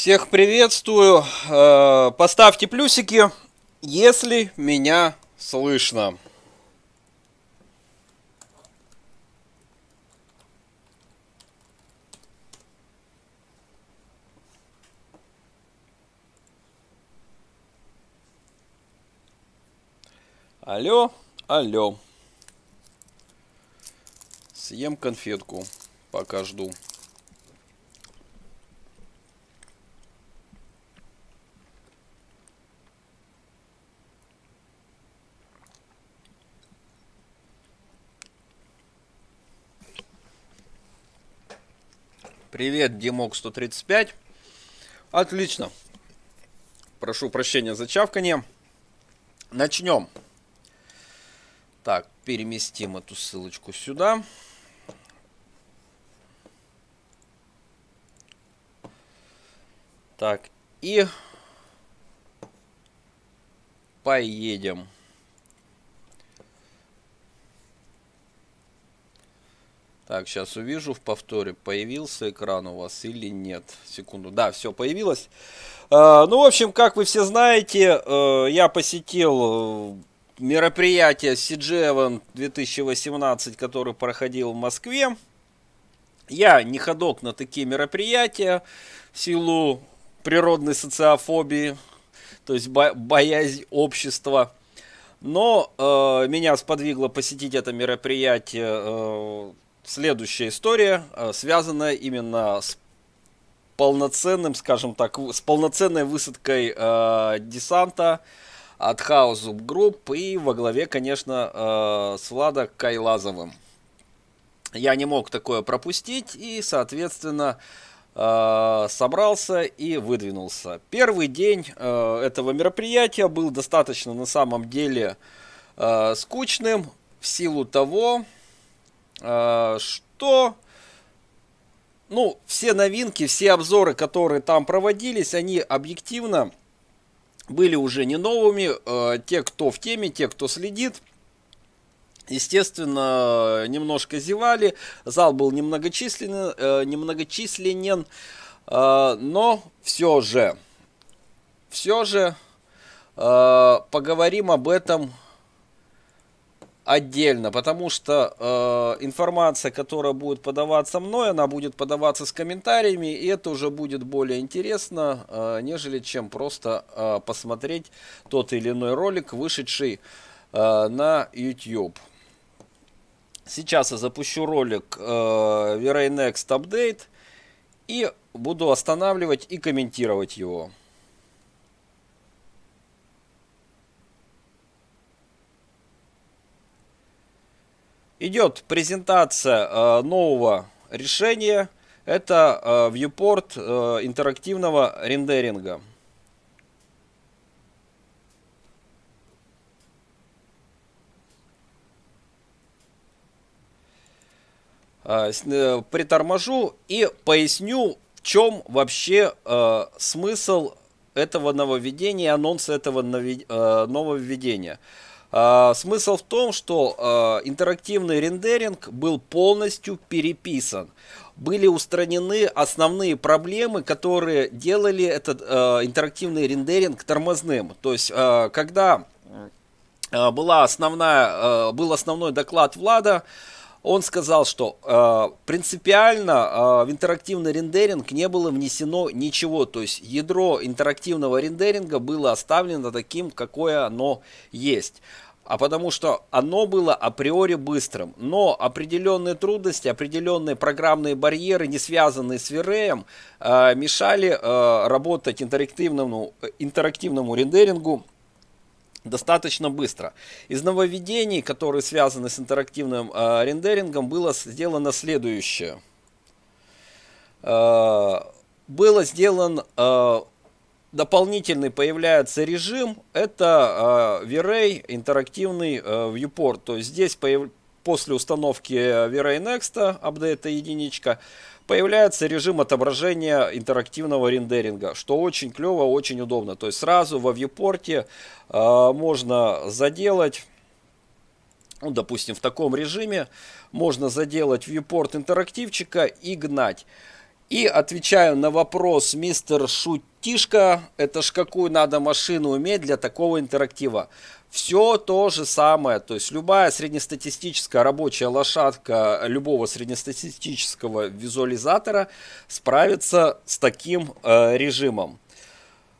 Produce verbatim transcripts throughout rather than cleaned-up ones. Всех приветствую. Поставьте плюсики, если меня слышно. Алло, алло. Съем конфетку, пока жду. Привет, Димок сто тридцать пять. Отлично. Прошу прощения за чавканье. Начнем. Так, переместим эту ссылочку сюда. Так, и поедем. Так, сейчас увижу в повторе, появился экран у вас или нет. Секунду. Да, все, появилось. Ну, в общем, как вы все знаете, я посетил мероприятие си джи Event две тысячи восемнадцать, который проходил в Москве. Я не ходок на такие мероприятия в силу природной социофобии, то есть боязнь общества. Но э, меня сподвигло посетить это мероприятие э, следующая история, э, связанная именно с полноценным, скажем так, с полноценной высадкой э, десанта от Хаузуб Групп и во главе, конечно, э, с Владом Кайлазовым. Я не мог такое пропустить и, соответственно, э, собрался и выдвинулся. Первый день э, этого мероприятия был достаточно, на самом деле, э, скучным в силу того, э, что... Ну, все новинки, все обзоры, которые там проводились, они объективно были уже не новыми. Те, кто в теме, те, кто следит, естественно, немножко зевали. Зал был немногочислен, немногочисленен, но все же, все же поговорим об этом отдельно, потому что информация, которая будет подаваться мной, она будет подаваться с комментариями, и это уже будет более интересно, нежели чем просто посмотреть тот или иной ролик, вышедший на YouTube. Сейчас я запущу ролик VeraNext Update и буду останавливать и комментировать его. Идет презентация э, нового решения. Это э, viewport э, интерактивного рендеринга. Э, э, приторможу и поясню, в чем вообще э, смысл этого нововведения, анонса этого нови, э, нововведения. А, смысл в том, что а, интерактивный рендеринг был полностью переписан. Были устранены основные проблемы, которые делали этот а, интерактивный рендеринг тормозным. То есть, а, когда а, была основная, а, был основной доклад Влада, он сказал, что э, принципиально э, в интерактивный рендеринг не было внесено ничего. То есть ядро интерактивного рендеринга было оставлено таким, какое оно есть. А потому что оно было априори быстрым. Но определенные трудности, определенные программные барьеры, не связанные с VREM, э, мешали э, работать интерактивному, интерактивному рендерингу достаточно быстро. Из нововведений, которые связаны с интерактивным э, рендерингом, было сделано следующее. Э, было сделан э, дополнительный, появляется режим, это э, V-Ray интерактивный э, viewport. То есть здесь появ... после установки V-Ray Next апдейта единичка появляется режим отображения интерактивного рендеринга, что очень клево, очень удобно. То есть сразу во viewport э, можно заделать, ну, допустим, в таком режиме, можно заделать viewport интерактивчика и гнать. И отвечаю на вопрос мистер Шутишка, это ж какую надо машину иметь для такого интерактива. Все то же самое, то есть любая среднестатистическая рабочая лошадка любого среднестатистического визуализатора справится с таким э, режимом.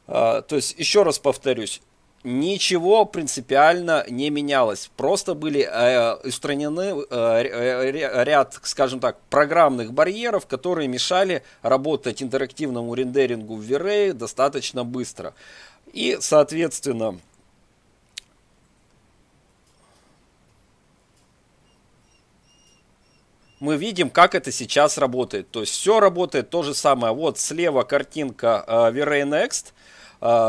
Э, то есть еще раз повторюсь. Ничего принципиально не менялось, просто были э, устранены э, ряд, скажем так, программных барьеров, которые мешали работать интерактивному рендерингу в V-Ray достаточно быстро. И, соответственно, мы видим, как это сейчас работает. То есть все работает то же самое. Вот слева картинка э, V-Ray Next.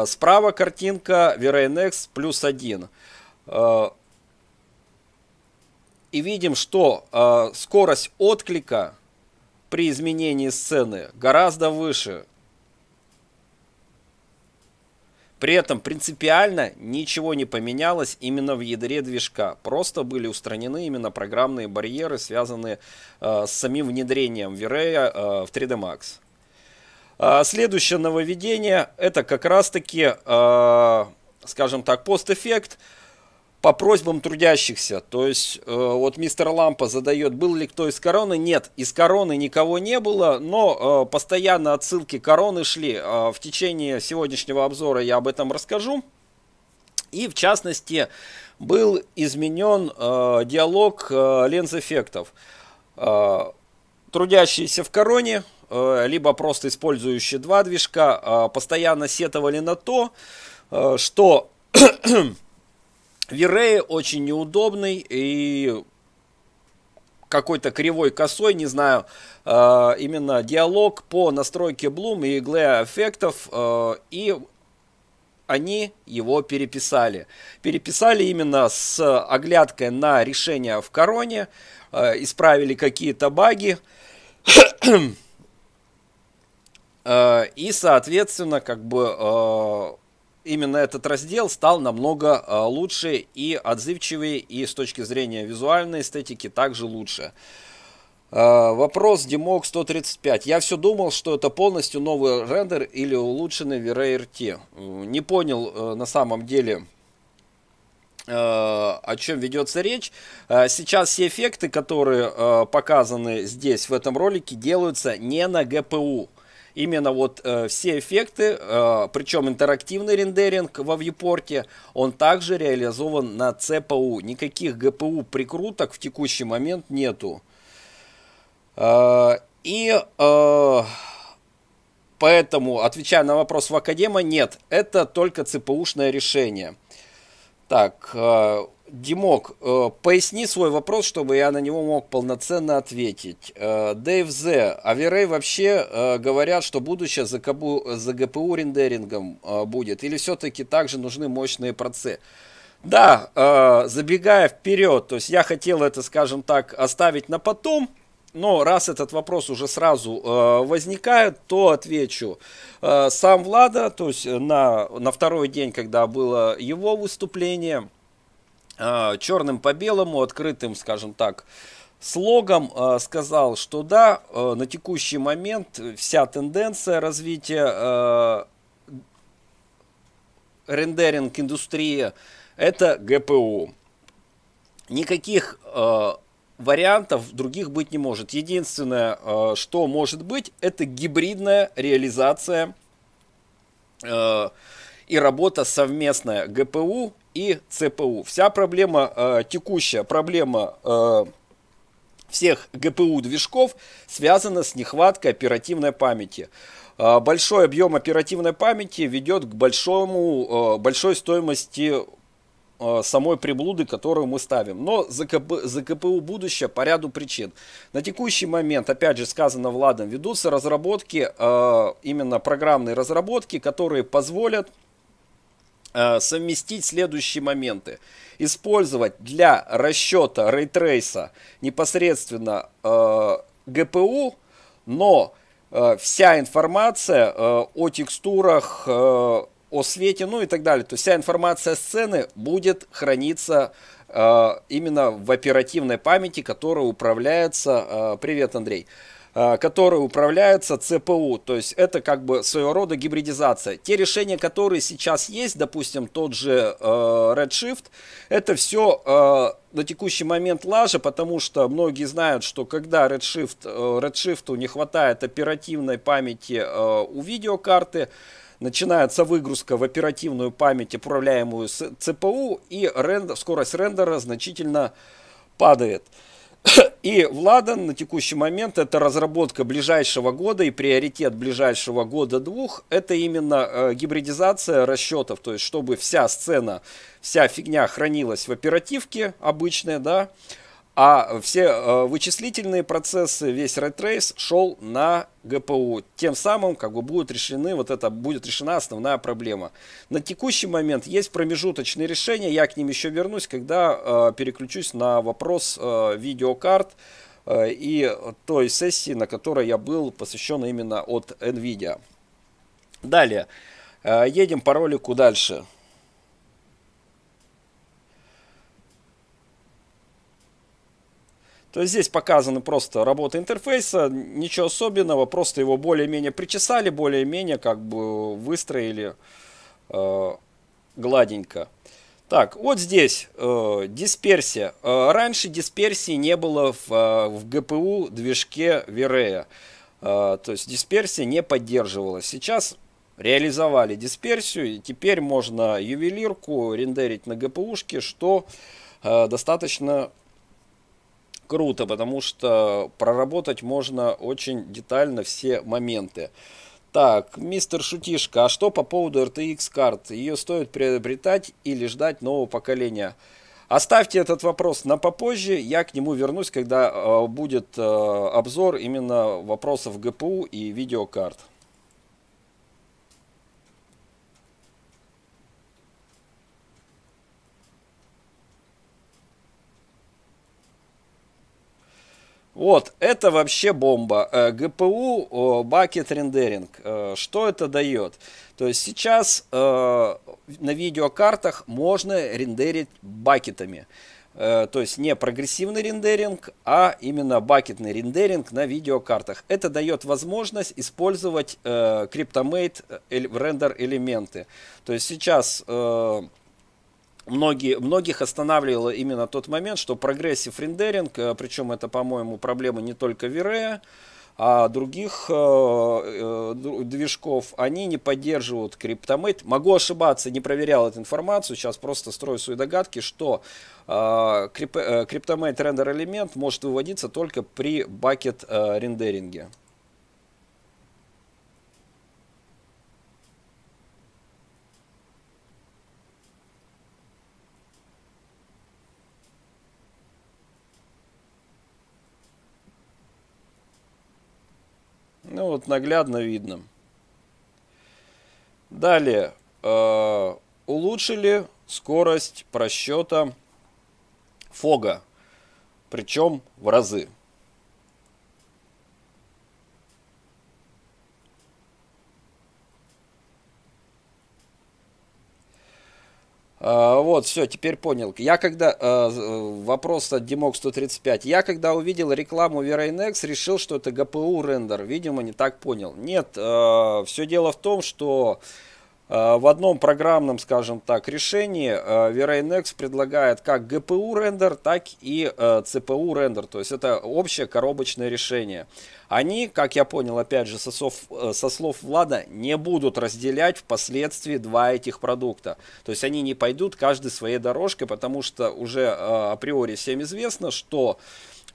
Справа картинка V-Ray Next плюс один. И видим, что скорость отклика при изменении сцены гораздо выше. При этом принципиально ничего не поменялось именно в ядре движка. Просто были устранены именно программные барьеры, связанные с самим внедрением V-Ray в три дэ Max. Следующее нововведение, это как раз таки, э, скажем так, постэффект по просьбам трудящихся. То есть, э, вот мистер Лампа задает, был ли кто из короны? Нет, из короны никого не было, но э, постоянно отсылки короны шли. Э, в течение сегодняшнего обзора я об этом расскажу. И, в частности, был изменен э, диалог э, ленз-эффектов. Э, трудящиеся в короне, либо просто использующие два движка, постоянно сетовали на то, что V-Ray очень неудобный и какой-то кривой, косой, не знаю, именно диалог по настройке Bloom и Glare эффектов, и они его переписали. Переписали именно с оглядкой на решение в короне, исправили какие-то баги. И, соответственно, как бы именно этот раздел стал намного лучше и отзывчивее, и с точки зрения визуальной эстетики также лучше. Вопрос Dimog сто тридцать пять. Я все думал, что это полностью новый рендер или улучшенный V-Ray эр ти. Не понял на самом деле, о чем ведется речь. Сейчас все эффекты, которые показаны здесь в этом ролике, делаются не на джи пи ю. Именно вот э, все эффекты, э, причем интерактивный рендеринг во вьюпорте, он также реализован на си пи ю. Никаких джи пи ю прикруток в текущий момент нету. Э, и э, поэтому, отвечая на вопрос в Академа, нет, это только си пи ю-шное решение. Так, э, Димок, э, поясни свой вопрос, чтобы я на него мог полноценно ответить. Э, Дэйв Зе, а V-Ray вообще э, говорят, что будущее за, за джи пи ю рендерингом э, будет? Или все-таки также нужны мощные процессы? Да, э, забегая вперед, то есть я хотел это, скажем так, оставить на потом. Но раз этот вопрос уже сразу э, возникает, то отвечу. Э, сам Влада, то есть на, на второй день, когда было его выступление, э, черным по белому, открытым, скажем так, слогом э, сказал, что да, э, на текущий момент вся тенденция развития э, рендеринг индустрии это джи пи ю. Никаких э, вариантов других быть не может. Единственное, что может быть, это гибридная реализация и работа совместная джи пи ю и си пи ю. Вся проблема, текущая проблема всех джи пи ю-движков связана с нехваткой оперативной памяти. Большой объем оперативной памяти ведет к большому, большой стоимости самой приблуды, которую мы ставим. Но за джи пи ю будущее по ряду причин. На текущий момент, опять же сказано Владом, ведутся разработки, именно программные разработки, которые позволят совместить следующие моменты. Использовать для расчета рейтрейса непосредственно джи пи ю, но вся информация о текстурах, о свете, ну и так далее. То есть вся информация сцены будет храниться э, именно в оперативной памяти, которая управляется, э, привет, Андрей, которые управляются цэ пэ у. То есть это как бы своего рода гибридизация. Те решения, которые сейчас есть, допустим, тот же э, Redshift, это все э, на текущий момент лажа, потому что многие знают, что когда Redshift, э, Redshift'у не хватает оперативной памяти э, у видеокарты, начинается выгрузка в оперативную память, управляемую цэ пэ у, и рендер, скорость рендера значительно падает. И Владан на текущий момент — это разработка ближайшего года, и приоритет ближайшего года-двух — это именно э, гибридизация расчетов, то есть чтобы вся сцена, вся фигня хранилась в оперативке обычной, да, а все э, вычислительные процессы, весь рейтрейс шел на гэ пэ у. Тем самым как бы будут решены, вот это будет решена основная проблема. На текущий момент есть промежуточные решения, я к ним еще вернусь, когда э, переключусь на вопрос э, видеокарт э, и той сессии, на которой я был посвящен именно от NVIDIA. Далее, э, едем по ролику дальше. То есть здесь показаны просто работа интерфейса, ничего особенного, просто его более-менее причесали, более-менее как бы выстроили э, гладенько. Так, вот здесь э, дисперсия. Э, раньше дисперсии не было в, э, в гэ пэ у движке ви рей. Э, то есть дисперсия не поддерживалась. Сейчас реализовали дисперсию, и теперь можно ювелирку рендерить на гэ пэ ушке, что э, достаточно круто, потому что проработать можно очень детально все моменты. Так, мистер Шутишка, а что по поводу эр тэ икс карт? Ее стоит приобретать или ждать нового поколения? Оставьте этот вопрос на попозже, я к нему вернусь, когда э, будет э, обзор именно вопросов гэ пэ у и видеокарт. Вот, это вообще бомба. гэ пэ у Bucket Rendering. Что это дает? То есть сейчас на видеокартах можно рендерить бакетами. То есть не прогрессивный рендеринг, а именно бакетный рендеринг на видеокартах. Это дает возможность использовать CryptoMate рендер элементы. То есть сейчас... Многие, многих останавливало именно тот момент, что прогрессив рендеринг, причем это, по-моему, проблема не только ви рей, а других э, движков, они не поддерживают CryptoMate. Могу ошибаться, не проверял эту информацию, сейчас просто строю свои догадки, что э, CryptoMate Render элемент может выводиться только при бакет э, рендеринге. Ну вот наглядно видно. Далее. Э, улучшили скорость просчета фога. Причем в разы. Вот, все, теперь понял. Я когда... Э, вопрос от Димок сто тридцать пять. Я когда увидел рекламу ви рей некс, решил, что это гэ пэ у рендер. Видимо, не так понял. Нет, э, все дело в том, что э, в одном программном, скажем так, решении э, ви рей некс предлагает как гэ пэ у рендер, так и э, цэ пэ у рендер. То есть это общее коробочное решение. Они, как я понял, опять же, со слов, со слов Влада, не будут разделять впоследствии два этих продукта. То есть они не пойдут каждый своей дорожкой, потому что уже э, априори всем известно, что,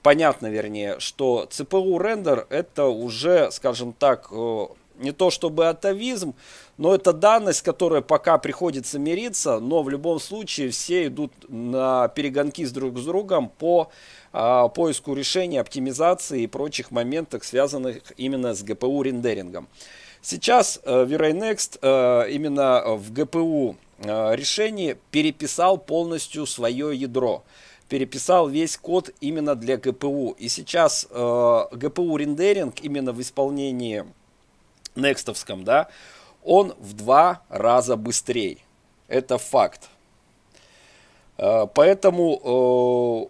понятно вернее, что цэ пэ у рендер — это уже, скажем так, э, не то чтобы атовизм, но это данность, с которой пока приходится мириться, но в любом случае все идут на перегонки с друг с другом по э, поиску решений, оптимизации и прочих моментах, связанных именно с гэ пэ у рендерингом. Сейчас э, ви рей некс э, именно в гэ пэ у э, решении переписал полностью свое ядро. Переписал весь код именно для гэ пэ у. И сейчас э, гэ пэ у рендеринг именно в исполнении некстовском, да, он в два раза быстрее. Это факт. Поэтому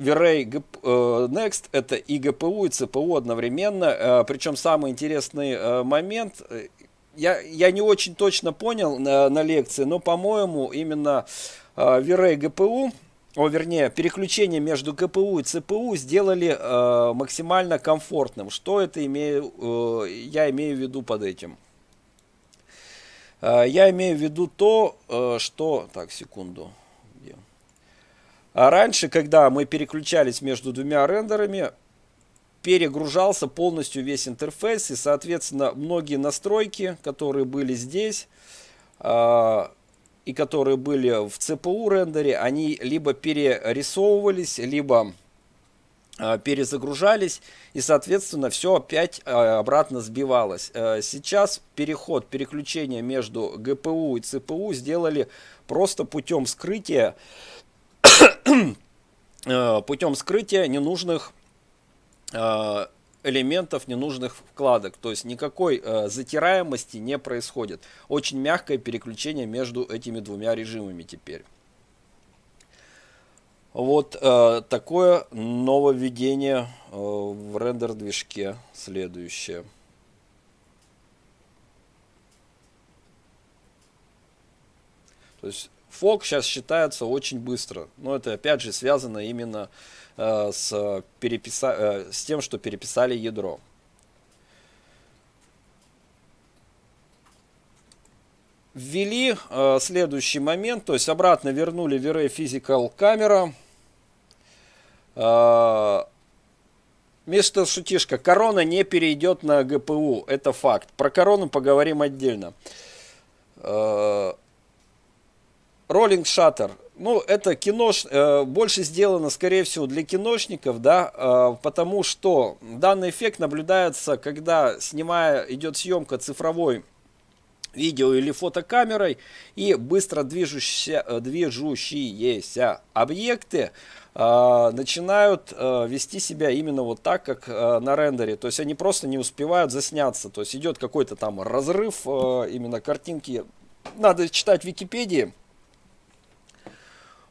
V-Ray Next – это и ГПУ, и ЦПУ одновременно. Причем самый интересный момент – Я, я не очень точно понял на, на лекции, но, по-моему, именно э, V-Ray ГПУ, о, вернее, переключение между ГПУ и ЦПУ сделали э, максимально комфортным. Что это имею, э, я имею в виду под этим? Э, я имею в виду то, э, что... Так, секунду. Где? А раньше, когда мы переключались между двумя рендерами, перегружался полностью весь интерфейс, и, соответственно, многие настройки, которые были здесь э, и которые были в ЦПУ рендере, они либо перерисовывались, либо э, перезагружались, и, соответственно, все опять э, обратно сбивалось. Э, сейчас переход, переключение между ГПУ и ЦПУ сделали просто путем скрытия, э, путем скрытия ненужных элементов, ненужных вкладок. То есть никакой э, затираемости не происходит. Очень мягкое переключение между этими двумя режимами теперь. Вот э, такое нововведение э, в рендер-движке следующее. То есть фок сейчас считается очень быстро. Но это опять же связано именно э, с, переписа... э, с тем, что переписали ядро. Ввели э, следующий момент. То есть обратно вернули V-Ray Physical Camera. Э, Мистер Шутишка, корона не перейдет на ГПУ. Это факт. Про корону поговорим отдельно. Э, Rolling Shutter, ну это кино, э, больше сделано, скорее всего, для киношников, да, э, потому что данный эффект наблюдается, когда снимая идет съемка цифровой видео или фотокамерой, и быстро движущиеся, движущиеся объекты э, начинают э, вести себя именно вот так, как э, на рендере, то есть они просто не успевают засняться, то есть идет какой-то там разрыв э, именно картинки, надо читать в Википедии.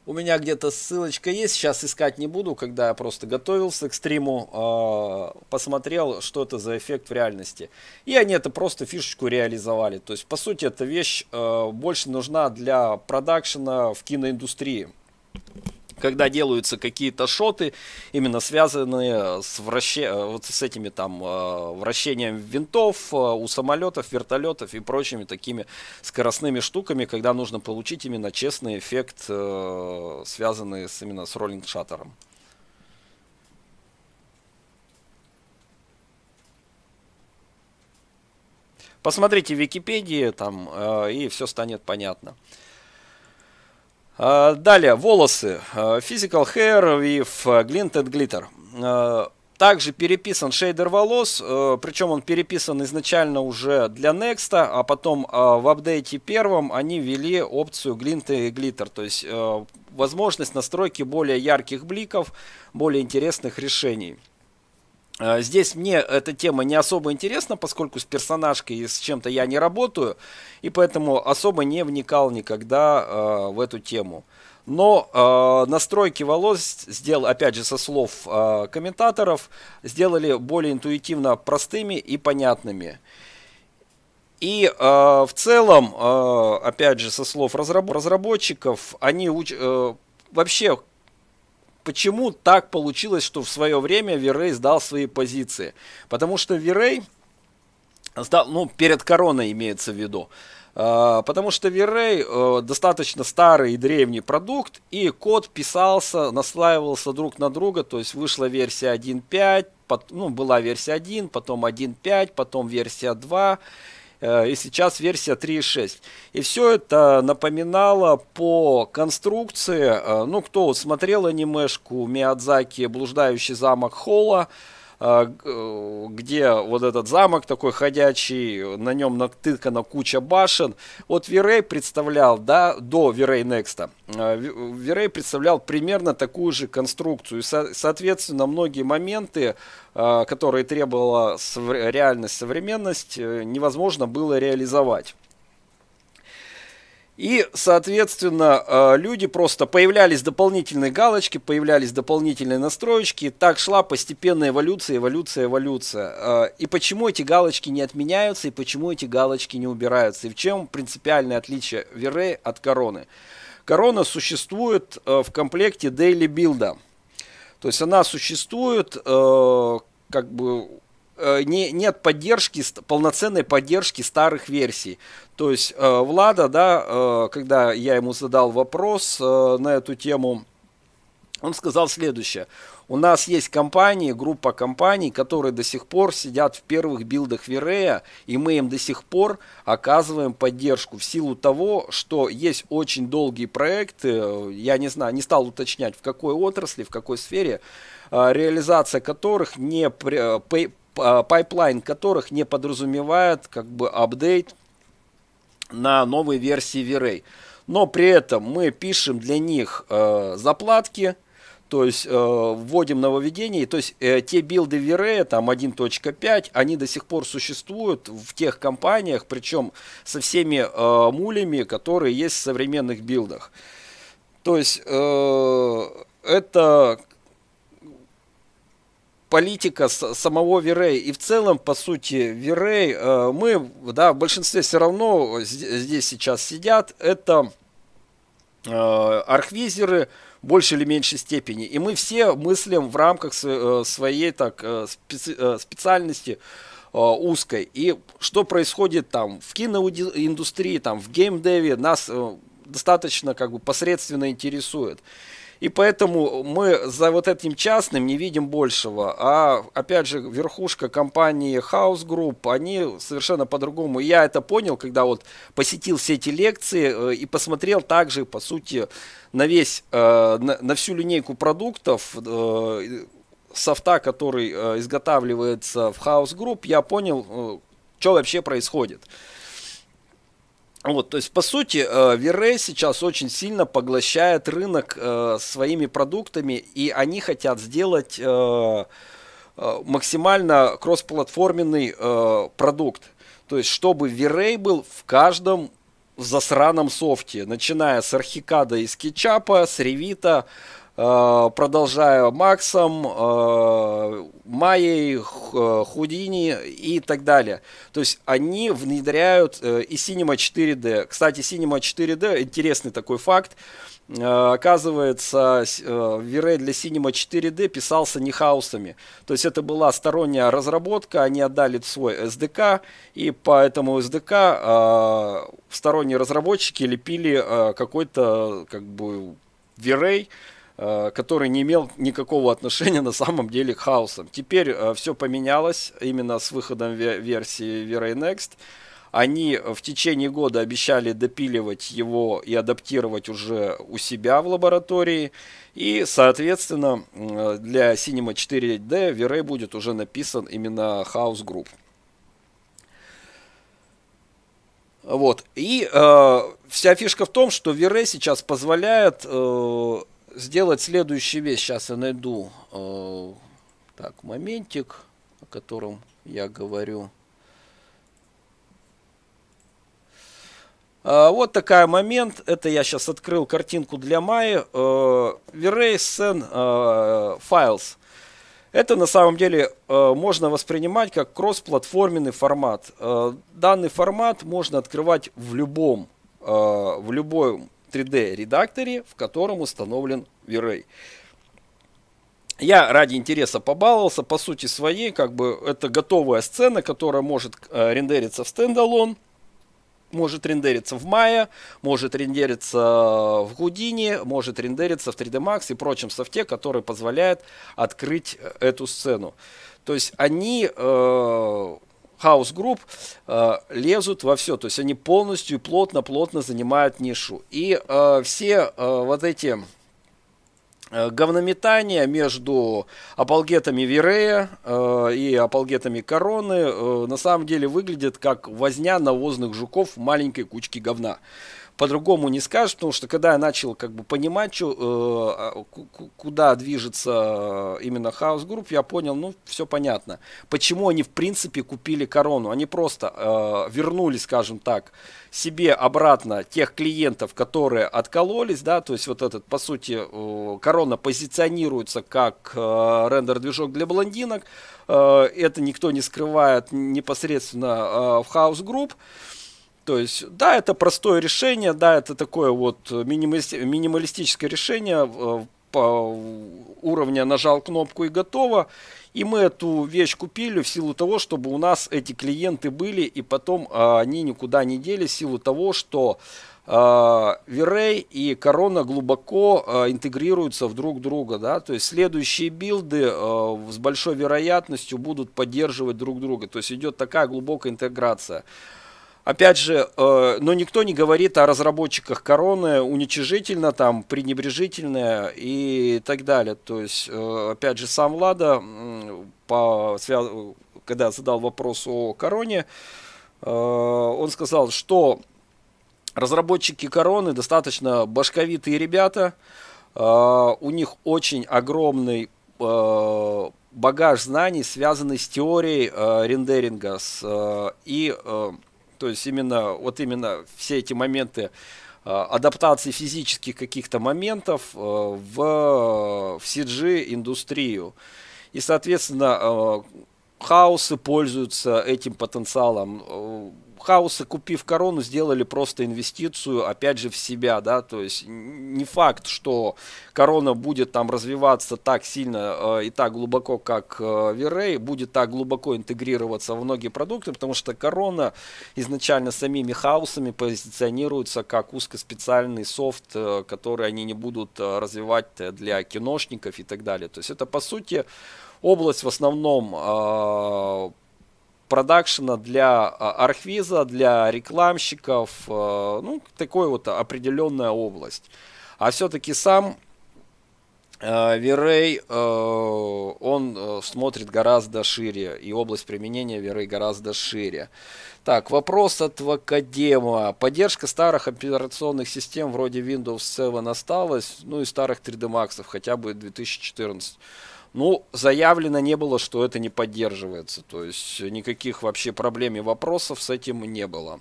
У меня где-то ссылочка есть, сейчас искать не буду, когда я просто готовился к стриму, э, посмотрел, что это за эффект в реальности. И они это просто фишечку реализовали. То есть, по сути, эта вещь э, больше нужна для продакшена в киноиндустрии. Когда делаются какие-то шоты, именно связанные с, вращ... вот с этими там э, вращением винтов э, у самолетов, вертолетов и прочими такими скоростными штуками, когда нужно получить именно честный эффект, э, связанный с, именно с роллинг-шаттером. Посмотрите в Википедии там, э, и все станет понятно. Далее, волосы. Physical Hair with Glint and Glitter. Также переписан шейдер волос, причем он переписан изначально уже для Next, а потом в апдейте первом они ввели опцию Glint и Glitter, то есть возможность настройки более ярких бликов, более интересных решений. Здесь мне эта тема не особо интересна, поскольку с персонажкой и с чем-то я не работаю, и поэтому особо не вникал никогда э, в эту тему. Но э, настройки волос, сделал, опять же со слов э, комментаторов, сделали более интуитивно простыми и понятными. И э, в целом, э, опять же со слов разраб- разработчиков, они уч- э, вообще... Почему так получилось, что в свое время V-Ray сдал свои позиции? Потому что V-Ray сдал, ну, перед короной имеется в виду. Потому что V-Ray достаточно старый и древний продукт, и код писался, наслаивался друг на друга, то есть вышла версия один пять, ну, была версия один, потом один пять, потом версия два. И сейчас версия три точка шесть. И все это напоминало по конструкции, ну, кто вот смотрел анимешку Миядзаки «Блуждающий замок Холла», где вот этот замок такой ходячий, на нем натыкана куча башен. Вот V-Ray представлял, да, до V-Ray Next, V-Ray представлял примерно такую же конструкцию. Со- соответственно, многие моменты, которые требовала сов- реальность, современность, невозможно было реализовать. И, соответственно, люди просто появлялись дополнительные галочки, появлялись дополнительные настроечки. И так шла постепенная эволюция, эволюция, эволюция. И почему эти галочки не отменяются, и почему эти галочки не убираются? И в чем принципиальное отличие V-Ray от короны? Корона существует в комплекте Daily Build. То есть она существует, как бы... Не, нет поддержки, полноценной поддержки старых версий. То есть э, Влада, да, э, когда я ему задал вопрос э, на эту тему, он сказал следующее. У нас есть компании, группа компаний, которые до сих пор сидят в первых билдах V-Ray, и мы им до сих пор оказываем поддержку в силу того, что есть очень долгие проекты, я не знаю, не стал уточнять, в какой отрасли, в какой сфере, э, реализация которых не... При, пайплайн которых не подразумевает как бы апдейт на новые версии V-Ray. Но при этом мы пишем для них э, заплатки, то есть э, вводим нововведения. То есть э, те билды V-Ray, там один точка пять, они до сих пор существуют в тех компаниях, причем со всеми э, мулями, которые есть в современных билдах. То есть э, это... политика самого V-Ray. И в целом, по сути, V-Ray, мы, да, в большинстве все равно здесь сейчас сидят, это архвизеры в большей или меньшей степени. И мы все мыслим в рамках своей так, специальности узкой. И что происходит там в киноиндустрии, там, в геймдеве, нас достаточно как бы посредственно интересует. И поэтому мы за вот этим частным не видим большего. А опять же, верхушка компании House Group, они совершенно по-другому. Я это понял, когда вот посетил все эти лекции и посмотрел также, по сути, на весь, на всю линейку продуктов, софта, который изготавливается в House Group, я понял, что вообще происходит. Вот, то есть, по сути, V-Ray сейчас очень сильно поглощает рынок э, своими продуктами, и они хотят сделать э, максимально кроссплатформенный э, продукт. То есть, чтобы V-Ray был в каждом засраном софте, начиная с Архикада и Скетчапа, с Ревита, э, продолжая Максом, э, Майей, Худини и так далее. То есть они внедряют э, и Синема четыре дэ. Кстати, Синема четыре дэ, интересный такой факт. Э, оказывается, э, V-Ray для Синема четыре дэ писался не хаусами. То есть это была сторонняя разработка, они отдали свой эс дэ ка, и по этому эс дэ ка э, сторонние разработчики лепили э, какой-то как бы V-Ray, который не имел никакого отношения на самом деле к хаосам. Теперь э, все поменялось именно с выходом версии V-Ray Next. Они в течение года обещали допиливать его и адаптировать уже у себя в лаборатории. И, соответственно, для Синема четыре дэ V-Ray будет уже написан именно House Group. Вот. И э, вся фишка в том, что V-Ray сейчас позволяет... Э, сделать следующую вещь. Сейчас я найду э, так, моментик, о котором я говорю. Э, вот такой момент. Это я сейчас открыл картинку для Майи. Э, V-Ray Scene э, Files. Это на самом деле э, можно воспринимать как кроссплатформенный формат. Э, данный формат можно открывать в любом, э, в любом три дэ редакторе, в котором установлен V-Ray. Я ради интереса побаловался. По сути своей, как бы это готовая сцена, которая может э, рендериться в стендалон, может рендериться в Maya, может рендериться в Houdini, может рендериться в три дэ Max и прочем софте, который позволяет открыть эту сцену. То есть они... Э, House Group э, лезут во все, то есть они полностью и плотно-плотно занимают нишу. И э, все э, вот эти э, говнометания между апологетами V-Ray э, и апологетами Короны э, на самом деле выглядят как возня навозных жуков в маленькой кучке говна. по-другому не скажешь, потому что когда я начал как бы понимать, что, э, куда движется именно House Group, я понял, ну, все понятно. Почему они, в принципе, купили Корону? Они просто э, вернули, скажем так, себе обратно тех клиентов, которые откололись, да, то есть вот этот, по сути, э, Корона позиционируется как э, рендер-движок для блондинок, э, это никто не скрывает непосредственно э, в House Group. То есть, да, это простое решение, да, это такое вот минималистическое решение по уровню нажал кнопку и готово. И мы эту вещь купили в силу того, чтобы у нас эти клиенты были, и потом они никуда не делись в силу того, что V-Ray и Корона глубоко интегрируются в друг друга, да, то есть следующие билды с большой вероятностью будут поддерживать друг друга, то есть идет такая глубокая интеграция. Опять же, э, но никто не говорит о разработчиках Короны уничижительно, там, пренебрежительно и так далее. То есть, э, опять же, сам Лада, по, когда задал вопрос о Короне, э, он сказал, что разработчики Короны достаточно башковитые ребята, э, у них очень огромный э, багаж знаний, связанный с теорией э, рендеринга с, э, и... Э, То есть именно, вот именно все эти моменты э, адаптации физических каких-то моментов э, в, в си джи-индустрию. И, соответственно, э, хаусы пользуются этим потенциалом. Хаусы, купив Корону, сделали просто инвестицию, опять же, в себя. Да? То есть не факт, что Корона будет там развиваться так сильно э, и так глубоко, как э, V-Ray, будет так глубоко интегрироваться во многие продукты, потому что Корона изначально самими хаусами позиционируется как узкоспециальный софт, э, который они не будут э, развивать для киношников и так далее. То есть это, по сути, область в основном... Э, продакшена для архвиза, для рекламщиков, ну, такой вот определенная область. А все-таки сам V-Ray, он смотрит гораздо шире, и область применения V-Ray гораздо шире. Так, вопрос от Вакадема. Поддержка старых операционных систем вроде Windows семь осталась, ну и старых три дэ Max, хотя бы две тысячи четырнадцать. Ну, заявлено не было, что это не поддерживается. То есть никаких вообще проблем и вопросов с этим не было.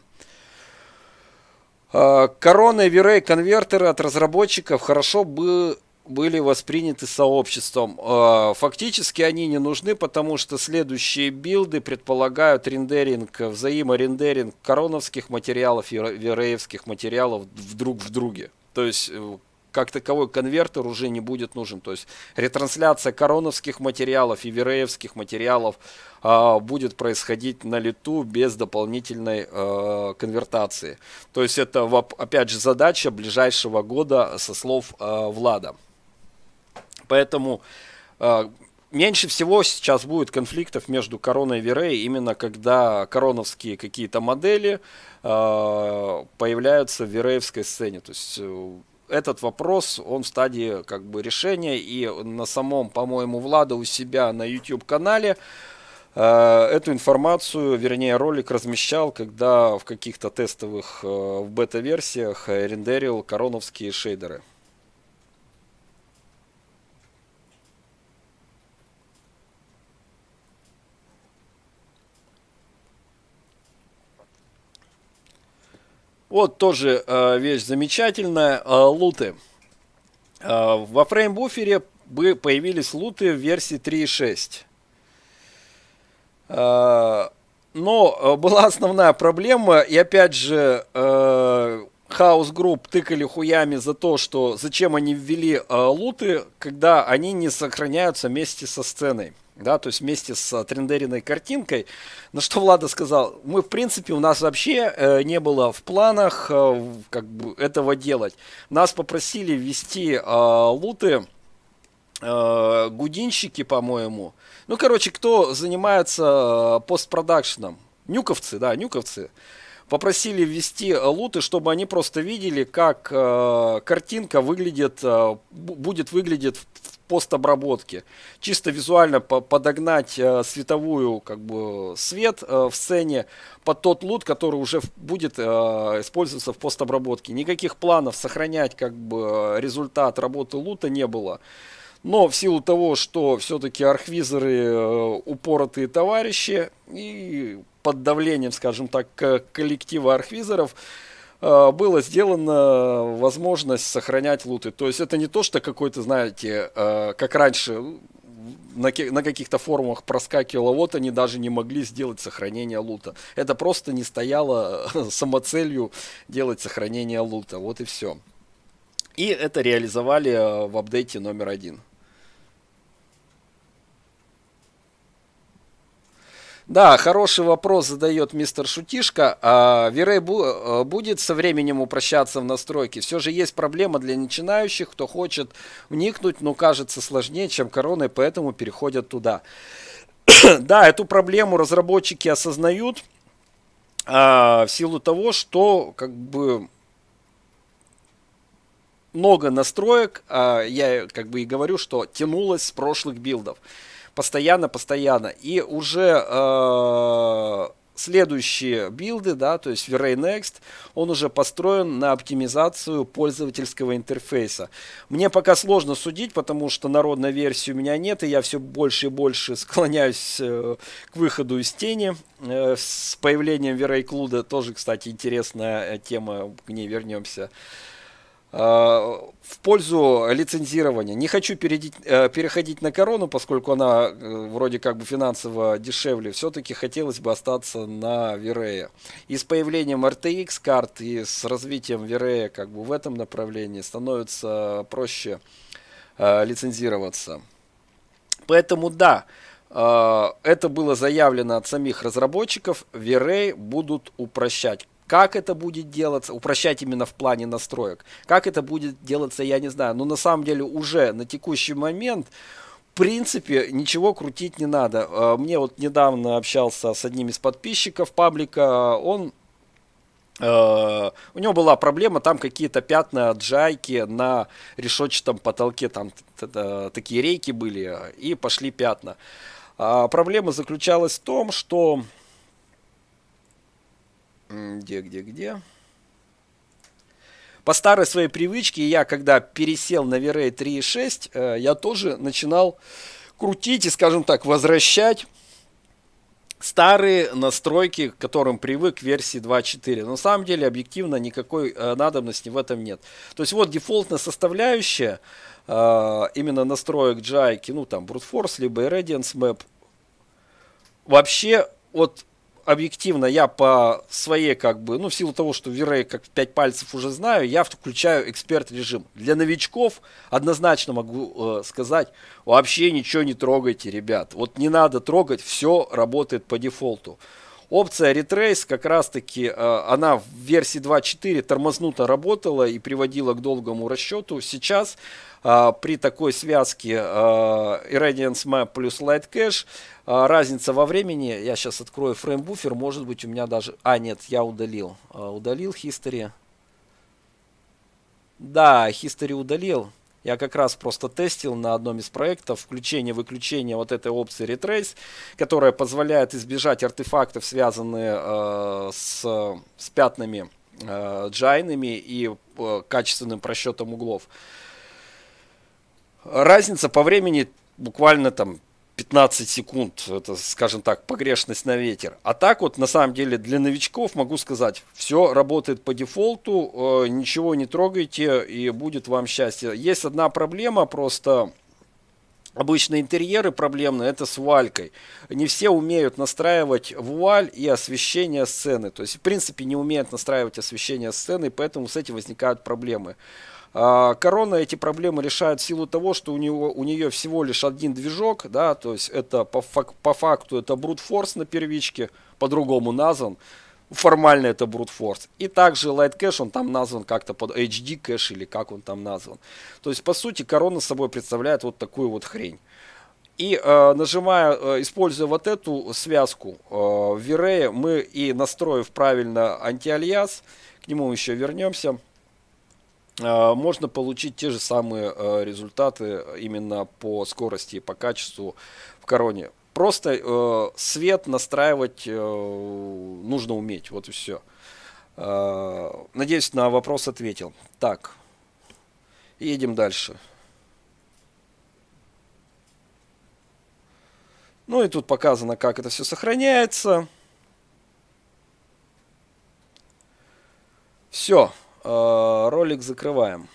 Корона и V-Ray конвертеры от разработчиков хорошо бы были восприняты сообществом. Фактически они не нужны, потому что следующие билды предполагают рендеринг, взаиморендеринг короновских материалов и V-Ray-евских материалов друг в друге. То есть... как таковой конвертер уже не будет нужен. То есть ретрансляция короновских материалов и V-Ray-евских материалов э, будет происходить на лету без дополнительной э, конвертации. То есть это, опять же, задача ближайшего года, со слов э, Влада. Поэтому э, меньше всего сейчас будет конфликтов между Короной и V-Ray, именно когда короновские какие-то модели э, появляются в V-Ray-евской сцене. То есть... Э, этот вопрос, он в стадии как бы решения, и на самом, по-моему, Влада у себя на YouTube-канале э, эту информацию, вернее, ролик размещал, когда в каких-то тестовых э, бета-версиях рендерил короновские шейдеры. Вот тоже э, вещь замечательная, э, луты. Э, во фреймбуфере бы появились луты в версии три точка шесть. Э, но была основная проблема, и опять же, э, House Group тыкали хуями за то, что зачем они ввели э, луты, когда они не сохраняются вместе со сценой. Да, то есть вместе с отрендеренной картинкой. На что Влада сказал, мы, в принципе, у нас вообще э, не было в планах э, как бы этого делать. Нас попросили ввести э, луты, э, гудинщики, по-моему. Ну, короче, кто занимается э, постпродакшном? Нюковцы, да, нюковцы. Попросили ввести луты, чтобы они просто видели, как э, картинка выглядит, э, будет выглядеть в постобработки. Чисто визуально подогнать световую, как бы, свет в сцене под тот лут, который уже будет использоваться в постобработке. Никаких планов сохранять, как бы, результат работы лута не было. Но в силу того, что все-таки архвизоры упоротые товарищи, и под давлением, скажем так, коллектива архвизоров, была сделана возможность сохранять луты. То есть это не то, что какой-то, знаете, как раньше на каких-то форумах проскакивало, вот они даже не могли сделать сохранение лута. Это просто не стояло самоцелью делать сохранение лута. Вот и все. И это реализовали в апдейте номер один. Да, хороший вопрос задает мистер Шутишка. А V-Ray бу будет со временем упрощаться в настройке? Все же есть проблема для начинающих, кто хочет вникнуть, но кажется сложнее, чем короной, поэтому переходят туда. Да, эту проблему разработчики осознают а, в силу того, что, как бы, много настроек, а, я, как бы, и говорю, что тянулось с прошлых билдов. Постоянно, постоянно. И уже э, следующие билды, да, то есть V-Ray Next, он уже построен на оптимизацию пользовательского интерфейса. Мне пока сложно судить, потому что народной версии у меня нет, и я все больше и больше склоняюсь э, к выходу из тени. Э, с появлением V-Ray Cluda тоже, кстати, интересная тема, к ней вернемся. В пользу лицензирования. Не хочу переходить на корону, поскольку она вроде как бы финансово дешевле. Все-таки хотелось бы остаться на V-Ray. И с появлением эр ти икс карт и с развитием V-Ray, как бы, в этом направлении становится проще лицензироваться. Поэтому да, это было заявлено от самих разработчиков. V-Ray будут упрощать. Как это будет делаться, упрощать именно в плане настроек, как это будет делаться, я не знаю. Но на самом деле уже на текущий момент, в принципе, ничего крутить не надо. Мне вот недавно общался с одним из подписчиков паблика, он... Uh, у него была проблема, там какие-то пятна от джайки на решетчатом потолке, там такие рейки были, и пошли пятна. Uh, проблема заключалась в том, что... Где, где, где? По старой своей привычке я, когда пересел на V-Ray три и шесть, я тоже начинал крутить и, скажем так, возвращать старые настройки, к которым привык к версии два точка четыре. Но на самом деле объективно никакой надобности в этом нет. То есть вот дефолтная составляющая именно настроек джайки, ну там BruteForce, либо Irradiance Map. Вообще вот... Объективно я по своей, как бы, ну в силу того, что V-Ray как пять пальцев уже знаю, я включаю эксперт режим. Для новичков однозначно могу э, сказать, вообще ничего не трогайте, ребят. Вот не надо трогать, все работает по дефолту. Опция Retrace как раз таки, э, она в версии два точка четыре тормознуто работала и приводила к долгому расчету. Сейчас э, при такой связке э, Irradiance Map плюс Light Cache э, разница во времени, я сейчас открою фреймбуфер, может быть у меня даже... А, нет, я удалил. Э, удалил History. Да, History удалил. Я как раз просто тестил на одном из проектов включение-выключение вот этой опции Retrace, которая позволяет избежать артефактов, связанных э, с, с пятнами э, джайнами и э, качественным просчетом углов. Разница по времени буквально там пятнадцать секунд, это, скажем так, погрешность на ветер. А так вот, на самом деле, для новичков могу сказать, все работает по дефолту, э, ничего не трогайте, и будет вам счастье. Есть одна проблема, просто обычно интерьеры проблемные, это с вуалькой. Не все умеют настраивать вуаль и освещение сцены. То есть, в принципе, не умеют настраивать освещение сцены, и поэтому с этим возникают проблемы. Корона эти проблемы решает в силу того, что у, него, у нее всего лишь один движок, да, то есть это по, фак, по факту это BruteForce на первичке, по-другому назван, формально это BruteForce. И также Light Cache, он там назван как-то под эйч ди Cache или как он там назван. То есть по сути корона собой представляет вот такую вот хрень. И э, нажимая, э, используя вот эту связку э, в V-Ray, мы и настроив правильно антиальяс, к нему еще вернемся, можно получить те же самые результаты именно по скорости и по качеству в короне. Просто свет настраивать нужно уметь, вот и все. Надеюсь, на вопрос ответил. Так, едем дальше. Ну и тут показано, как это все сохраняется. Все, ролик закрываем.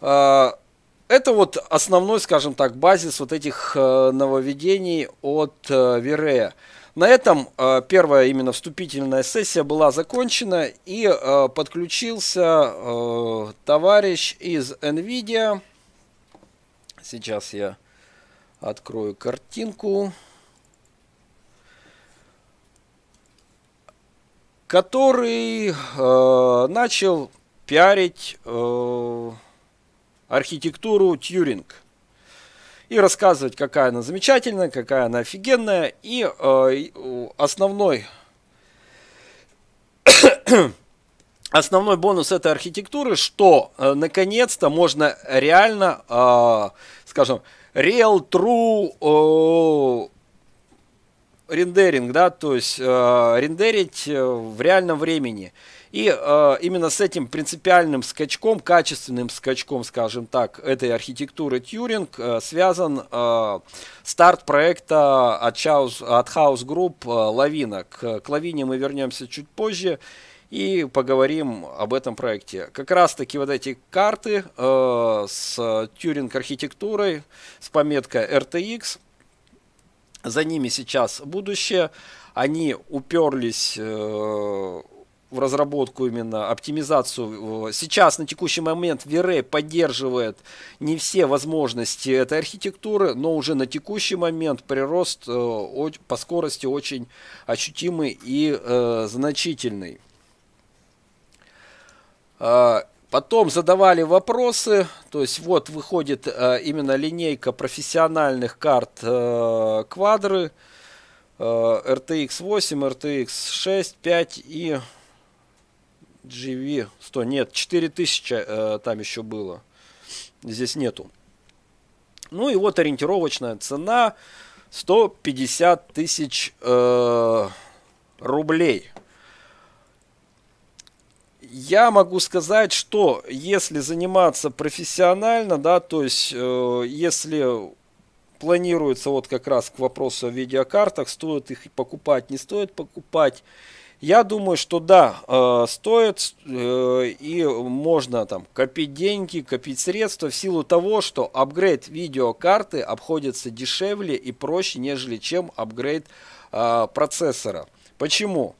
Это вот основной, скажем так, базис вот этих нововведений от Верея. На этом первая именно вступительная сессия была закончена, и подключился товарищ из NVIDIA. Сейчас я открою картинку, который э, начал пиарить э, архитектуру Тьюринг и рассказывать, какая она замечательная, какая она офигенная. И э, основной, основной бонус этой архитектуры, что э, наконец-то можно реально, э, скажем, real true э, рендеринг, да, то есть э, рендерить в реальном времени. И э, именно с этим принципиальным скачком, качественным скачком, скажем так, этой архитектуры Тьюринг э, связан э, старт проекта от, Чаус, от House Group Лавина. К, к Лавине мы вернемся чуть позже и поговорим об этом проекте. Как раз таки вот эти карты э, с Тьюринг архитектурой, с пометкой эр ти икс. За ними сейчас будущее. Они уперлись в разработку, именно оптимизацию. Сейчас на текущий момент Верей поддерживает не все возможности этой архитектуры, но уже на текущий момент прирост по скорости очень ощутимый и значительный. Потом задавали вопросы, то есть вот выходит э, именно линейка профессиональных карт э, квадры э, эр ти икс восемь, эр ти икс шесть, пять и джи ви сто, нет, четыре тысячи э, там еще было, здесь нету. Ну и вот ориентировочная цена сто пятьдесят тысяч э, рублей. Я могу сказать, что если заниматься профессионально, да, то есть э, если планируется вот как раз к вопросу о видеокартах, стоит их покупать, не стоит покупать, я думаю, что да, э, стоит э, и можно там копить деньги, копить средства в силу того, что апгрейд видеокарты обходится дешевле и проще, нежели чем апгрейд э, процессора. Почему?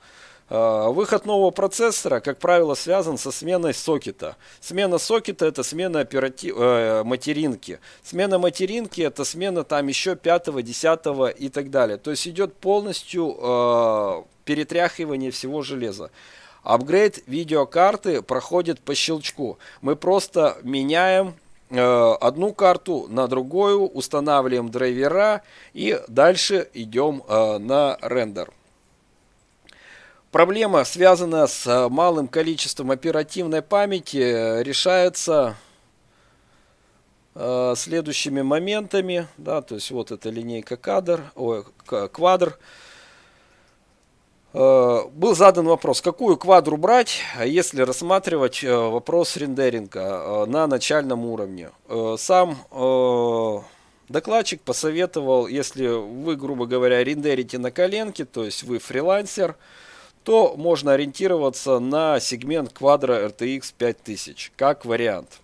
Выход нового процессора, как правило, связан со сменой сокета. Смена сокета – это смена оператив... э, материнки. Смена материнки – это смена там еще пятого, десятого и так далее. То есть идет полностью э, перетряхивание всего железа. Апгрейд видеокарты проходит по щелчку. Мы просто меняем э, одну карту на другую, устанавливаем драйвера и дальше идем э, на рендер. Проблема, связанная с малым количеством оперативной памяти, решается э, следующими моментами. Да, то есть вот эта линейка кадр, ой, квадр. Э, был задан вопрос, какую квадру брать, если рассматривать э, вопрос рендеринга э, на начальном уровне. Э, сам э, докладчик посоветовал, если вы, грубо говоря, рендерите на коленке, то есть вы фрилансер, то можно ориентироваться на сегмент квадро эр ти икс пять тысяч как вариант.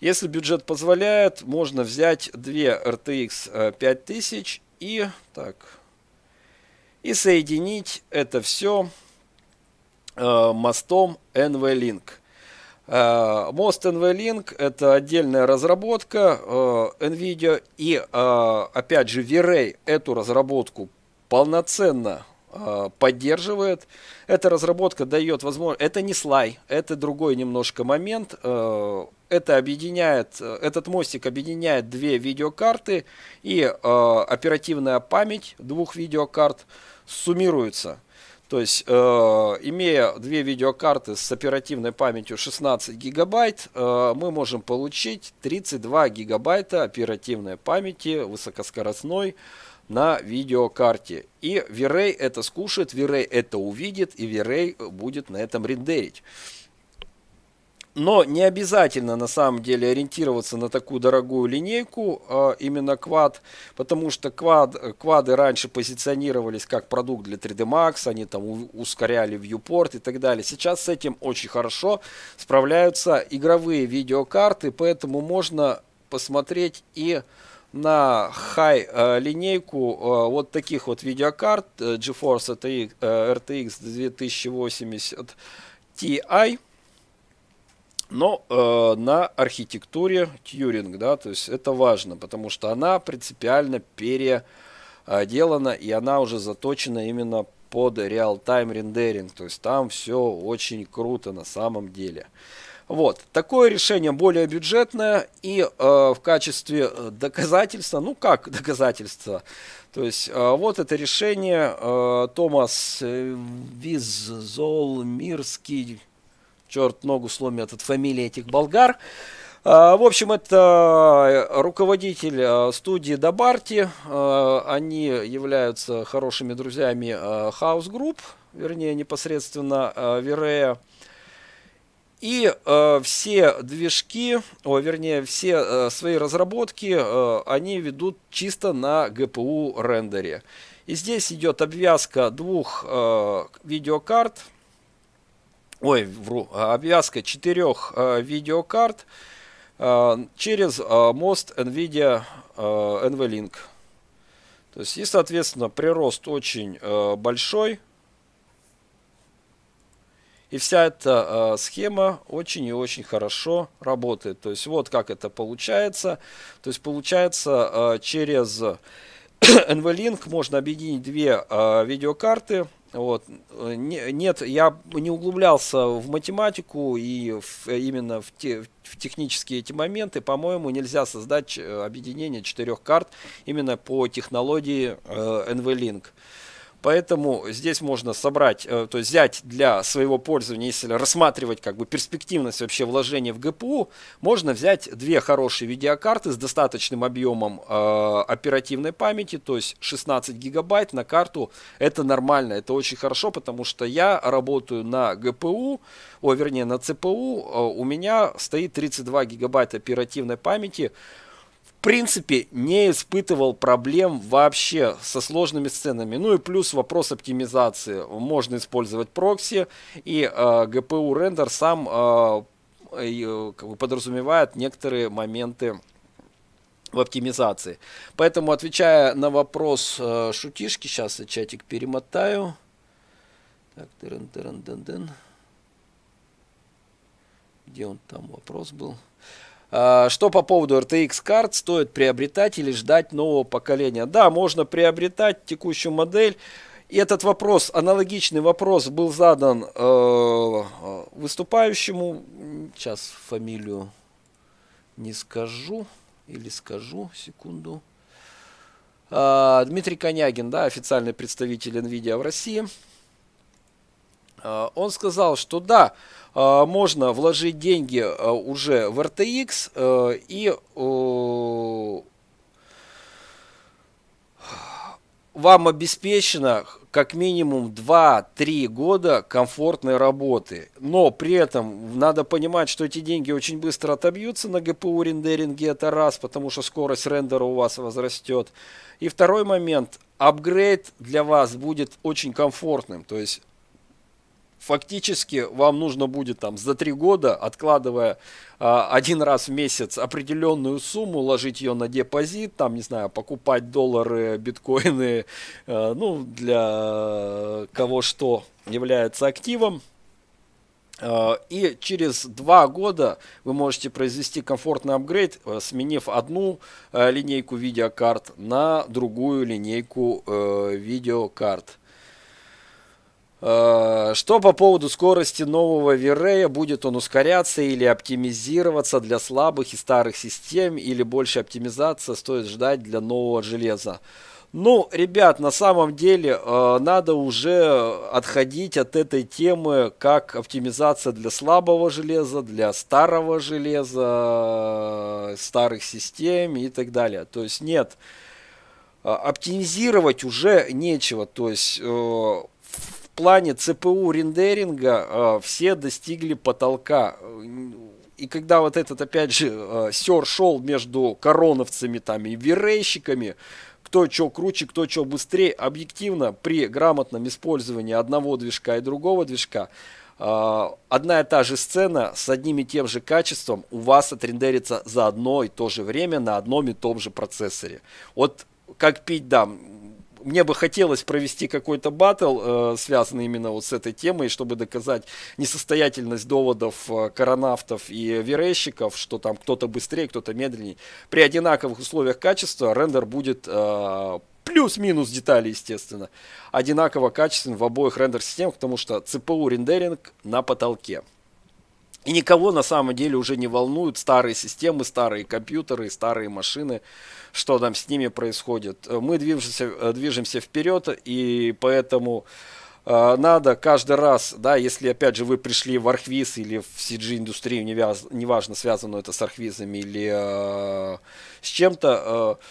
Если бюджет позволяет, можно взять две эр ти икс пять тысяч и, так, и соединить это все э, мостом NVLink. Э, мост NVLink это отдельная разработка э, NVIDIA, и э, опять же Верей эту разработку полноценно поддерживает. Эта разработка дает возможность, это не слай, это другой немножко момент, это объединяет, этот мостик объединяет две видеокарты, и оперативная память двух видеокарт суммируется. То есть, э, имея две видеокарты с оперативной памятью шестнадцать гигабайт, э, мы можем получить тридцать два гигабайта оперативной памяти высокоскоростной на видеокарте. И V-Ray это скушает, V-Ray это увидит, и V-Ray будет на этом рендерить. Но не обязательно на самом деле ориентироваться на такую дорогую линейку, именно Quad, потому что Quad, Quad'ы раньше позиционировались как продукт для три дэ Max, они там ускоряли viewport и так далее. Сейчас с этим очень хорошо справляются игровые видеокарты, поэтому можно посмотреть и на хай линейку вот таких вот видеокарт GeForce эр ти экс две тысячи восемьдесят Ti. Но э, на архитектуре Turing, да, то есть это важно, потому что она принципиально переделана, и она уже заточена именно под реал-тайм рендеринг, то есть там все очень круто на самом деле. Вот, такое решение более бюджетное, и э, в качестве доказательства, ну как доказательство, то есть э, вот это решение э, Томас Визолмирский, черт ногу сломит от фамилии этих болгар. В общем, это руководитель студии Добарти. Они являются хорошими друзьями House Group, вернее, непосредственно V-Ray. И все движки, о, вернее, все свои разработки они ведут чисто на джи пи ю рендере. И здесь идет обвязка двух видеокарт. Ой, вру, обвязка четырех э, видеокарт э, через э, мост NVIDIA э, NVLink. То есть, и, соответственно, прирост очень э, большой. И вся эта э, схема очень и очень хорошо работает. То есть, вот как это получается. То есть, получается, э, через NVLink можно объединить две э, видеокарты. Вот. Нет, я не углублялся в математику и в, именно в, те, в технические эти моменты. По-моему, нельзя создать объединение четырех карт именно по технологии э, NVLink. Поэтому здесь можно собрать, э, то есть взять для своего пользования, если рассматривать как бы перспективность вообще вложения в джи пи ю, можно взять две хорошие видеокарты с достаточным объемом э, оперативной памяти, то есть шестнадцать гигабайт на карту. Это нормально, это очень хорошо, потому что я работаю на джи пи ю, о, вернее на си пи ю, э, у меня стоит тридцать два гигабайта оперативной памяти. В принципе, не испытывал проблем вообще со сложными сценами. Ну и плюс вопрос оптимизации. Можно использовать прокси, и э, джи пи ю рендер сам э, э, как бы подразумевает некоторые моменты в оптимизации. Поэтому, отвечая на вопрос э, шутишки, сейчас я чатик перемотаю. Так, дырын, дырын, дын, дын. Где он там вопрос был? Что по поводу эр ти экс карт, стоит приобретать или ждать нового поколения? Да, можно приобретать текущую модель. И этот вопрос, аналогичный вопрос был задан э, выступающему. Сейчас фамилию не скажу или скажу, секунду. Э, Дмитрий Конягин, да, официальный представитель NVIDIA в России. Он сказал, что да, можно вложить деньги уже в эр ти экс и вам обеспечено как минимум два-три года комфортной работы. Но при этом надо понимать, что эти деньги очень быстро отобьются на джи пи ю рендеринге, это раз, потому что скорость рендера у вас возрастет. И второй момент, апгрейд для вас будет очень комфортным, то есть фактически вам нужно будет там за три года, откладывая а, один раз в месяц определенную сумму, ложить ее на депозит, там, не знаю, покупать доллары, биткоины, а, ну, для кого что является активом. А, и через два года вы можете произвести комфортный апгрейд, сменив одну а, линейку видеокарт на другую линейку а, видеокарт. Что по поводу скорости нового V-Ray, будет он ускоряться или оптимизироваться для слабых и старых систем, или больше оптимизация стоит ждать для нового железа? Ну, ребят, на самом деле э, надо уже отходить от этой темы, как оптимизация для слабого железа, для старого железа, старых систем и так далее. То есть нет, оптимизировать уже нечего. То есть э, в плане си пи ю рендеринга э, все достигли потолка. И когда вот этот, опять же, э, сёр шел между короновцами там, и верейщиками, кто что круче, кто что быстрее, объективно при грамотном использовании одного движка и другого движка одна и та же сцена с одним и тем же качеством у вас отрендерится за одно и то же время на одном и том же процессоре. Вот как пить дам. Мне бы хотелось провести какой-то баттл, связанный именно вот с этой темой, чтобы доказать несостоятельность доводов коронавтов и верейщиков, что там кто-то быстрее, кто-то медленнее. При одинаковых условиях качества рендер будет плюс-минус детали, естественно, одинаково качествен в обоих рендер-системах, потому что си пи ю рендеринг на потолке. И никого на самом деле уже не волнуют старые системы, старые компьютеры, старые машины, что там с ними происходит. Мы движемся, движемся вперед, и поэтому э, надо каждый раз, да, если опять же вы пришли в Архвиз или в си джи-индустрию, неважно, связано это с Архвизами или э, с чем-то, э,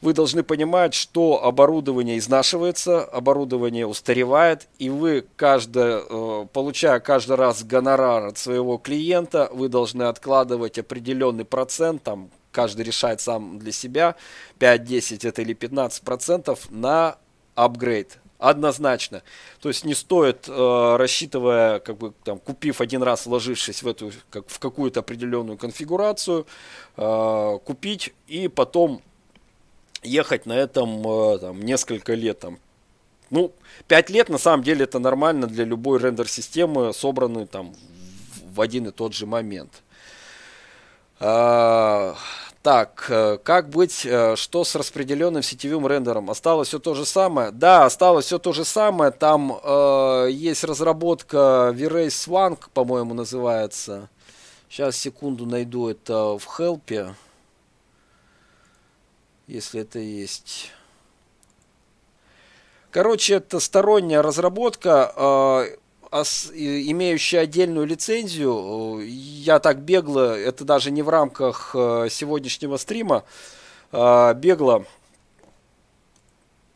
вы должны понимать, что оборудование изнашивается, оборудование устаревает, и вы, каждый, получая каждый раз гонорар от своего клиента, вы должны откладывать определенный процент, там каждый решает сам для себя, пять-десять это или пятнадцать процентов на апгрейд. Однозначно. То есть не стоит, э, рассчитывая, как бы, там, купив один раз, вложившись в, эту, как, в какую-то определенную конфигурацию, э, купить и потом ехать на этом там, несколько лет. Там. Ну, пять лет на самом деле это нормально для любой рендер-системы, собранной там, в один и тот же момент. А, так, как быть, что с распределенным сетевым рендером? Осталось все то же самое? Да, осталось все то же самое. Там э, есть разработка V-Ray Swank, по-моему, называется. Сейчас, секунду, найду это в хелпе. Если это есть. Короче, это сторонняя разработка, э, имеющая отдельную лицензию. Я так бегло, это даже не в рамках сегодняшнего стрима, э, бегло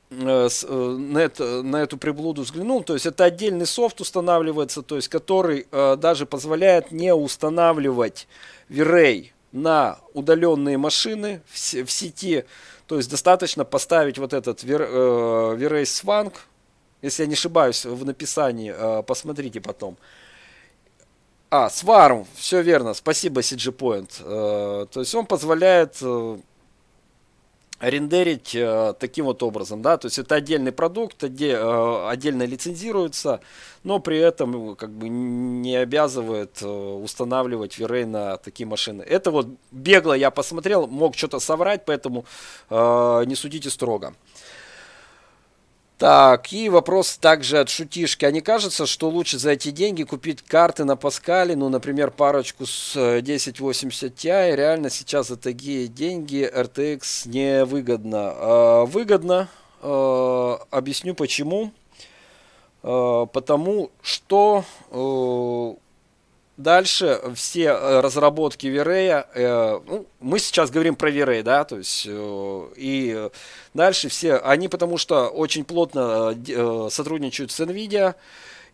э, с, на, это, на эту приблуду взглянул. То есть это отдельный софт устанавливается, то есть, который э, даже позволяет не устанавливать V-Ray на удаленные машины в сети. То есть достаточно поставить вот этот V-Ray Swank, если я не ошибаюсь в написании, посмотрите потом. А, Swarm, все верно, спасибо си джи Point. То есть он позволяет рендерить таким вот образом, да, то есть это отдельный продукт, отдельно лицензируется, но при этом как бы не обязывает устанавливать V-Ray на такие машины. Это вот бегло я посмотрел, мог что-то соврать, поэтому э, не судите строго. Так, и вопрос также от Шутишки. А не кажется, что лучше за эти деньги купить карты на Паскале, ну, например, парочку с тысяча восемьдесят Ti, реально сейчас за такие деньги эр ти экс невыгодно? Выгодно, объясню почему. Потому что дальше все разработки V-Ray, э, ну, мы сейчас говорим про V-Ray, да, то есть, э, и дальше все, они потому что очень плотно э, сотрудничают с NVIDIA,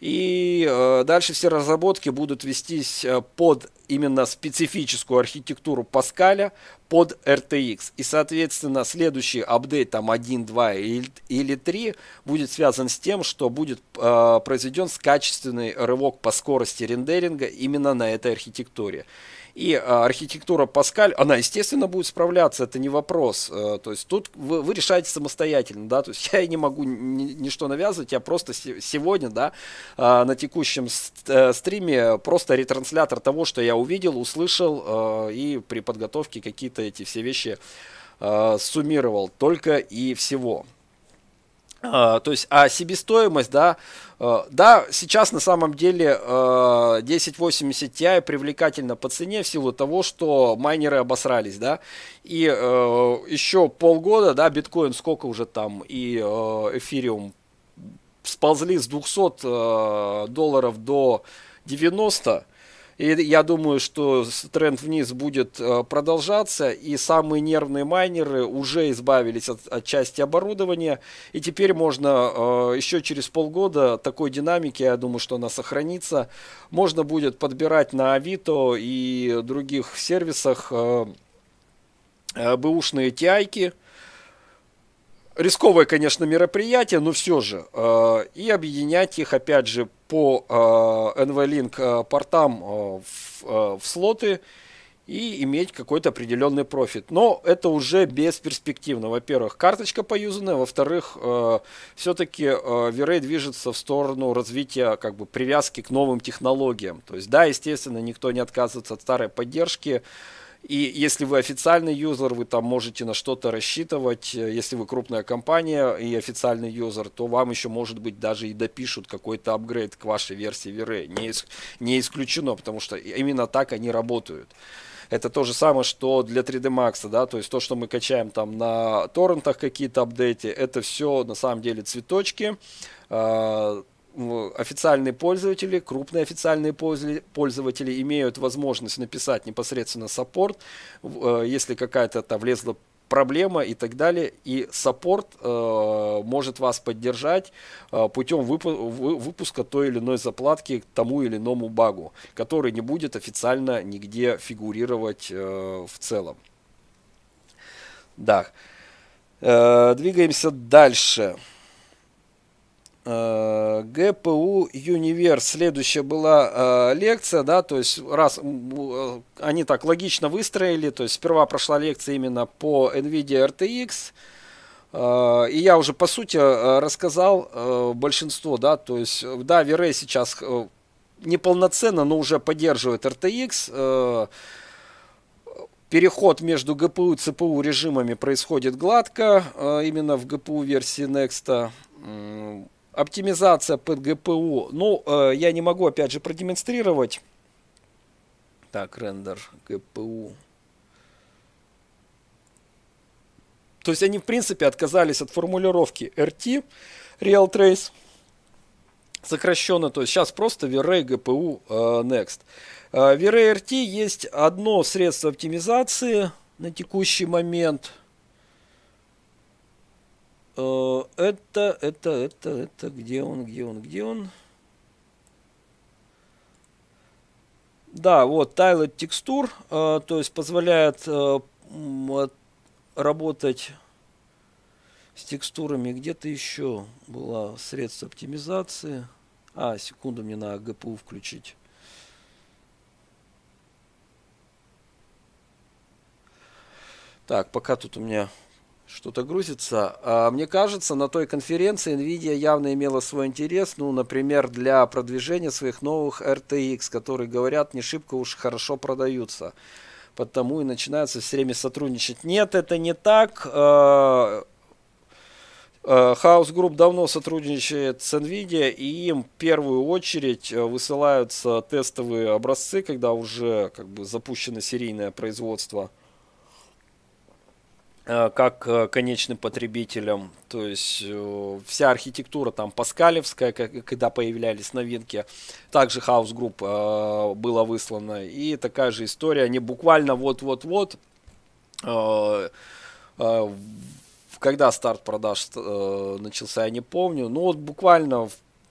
и э, дальше все разработки будут вестись под именно специфическую архитектуру Паскаля, под эр ти экс. И, соответственно, следующий апдейт, там, один, два или три, будет связан с тем, что будет э, произведен качественный рывок по скорости рендеринга именно на этой архитектуре. И э, архитектура Паскаль, она, естественно, будет справляться, это не вопрос. Э, то есть тут вы, вы решаете самостоятельно, да, то есть я не могу ни, ничто навязывать, я просто с, сегодня, да, э, на текущем ст, э, стриме просто ретранслятор того, что я увидел, услышал, э, и при подготовке какие-то эти все вещи э, суммировал только и всего. То есть, а себестоимость, да, да, сейчас на самом деле тысяча восемьдесят Ti привлекательно по цене в силу того, что майнеры обосрались, да, и еще полгода, да, биткоин сколько уже там, и эфириум сползли с двухсот долларов до девяноста, и я думаю, что тренд вниз будет продолжаться, и самые нервные майнеры уже избавились от, от части оборудования, и теперь можно э, еще через полгода такой динамики, я думаю, что она сохранится, можно будет подбирать на Авито и других сервисах э, э, бэушные ти ай-ки. Рисковое, конечно, мероприятие, но все же. Э, и объединять их, опять же, по э, эн ви линк портам э, в, э, в слоты и иметь какой-то определенный профит. Но это уже бесперспективно. Во-первых, карточка поюзанная. Во-вторых, э, все-таки э, V-Ray движется в сторону развития как бы привязки к новым технологиям. То есть, да, естественно, никто не отказывается от старой поддержки. И если вы официальный юзер, вы там можете на что-то рассчитывать. Если вы крупная компания и официальный юзер, то вам еще, может быть, даже и допишут какой-то апгрейд к вашей версии V-Ray. Не, не исключено, потому что именно так они работают. Это то же самое, что для три дэ Max, да, то есть то, что мы качаем там на торрентах какие-то апдейты, это все на самом деле цветочки. Официальные пользователи, крупные официальные пользователи имеют возможность написать непосредственно саппорт, если какая-то там влезла проблема и так далее. И саппорт э, может вас поддержать э, путем выпу вы выпуска той или иной заплатки к тому или иному багу, который не будет официально нигде фигурировать э, в целом. Да. Э, двигаемся дальше. ГПУ Юниверс. Следующая была э, лекция, да, то есть раз э, они так логично выстроили, то есть сперва прошла лекция именно по NVIDIA R T X, э, и я уже по сути э, рассказал э, большинство, да, то есть да, V-Ray сейчас э, неполноценно, но уже поддерживает R T X, э, переход между джи пи ю и си пи ю режимами происходит гладко, э, именно в джи пи ю версии Next. э, Оптимизация под джи пи ю. Ну, э, я не могу, опять же, продемонстрировать. Так, рендер джи пи ю. То есть они, в принципе, отказались от формулировки эр ти, Real Trace, сокращенно. То есть сейчас просто V-Ray джи пи ю э, Next. Э, V-Ray эр ти есть одно средство оптимизации на текущий момент. Это, это, это, это, где он, где он, где он? Да, вот Tiled Texture, то есть позволяет работать с текстурами. Где-то еще было средство оптимизации. А, секунду, мне надо джи пи ю включить. Так, пока тут у меня... что-то грузится. Мне кажется, на той конференции NVIDIA явно имела свой интерес, ну, например, для продвижения своих новых эр ти икс, которые, говорят, не шибко уж хорошо продаются. Потому и начинаются все время сотрудничать. Нет, это не так. House Group давно сотрудничает с NVIDIA, и им в первую очередь высылаются тестовые образцы, когда уже как бы запущено серийное производство, как конечным потребителям. То есть вся архитектура там паскалевская, когда появлялись новинки, также House Group была выслана. И такая же история. Они буквально вот-вот-вот, когда старт продаж начался, я не помню, но вот буквально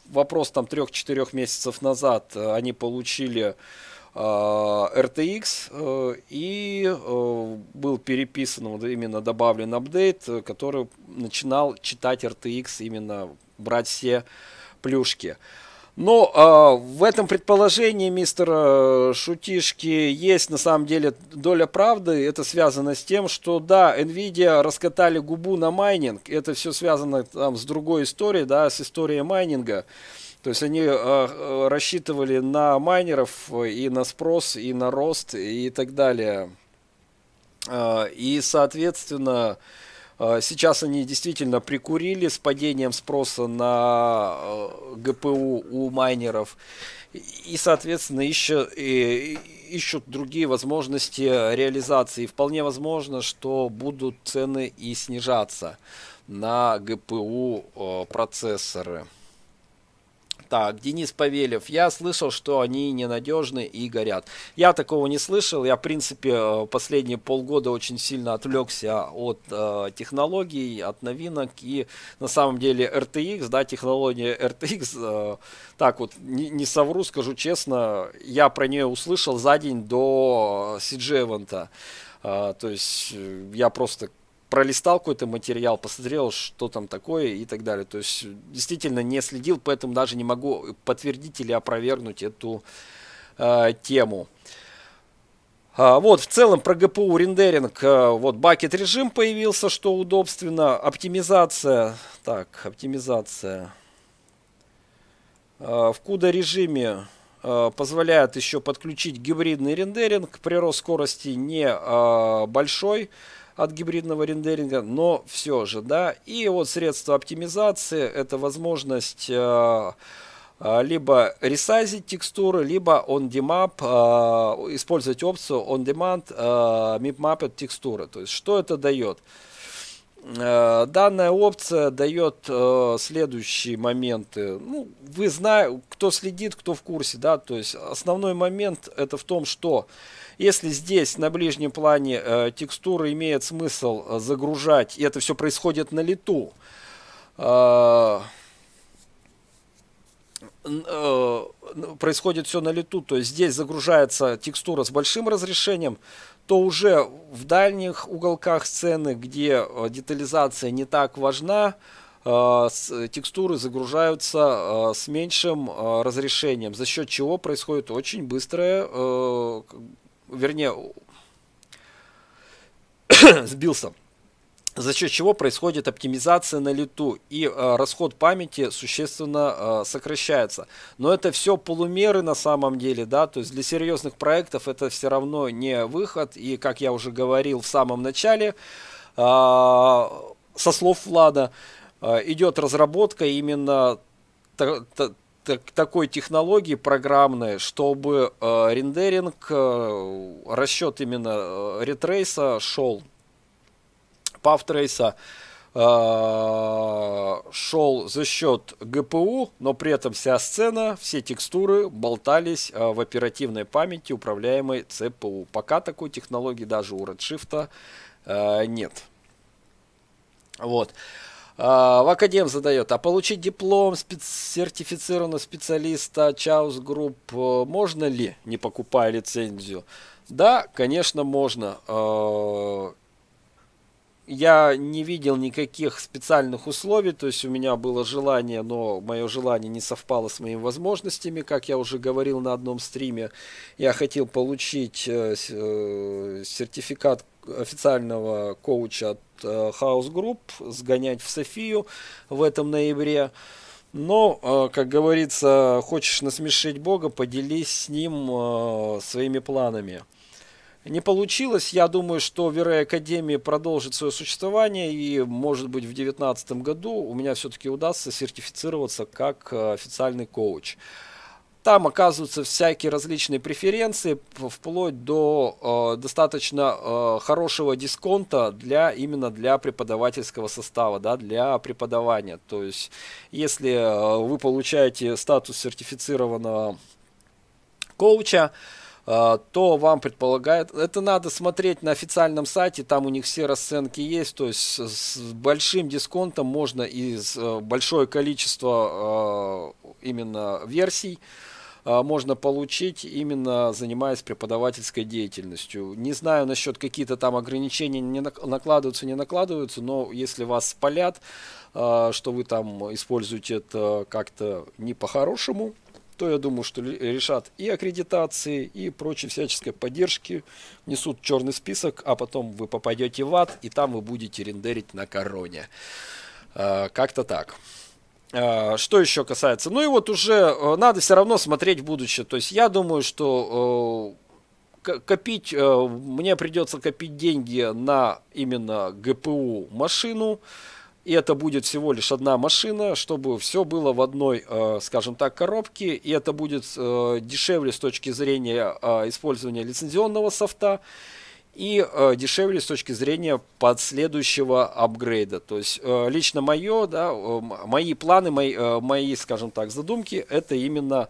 вопрос там трёх-четырёх месяцев назад они получили эр ти икс, и был переписан, вот именно добавлен апдейт, который начинал читать эр ти икс, именно брать все плюшки. Но э, в этом предположении мистера Шутишки есть на самом деле доля правды. Это связано с тем, что да, NVIDIA раскатали губу на майнинг. Это все связано там с другой историей, да, с историей майнинга. То есть они э, рассчитывали на майнеров и на спрос, и на рост, и так далее. Э, и соответственно... Сейчас они действительно прикурили с падением спроса на ГПУ у майнеров и, соответственно, ищут, ищут другие возможности реализации. Вполне возможно, что будут цены и снижаться на ГПУ процессоры. Так, Денис Павелев. Я слышал, что они ненадежны и горят. Я такого не слышал. Я, в принципе, последние полгода очень сильно отвлекся от э, технологий, от новинок. И на самом деле эр ти икс, да, технология эр ти икс, э, так вот, не, не совру, скажу честно, я про нее услышал за день до си джи-эвента. Э, то есть я просто... пролистал какой-то материал, посмотрел, что там такое и так далее. То есть действительно не следил, поэтому даже не могу подтвердить или опровергнуть эту э, тему. А, вот, в целом про ГПУ рендеринг. Э, вот, бакет режим появился, что удобственно. Оптимизация. Так, оптимизация. Э, в куда режиме позволяет еще подключить гибридный рендеринг. Прирост скорости не э, большой от гибридного рендеринга, но все же, да. И вот средства оптимизации — это возможность э, либо ресайзить текстуры, либо on-demand, э, использовать опцию on-demand э, mipmapped текстуры. То есть что это дает? Э, данная опция дает э, следующие моменты. Ну, вы знаете, кто следит, кто в курсе, да. То есть основной момент это в том, что если здесь на ближнем плане э, текстуры имеет смысл э, загружать, и это все происходит на лету, э, э, происходит все на лету, то есть здесь загружается текстура с большим разрешением, то уже в дальних уголках сцены, где э, детализация не так важна, текстуры загружаются с меньшим разрешением, за счет чего происходит очень быстрое, вернее, сбился, за счет чего происходит оптимизация на лету, и расход памяти существенно сокращается. Но это все полумеры на самом деле, да, то есть для серьезных проектов это все равно не выход, и, как я уже говорил в самом начале, со слов Влада, идет разработка именно такой технологии программной, чтобы рендеринг, расчет именно ретрейса шел, пафтрейса шел за счет ГПУ, но при этом вся сцена, все текстуры болтались в оперативной памяти, управляемой ЦПУ. Пока такой технологии даже у Redshift нет. Вот. В академ задает, а получить диплом спец... сертифицированного специалиста Chaos Group можно ли, не покупая лицензию? Да, конечно, можно. Я не видел никаких специальных условий, то есть у меня было желание, но мое желание не совпало с моими возможностями, как я уже говорил на одном стриме. Я хотел получить сертификат официального коуча от Chaos Group, сгонять в Софию в этом ноябре. Но, как говорится, хочешь насмешить Бога, поделись с ним своими планами. Не получилось. Я думаю, что Вере Академия продолжит свое существование, и, может быть, в две тысячи девятнадцатом году у меня все-таки удастся сертифицироваться как официальный коуч. Там оказываются всякие различные преференции, вплоть до э, достаточно э, хорошего дисконта для, именно для преподавательского состава, да, для преподавания. То есть, если э, вы получаете статус сертифицированного коуча, э, то вам предполагает... Это надо смотреть на официальном сайте, там у них все расценки есть. То есть, с большим дисконтом можно из э, большое количество э, именно версий можно получить, именно занимаясь преподавательской деятельностью. Не знаю насчет какие-то там ограничения, не накладываются, не накладываются, но если вас спалят, что вы там используете это как-то не по-хорошему, то я думаю, что решат и аккредитации, и прочей всяческой поддержки, несут черный список, а потом вы попадете в ад, и там вы будете рендерить на короне. Как-то так. Что еще касается, ну и вот уже надо все равно смотреть в будущее, то есть я думаю, что копить, мне придется копить деньги на именно гэ пэ у машину. И это будет всего лишь одна машина, чтобы все было в одной, скажем так, коробке. И это будет дешевле с точки зрения использования лицензионного софта и дешевле с точки зрения последующего апгрейда. То есть лично мое, да, мои планы, мои, мои, скажем так, задумки, это именно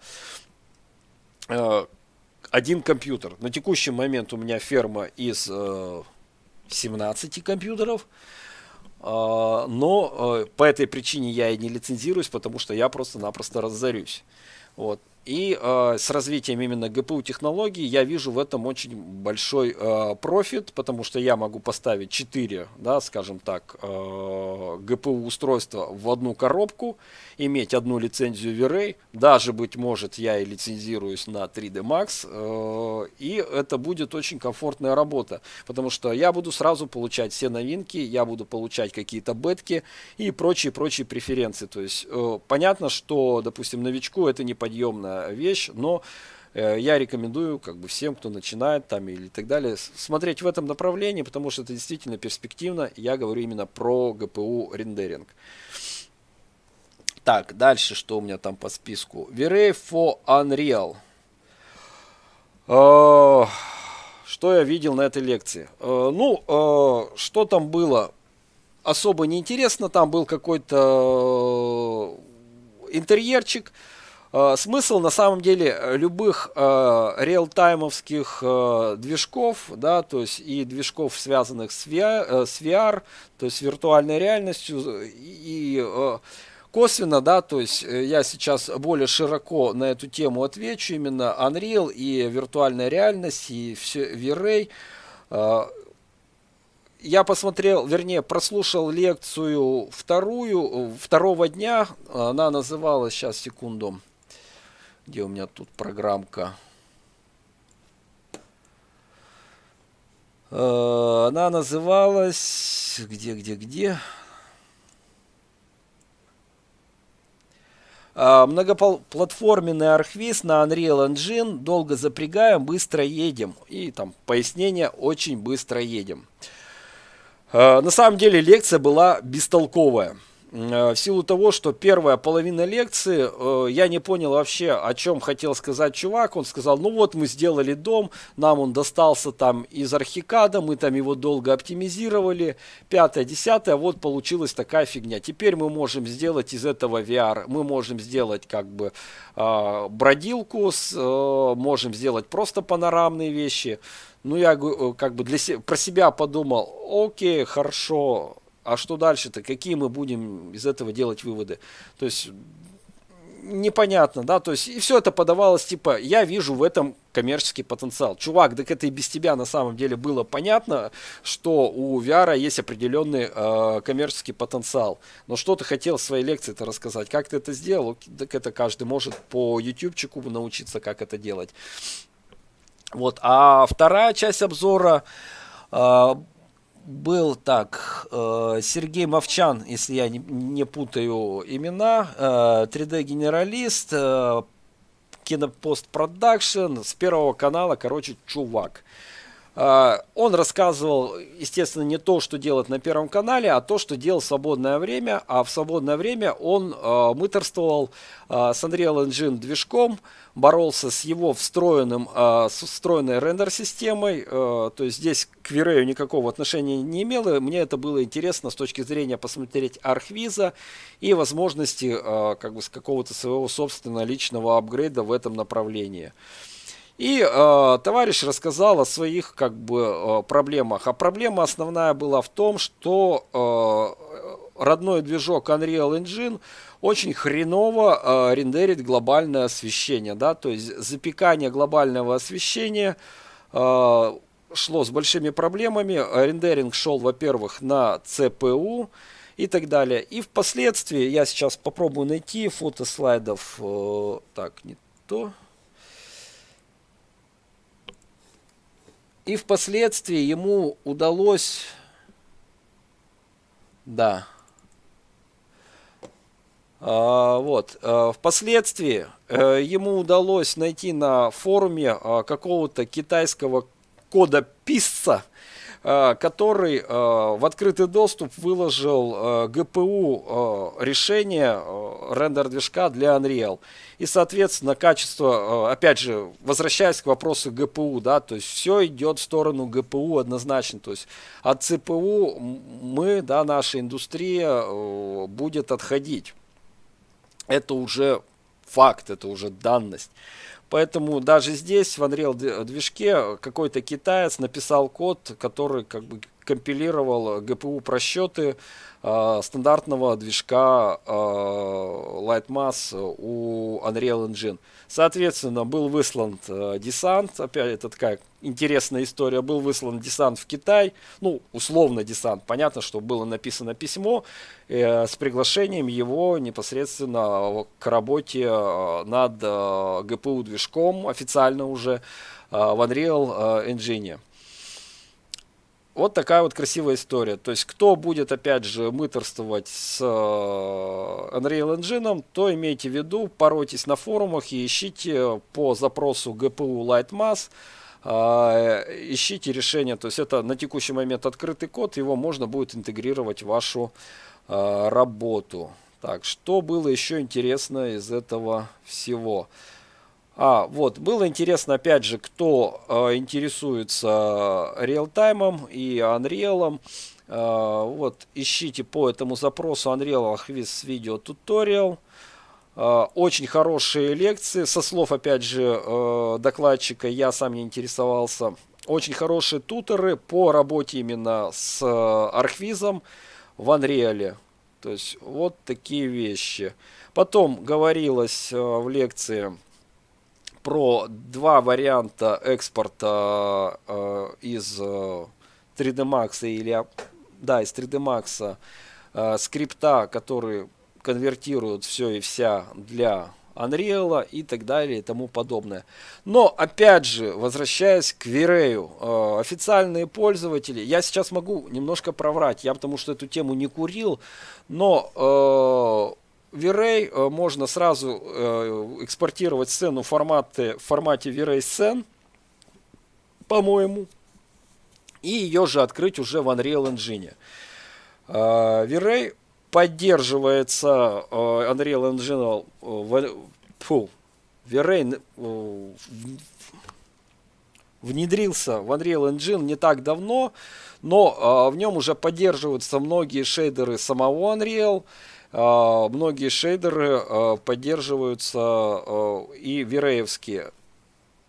один компьютер. На текущий момент у меня ферма из семнадцати компьютеров. Но по этой причине я и не лицензируюсь, потому что я просто-напросто разорюсь. Вот. И с развитием именно гэ пэ у технологий я вижу в этом очень большой профит, потому что я могу поставить четыре, да, скажем так, гэ пэ у устройства в одну коробку, иметь одну лицензию ви рэй, даже, быть может, я и лицензируюсь на три дэ макс, и это будет очень комфортная работа, потому что я буду сразу получать все новинки, я буду получать какие-то бетки и прочие-прочие преференции. То есть понятно, что, допустим, новичку это неподъемно вещь, но э, я рекомендую как бы всем, кто начинает там или так далее, смотреть в этом направлении, потому что это действительно перспективно. Я говорю именно про гэ пэ у рендеринг. Так, дальше что у меня там по списку? ви рэй for Unreal. Э, что я видел на этой лекции? Э, ну, э, что там было? Особо неинтересно. Там был какой-то интерьерчик. Смысл на самом деле любых э, реалтаймовских э, движков, да, то есть и движков, связанных с ви ар, э, с ви ар, то есть виртуальной реальностью, и э, косвенно, да, то есть я сейчас более широко на эту тему отвечу, именно Unreal и виртуальная реальность, и все ви рэй. Э, Я посмотрел, вернее, прослушал лекцию вторую, второго дня, она называлась, сейчас, секунду, где у меня тут программка, она называлась, где, где, где, многоплатформенный архвиз на Unreal Engine, долго запрягаем, быстро едем, и там пояснение, очень быстро едем. На самом деле лекция была бестолковая, в силу того, что первая половина лекции, я не понял вообще, о чем хотел сказать чувак. Он сказал, ну вот мы сделали дом, нам он достался там из архикада, мы там его долго оптимизировали, пятое, десятое, вот получилась такая фигня. Теперь мы можем сделать из этого ви ар, мы можем сделать как бы бродилку, можем сделать просто панорамные вещи. Ну, я как бы для себя, про себя подумал, окей, хорошо, а что дальше-то? Какие мы будем из этого делать выводы? То есть, непонятно, да? То есть, и все это подавалось, типа, я вижу в этом коммерческий потенциал. Чувак, так это и без тебя на самом деле было понятно, что у ви ар есть определенный э, коммерческий потенциал. Но что ты хотел в своей лекции-то рассказать? Как ты это сделал? Так это каждый может по ютубчику научиться, как это делать. Вот, а вторая часть обзора э, был так, э, Сергей Мовчан, если я не, не путаю имена, э, три дэ генералист, э, кинопостпродакшн, с первого канала, короче, чувак. Э, он рассказывал, естественно, не то, что делать на первом канале, а то, что делал в свободное время, а в свободное время он э, мыторствовал э, с Unreal Engine движком, боролся с его встроенным, э, с встроенной рендер-системой, э, то есть здесь к ви рэй никакого отношения не имело, мне это было интересно с точки зрения посмотреть архвиза и возможности э, как бы с какого-то своего собственного личного апгрейда в этом направлении. И э, товарищ рассказал о своих как бы проблемах, а проблема основная была в том, что э, родной движок Unreal Engine очень хреново э, рендерит глобальное освещение, да, то есть запекание глобального освещения э, шло с большими проблемами, рендеринг шел, во-первых, на си пи ю и так далее, и впоследствии, я сейчас попробую найти фото слайдов, э, так, не то, и впоследствии ему удалось, да, Вот. Впоследствии ему удалось найти на форуме какого-то китайского кодописца, который в открытый доступ выложил джи пи ю решение рендер-движка для Unreal. И, соответственно, качество, опять же, возвращаясь к вопросу джи пи ю, да, то есть все идет в сторону джи пи ю однозначно. То есть от си пи ю мы, да, наша индустрия будет отходить. Это уже факт, это уже данность. Поэтому даже здесь в Unreal движке какой-то китаец написал код, который как бы компилировал джи пи ю просчеты э, стандартного движка э, Lightmass у Unreal Engine. Соответственно, был выслан э, десант, опять это такая интересная история, был выслан десант в Китай, ну условно десант, понятно, что было написано письмо э, с приглашением его непосредственно к работе над э, джи пи ю движком официально уже э, в Unreal Engine. Вот такая вот красивая история. То есть, кто будет, опять же, мыторствовать с Unreal Engine, то имейте в виду, поройтесь на форумах и ищите по запросу джи пи ю Lightmass, ищите решение. То есть, это на текущий момент открытый код, его можно будет интегрировать в вашу работу. Так, что было еще интересно из этого всего? А, вот, было интересно, опять же, кто э, интересуется реалтаймом и Unreal. Э, вот, ищите по этому запросу Unreal Quiz Video Tutorial. Э, очень хорошие лекции. Со слов, опять же, э, докладчика, я сам не интересовался. Очень хорошие туторы по работе именно с э, архвизом в Unreal. То есть, вот такие вещи. Потом говорилось э, в лекции про два варианта экспорта э, из три дэ Max или да, из три дэ Max э, скрипта, которые конвертируют все и вся для Unreal и так далее и тому подобное. Но опять же, возвращаясь к V-Ray, э, официальные пользователи, я сейчас могу немножко проврать, я потому что эту тему не курил, но э, V-Ray можно сразу э, экспортировать сцену в формате, в формате V-Ray сцен, по-моему, и ее же открыть уже в Unreal Engine. Э, V-Ray поддерживается э, Unreal Engine э, фу, V-Ray э, внедрился в Unreal Engine не так давно, но э, в нем уже поддерживаются многие шейдеры самого Unreal. Многие шейдеры поддерживаются и V-Ray-евские,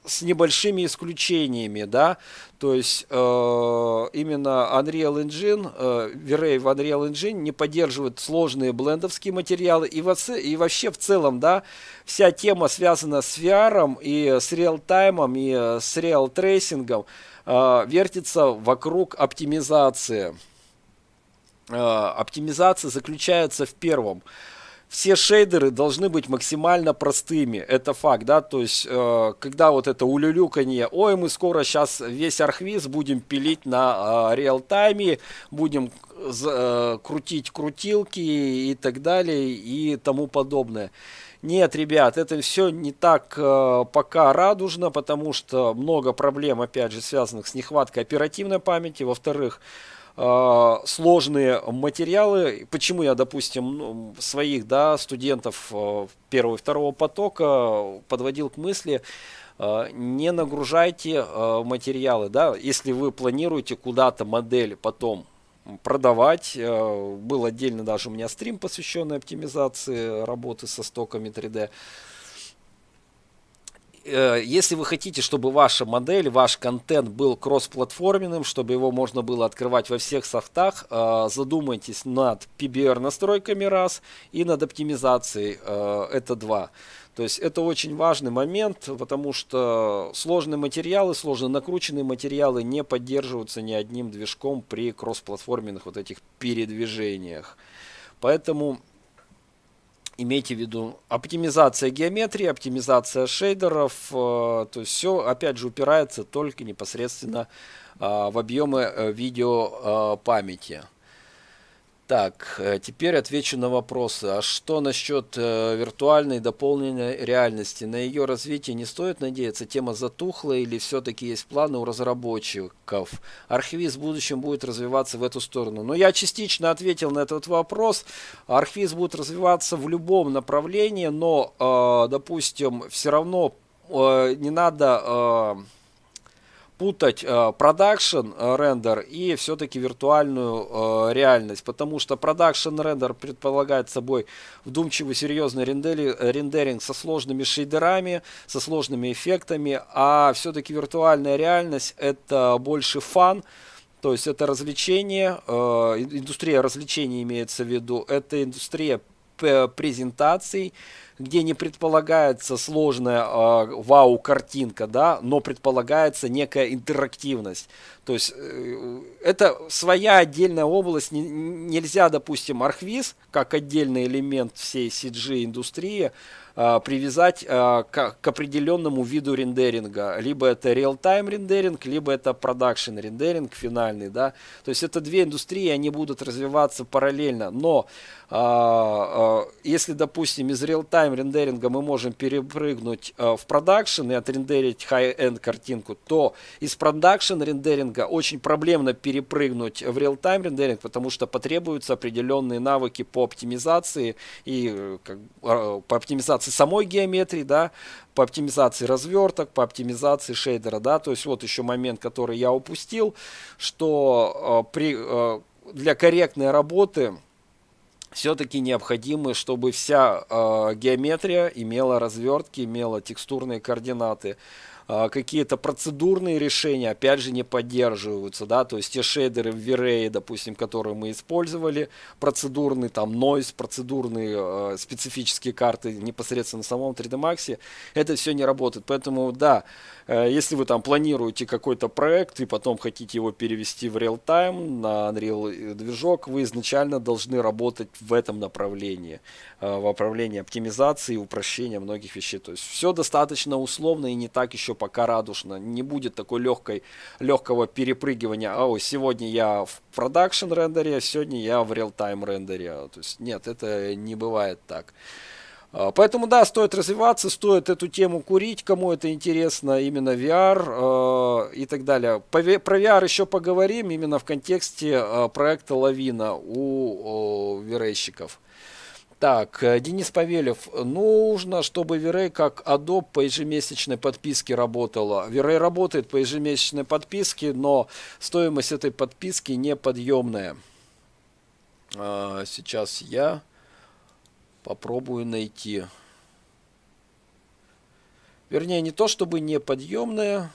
с небольшими исключениями, да, то есть именно Unreal Engine, V-Ray в Unreal Engine не поддерживает сложные блендовские материалы, и вообще в целом, да, вся тема связана с ви ар и с реалтаймом и с реалтрейсингом, вертится вокруг оптимизации. Оптимизация заключается в первом. Все шейдеры должны быть максимально простыми. Это факт, да, то есть, когда вот это улюлюканье, ой, мы скоро сейчас весь архвиз будем пилить на реалтайме, будем крутить крутилки и так далее и тому подобное. Нет, ребят, это все не так э, пока радужно, потому что много проблем, опять же, связанных с нехваткой оперативной памяти. Во-вторых, э, сложные материалы. Почему я, допустим, своих, да, студентов э, первого и второго потока подводил к мысли, э, не нагружайте э, материалы, да, если вы планируете куда-то модель потом продавать. Был отдельно даже у меня стрим, посвященный оптимизации работы со стоками три дэ. Если вы хотите, чтобы ваша модель, ваш контент был кроссплатформенным, чтобы его можно было открывать во всех софтах, задумайтесь над пи би ар настройками раз и над оптимизацией, это два. То есть это очень важный момент, потому что сложные материалы, сложно накрученные материалы не поддерживаются ни одним движком при кроссплатформенных вот этих передвижениях. Поэтому имейте в виду оптимизация геометрии, оптимизация шейдеров, то есть все опять же упирается только непосредственно в объемы видеопамяти. Так, теперь отвечу на вопросы. А что насчет виртуальной дополненной реальности? На ее развитие не стоит надеяться? Тема затухла или все-таки есть планы у разработчиков? Архивист в будущем будет развиваться в эту сторону? Ну, я частично ответил на этот вопрос. Архивист будет развиваться в любом направлении, но, допустим, все равно не надо путать продакшн рендер и все-таки виртуальную э, реальность, потому что продакшн рендер предполагает собой вдумчивый серьезный рендери, рендеринг со сложными шейдерами, со сложными эффектами, а все-таки виртуальная реальность — это больше фан, то есть это развлечение, э, индустрия развлечений имеется в виду, это индустрия презентаций, где не предполагается сложная э, вау-картинка, да, но предполагается некая интерактивность. То есть э, это своя отдельная область. Не, нельзя, допустим, архвиз, как отдельный элемент всей си джи-индустрии, э, привязать э, к, к определенному виду рендеринга. Либо это реал-тайм рендеринг, либо это продакшн рендеринг финальный, да. То есть это две индустрии, они будут развиваться параллельно. Но э, э, если, допустим, из реал-тайм рендеринга мы можем перепрыгнуть э, в продакшн и отрендерить хай-энд картинку, то из продакшн рендеринга очень проблемно перепрыгнуть в реал-тайм рендеринг, потому что потребуются определенные навыки по оптимизации и как, э, по оптимизации самой геометрии, да, по оптимизации разверток, по оптимизации шейдера, да, то есть вот еще момент, который я упустил, что э, при, э, для корректной работы все-таки необходимы, чтобы вся э, геометрия имела развертки, имела текстурные координаты. Э, Какие-то процедурные решения, опять же, не поддерживаются. Да? То есть те шейдеры в V-Ray, допустим, которые мы использовали, процедурный там Noise, процедурные э, специфические карты непосредственно в самом три дэ Max, это все не работает. Поэтому, да, э, если вы там планируете какой-то проект и потом хотите его перевести в реал-тайм на Unreal движок, вы изначально должны работать в этом направлении, в направлении оптимизации и упрощения многих вещей. То есть все достаточно условно и не так еще пока радужно. Не будет такой легкой, легкого перепрыгивания. А ой, сегодня я в продакшн рендере, сегодня я в реал-тайм рендере. То есть нет, это не бывает так. Поэтому да, стоит развиваться, стоит эту тему курить, кому это интересно, именно ви ар э, и так далее. По, про ви ар еще поговорим именно в контексте э, проекта «Лавина» у э, ви рейщиков. Так, Денис Павелев. Нужно, чтобы ви рей как Adobe по ежемесячной подписке работала. ви рей работает по ежемесячной подписке, но стоимость этой подписки неподъемная. Э, сейчас я... попробую найти. Вернее, не то чтобы неподъемная.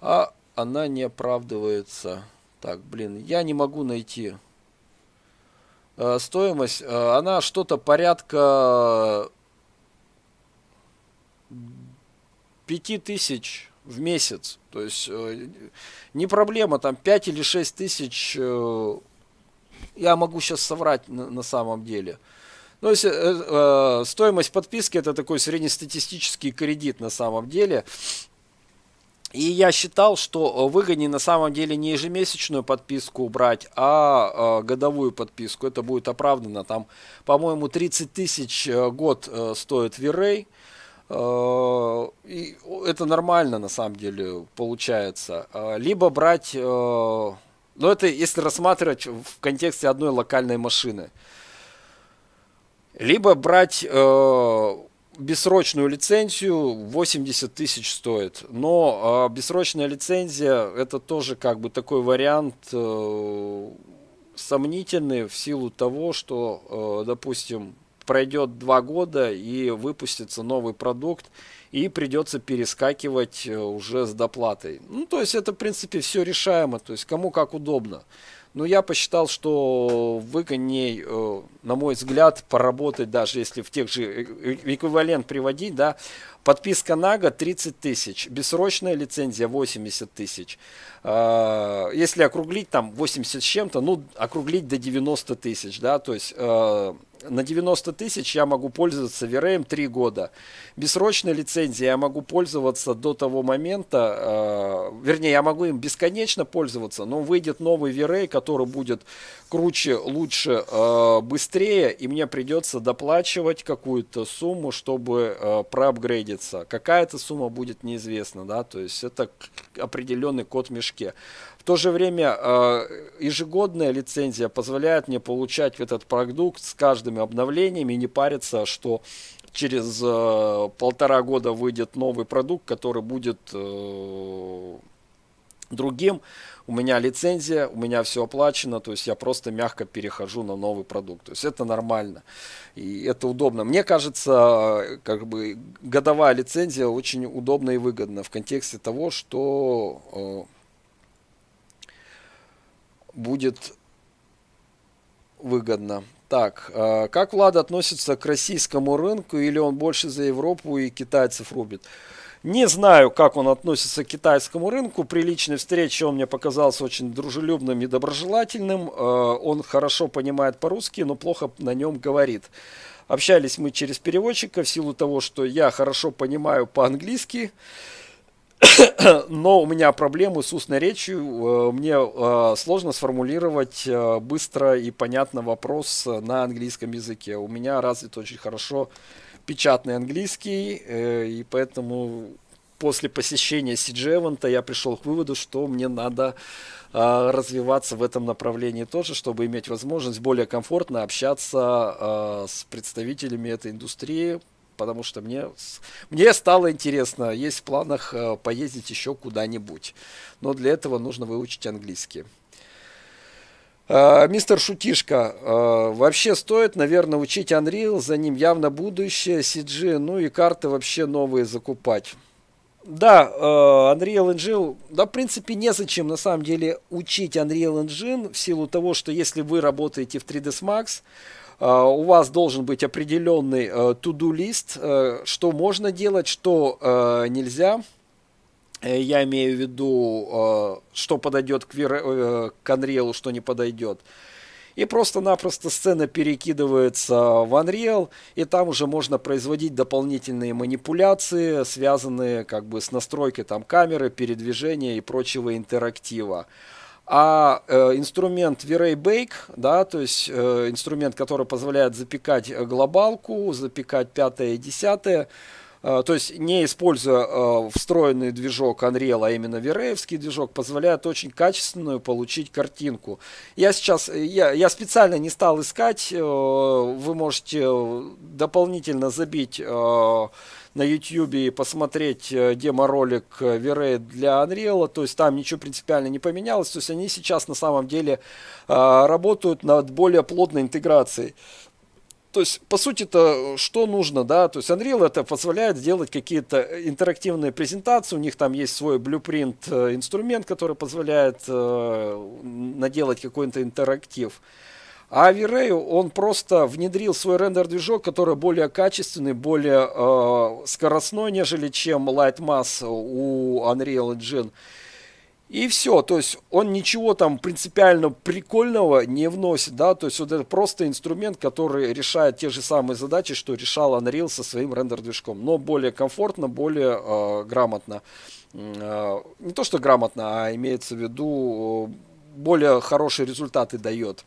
А она не оправдывается. Так, блин, я не могу найти. Э, стоимость. Э, она что-то порядка пяти тысяч. В месяц. То есть э, не проблема, там пять или шесть тысяч, э, я могу сейчас соврать на, на самом деле. Но если, э, э, стоимость подписки — это такой среднестатистический кредит на самом деле. И я считал, что выгоднее на самом деле не ежемесячную подписку брать, а э, годовую подписку. Это будет оправдано. Там, по-моему, тридцать тысяч год э, стоит ви рей. И это нормально на самом деле получается. Либо брать, но это если рассматривать в контексте одной локальной машины, либо брать бессрочную лицензию, восемьдесят тысяч стоит. Но бессрочная лицензия — это тоже как бы такой вариант сомнительный в силу того, что, допустим, пройдет два года и выпустится новый продукт, и придется перескакивать уже с доплатой. Ну, то есть это, в принципе, все решаемо, то есть кому как удобно. Но я посчитал, что выгодней, на мой взгляд, поработать, даже если в тех же эквивалент приводить, да, подписка на год тридцать тысяч, бессрочная лицензия восемьдесят тысяч. Если округлить там восемьдесят с чем-то, ну, округлить до девяноста тысяч, да, то есть На девяносто тысяч я могу пользоваться Вереем три года. Бессрочной лицензией я могу пользоваться до того момента, э, вернее, я могу им бесконечно пользоваться, но выйдет новый Верей, который будет круче, лучше, э, быстрее, и мне придется доплачивать какую-то сумму, чтобы э, проапгрейдиться. Какая-то сумма будет неизвестна, да, то есть это определенный кот в мешке. В то же время э, ежегодная лицензия позволяет мне получать этот продукт с каждыми обновлениями и не париться, что через э, полтора года выйдет новый продукт, который будет э, другим. У меня лицензия, у меня все оплачено, то есть я просто мягко перехожу на новый продукт. То есть это нормально и это удобно. Мне кажется, как бы годовая лицензия очень удобна и выгодна в контексте того, что э, будет выгодно. Так, э, как Влад относится к российскому рынку, или он больше за Европу и китайцев рубит? Не знаю, как он относится к китайскому рынку. При личной встрече он мне показался очень дружелюбным и доброжелательным. Он хорошо понимает по-русски, но плохо на нем говорит. Общались мы через переводчика в силу того, что я хорошо понимаю по-английски, но у меня проблемы с устной речью. Мне сложно сформулировать быстро и понятно вопрос на английском языке. У меня развит очень хорошо печатный английский, и поэтому после посещения си джи эвент я пришел к выводу, что мне надо развиваться в этом направлении тоже, чтобы иметь возможность более комфортно общаться с представителями этой индустрии, потому что мне, мне стало интересно, есть в планах поездить еще куда-нибудь, но для этого нужно выучить английский. Мистер Шутишка, вообще стоит, наверное, учить Unreal, за ним явно будущее, си джи, ну и карты вообще новые закупать. Да, Unreal Engine, да, в принципе, незачем на самом деле учить Unreal Engine, в силу того, что если вы работаете в три дэ эс Max, у вас должен быть определенный to-do-лист, что можно делать, что нельзя. Я имею в виду, что подойдет к Unreal, что не подойдет. И просто-напросто сцена перекидывается в Unreal, и там уже можно производить дополнительные манипуляции, связанные как бы с настройкой там камеры, передвижения и прочего интерактива. А э, инструмент V-Ray Bake, да, то есть э, инструмент, который позволяет запекать глобалку, запекать пятое и десятое, то есть не используя э, встроенный движок Unreal, а именно вереевский движок, позволяет очень качественную получить картинку. Я сейчас, я, я специально не стал искать, э, вы можете дополнительно забить э, на YouTube и посмотреть демо-ролик V-Ray для Unreal, то есть там ничего принципиально не поменялось, то есть они сейчас на самом деле э, работают над более плотной интеграцией. То есть, по сути-то, что нужно, да, то есть Unreal это позволяет сделать какие-то интерактивные презентации, у них там есть свой блюпринт инструмент, который позволяет э, наделать какой-то интерактив. А V-Ray, он просто внедрил свой рендер-движок, который более качественный, более э, скоростной, нежели чем Lightmass у Unreal Engine. И все, то есть он ничего там принципиально прикольного не вносит, да, то есть вот это просто инструмент, который решает те же самые задачи, что решал Unreal со своим рендер-движком, но более комфортно, более э, грамотно, э, не то что грамотно, а имеется в виду э, более хорошие результаты дает.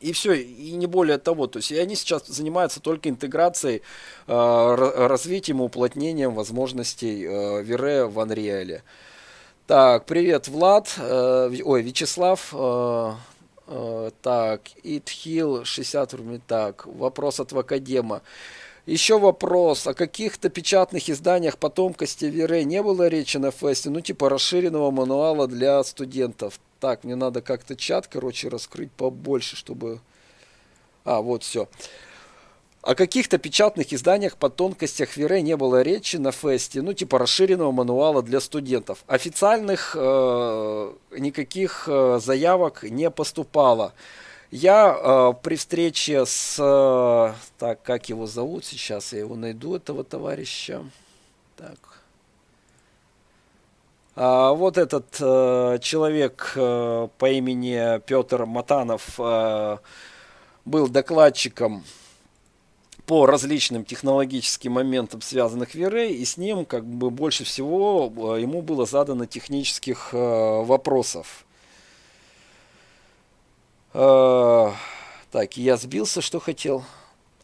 И все, и не более того, то есть и они сейчас занимаются только интеграцией, э, развитием и уплотнением возможностей э, V-Ray в Unreal. Так, привет, Влад, э, ой, Вячеслав, э, э, так, Итхил, шестьдесят рублей, так, вопрос от Вакадема. Еще вопрос, о каких-то печатных изданиях потомкости V-Ray не было речи на фесте, ну типа расширенного мануала для студентов. Так, мне надо как-то чат, короче, раскрыть побольше, чтобы... А, вот все. О каких-то печатных изданиях по тонкостях V-Ray не было речи на фесте, ну типа расширенного мануала для студентов. Официальных э, никаких заявок не поступало. Я э, при встрече с, э, так, как его зовут сейчас, я его найду, этого товарища. Так. А вот этот э, человек э, по имени Петр Матанов, э, был докладчиком по различным технологическим моментам, связанных в ви ар эй, и с ним как бы больше всего ему было задано технических э, вопросов. Э, так, я сбился, что хотел.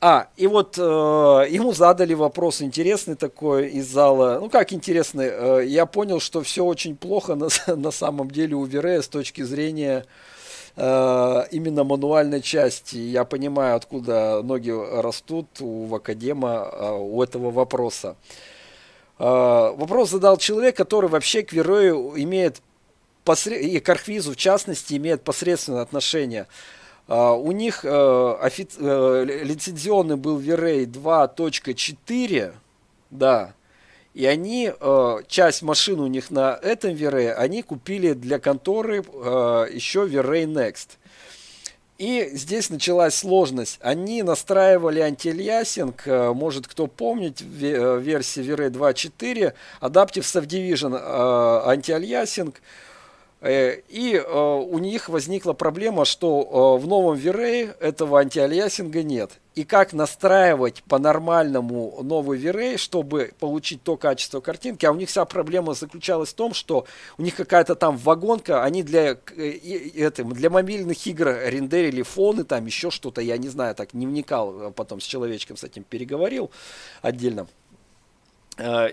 А, и вот э, ему задали вопрос интересный такой из зала. Ну как интересный, э, я понял, что все очень плохо на, на самом деле у ви ар эй с точки зрения именно мануальной части. Я понимаю, откуда ноги растут у академа у этого вопроса. Вопрос задал человек, который вообще к ви ар эй имеет, и к Архвизу в частности, имеет посредственное отношение. У них лицензионный был ви ар эй два точка четыре, да, и они, часть машин у них на этом ви ар эй, они купили для конторы еще ви ар эй Next. И здесь началась сложность. Они настраивали антиэлиасинг, может кто помнит, в версии ви ар эй два точка четыре, Adaptive Subdivision антиэлиасинг. И у них возникла проблема, что в новом ви ар эй этого антиалиасинга нет. И как настраивать по-нормальному новый ви ар эй, чтобы получить то качество картинки. А у них вся проблема заключалась в том, что у них какая-то там вагонка, они для, для мобильных игр рендерили фоны, там еще что-то, я не знаю, так не вникал, потом с человечком с этим переговорил отдельно.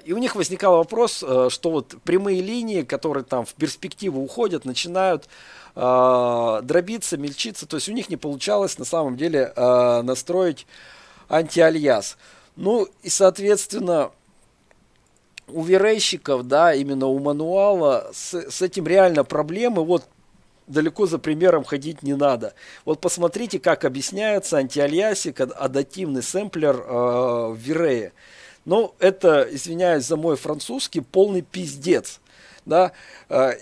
И у них возникал вопрос, что вот прямые линии, которые там в перспективу уходят, начинают э, дробиться, мельчиться. То есть у них не получалось на самом деле э, настроить антиальяс. Ну и соответственно у ви ар эй-щиков, да, именно у мануала с, с этим реально проблемы. Вот далеко за примером ходить не надо. Вот посмотрите, как объясняется антиальясик, адаптивный сэмплер э, в ви ар эй. Ну, это, извиняюсь за мой французский, полный пиздец. Да?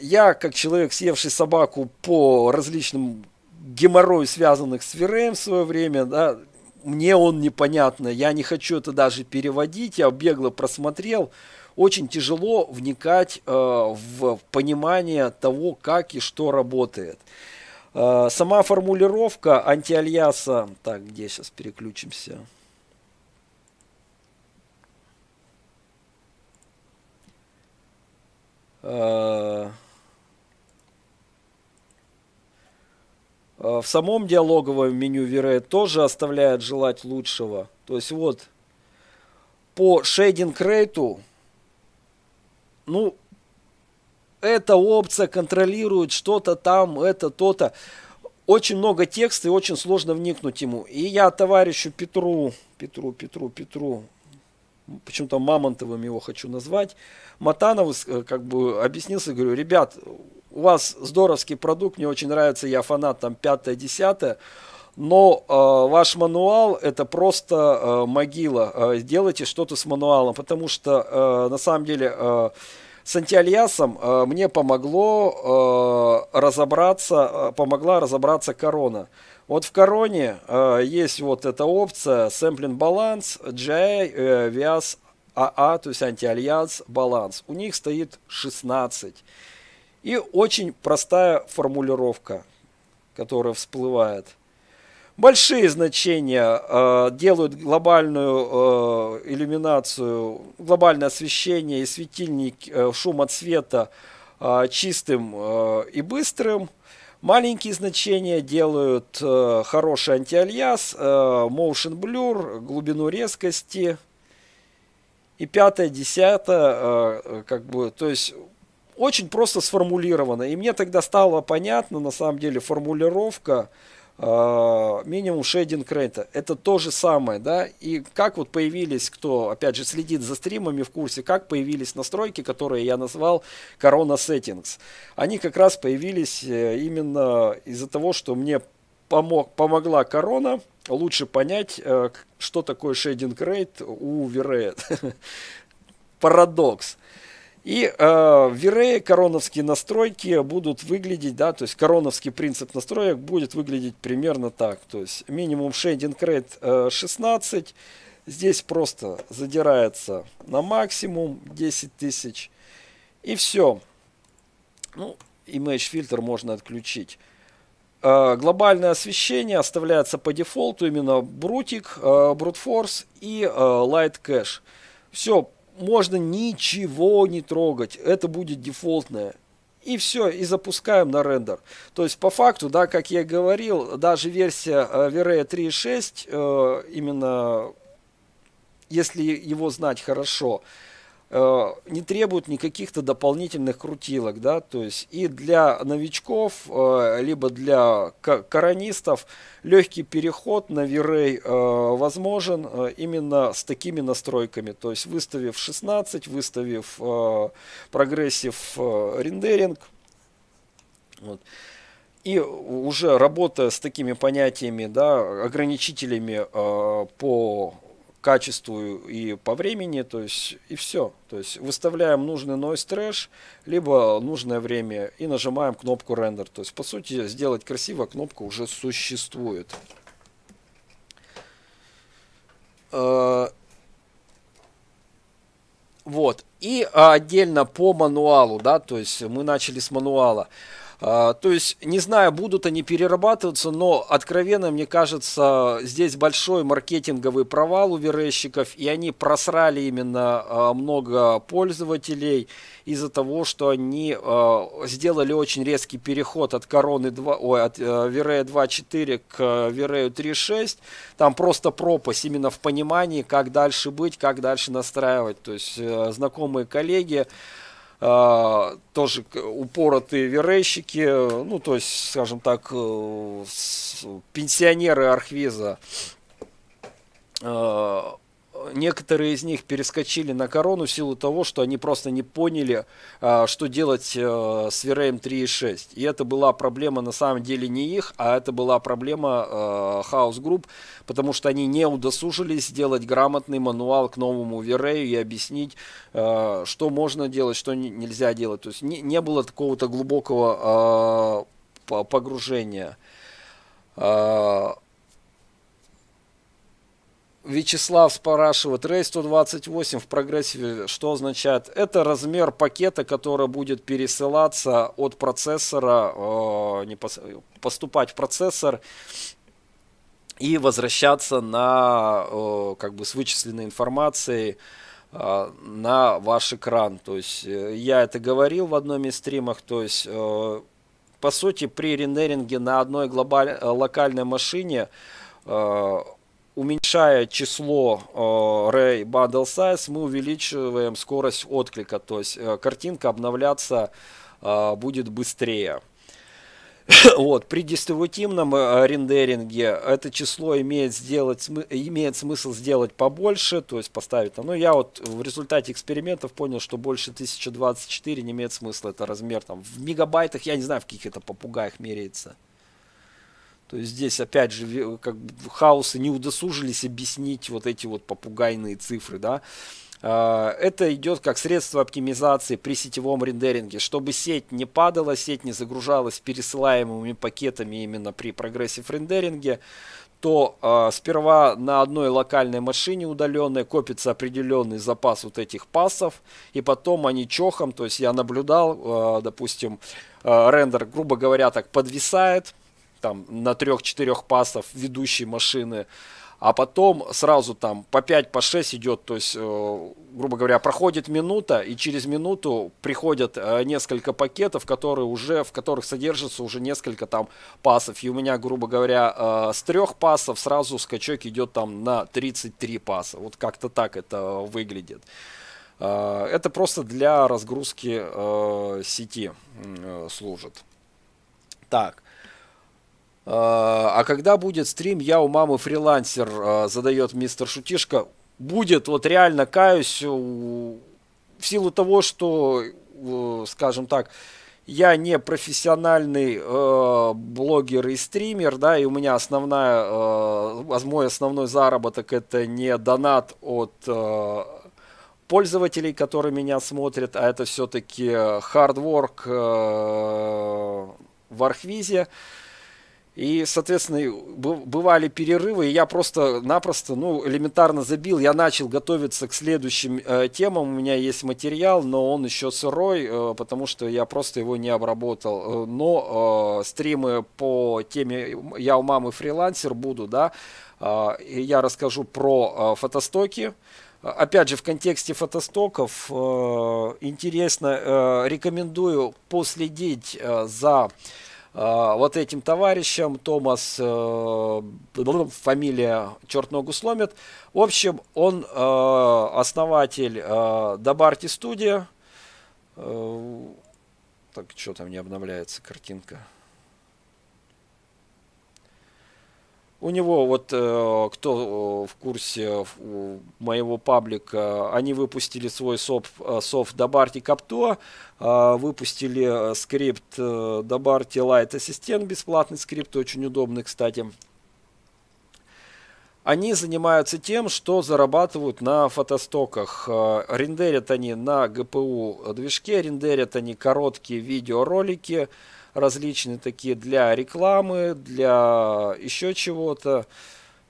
Я, как человек, съевший собаку по различным геморрою, связанных с ви ар эй в свое время, да, мне он непонятно, я не хочу это даже переводить, я бегло просмотрел. Очень тяжело вникать э, в понимание того, как и что работает. Э, сама формулировка антиальяса... Так, где сейчас переключимся... В самом диалоговом меню ви ар эй тоже оставляет желать лучшего. То есть вот по шейдинг рейту, ну, эта опция контролирует что-то там, это, то-то. Очень много текста и очень сложно вникнуть ему. И я товарищу Петру, Петру, Петру, Петру, почему-то Мамонтовым его хочу назвать, Матанову как бы объяснился, говорю, ребят, у вас здоровский продукт, мне очень нравится, я фанат там пятое-десятое, но э, ваш мануал это просто э, могила, э, сделайте что-то с мануалом, потому что э, на самом деле э, с антиальясом э, мне помогло э, разобраться, э, помогла разобраться корона. Вот в короне э, есть вот эта опция Sampling Balance, джи ай, э, ви эй эс, эй эй, то есть антиальянс баланс. У них стоит шестнадцать. И очень простая формулировка, которая всплывает. Большие значения э, делают глобальную э, иллюминацию, глобальное освещение и светильник, э, шум от света э, чистым э, и быстрым. Маленькие значения делают э, хороший антиальяс, э, motion blur, глубину резкости и пятое, десятое, э, как бы, то есть очень просто сформулировано. И мне тогда стало понятно, на самом деле, формулировка минимум шейдинг рейта. Это то же самое, да, и как вот появились, кто, опять же, следит за стримами в курсе, как появились настройки, которые я назвал Corona Settings. Они как раз появились именно из-за того, что мне помог, помогла Corona лучше понять, что такое шейдинг рейт у ви ар эй. Парадокс. И э, в ви ар эй короновские настройки будут выглядеть, да, то есть короновский принцип настроек будет выглядеть примерно так. То есть минимум шейдинг рейт э, шестнадцать, здесь просто задирается на максимум десять тысяч и все. Ну, image фильтр можно отключить. Глобальное освещение оставляется по дефолту именно брутик, брутфорс и light cache. Все, можно ничего не трогать, это будет дефолтное. И все, и запускаем на рендер. То есть по факту, да, как я говорил, даже версия V-Ray три точка шесть, именно если его знать хорошо, не требует никаких-то дополнительных крутилок, да, то есть и для новичков, либо для коронистов легкий переход на V-Ray возможен именно с такими настройками, то есть выставив шестнадцать, выставив прогрессив рендеринг, вот. И уже работая с такими понятиями, да, ограничителями по качеству и по времени, то есть и все. То есть выставляем нужный noise trash, либо нужное время, и нажимаем кнопку render. То есть, по сути, сделать красиво кнопка уже существует. Вот. И отдельно по мануалу, да, то есть мы начали с мануала. То есть, не знаю, будут они перерабатываться, но откровенно, мне кажется, здесь большой маркетинговый провал у верейщиков, и они просрали именно много пользователей из-за того, что они сделали очень резкий переход от короны два, ой, от V-Ray два точка четыре к V-Ray три точка шесть. Там просто пропасть именно в понимании, как дальше быть, как дальше настраивать. То есть, знакомые коллеги, тоже упоротые V-Rayщики, ну то есть, скажем так, пенсионеры архвиза. Некоторые из них перескочили на корону в силу того, что они просто не поняли, что делать с V-Ray три точка шесть. И это была проблема на самом деле не их, а это была проблема House Group, потому что они не удосужились сделать грамотный мануал к новому V-Ray и объяснить, что можно делать, что нельзя делать. То есть не было такого-то глубокого погружения. Вячеслав спрашивает, Ray сто двадцать восемь в прогрессиве, что означает? Это размер пакета, который будет пересылаться от процессора, э, не пос... поступать в процессор и возвращаться на, э, как бы с вычисленной информацией э, на ваш экран. То есть э, я это говорил в одном из стримах, то есть э, по сути при рендеринге на одной глобаль... локальной машине э, уменьшая число э, Ray Bundle Size, мы увеличиваем скорость отклика, то есть э, картинка обновляться э, будет быстрее. Вот. При дистрибутивном э, рендеринге это число имеет, сделать, см, имеет смысл сделать побольше, то есть поставить. Ну, я вот в результате экспериментов понял, что больше тысячи двадцати четырёх не имеет смысла, это размер там в мегабайтах, я не знаю, в каких это попугаях меряется. То есть здесь опять же как бы хаосы не удосужились объяснить вот эти вот попугайные цифры, да. Это идет как средство оптимизации при сетевом рендеринге, чтобы сеть не падала, сеть не загружалась пересылаемыми пакетами именно при прогрессив рендеринге, то э, сперва на одной локальной машине удаленной копится определенный запас вот этих пассов, и потом они чохом, то есть я наблюдал, э, допустим, э, рендер, грубо говоря, так подвисает, там на трех-четырех пассов ведущей машины, а потом сразу там по пять, по шесть идет, то есть, э, грубо говоря, проходит минута, и через минуту приходят э, несколько пакетов, которые уже, в которых содержится уже несколько там пассов. И у меня, грубо говоря, э, с трех пассов сразу скачок идет там на тридцать три пасса. Вот как-то так это выглядит. Э, это просто для разгрузки э, сети э, служит. Так. А когда будет стрим, я у мамы фрилансер, задает мистер Шутишка. Будет, вот реально каюсь, в силу того, что, скажем так, я не профессиональный блогер и стример, да, и у меня основная, мой основной заработок это не донат от пользователей, которые меня смотрят, а это все-таки хардворк в архвизе. И, соответственно, бывали перерывы, и я просто-напросто, ну, элементарно забил. Я начал готовиться к следующим э, темам. У меня есть материал, но он еще сырой, э, потому что я просто его не обработал. Но э, стримы по теме «Я у мамы фрилансер» буду, да. Э, я расскажу про э, фотостоки. Опять же, в контексте фотостоков э, интересно, э, рекомендую последить э, за... вот этим товарищем, Томас, э, фамилия черт ногу сломит. В общем, он э, основатель э, Dabarty Studio. Э, так, что там не обновляется картинка? У него, вот кто в курсе моего паблика, они выпустили свой софт Dabarty Captua, выпустили скрипт Dabarty Light Assistant, бесплатный скрипт, очень удобный, кстати. Они занимаются тем, что зарабатывают на фотостоках. Рендерят они на джи пи ю движке, рендерят они короткие видеоролики, различные такие для рекламы, для еще чего-то.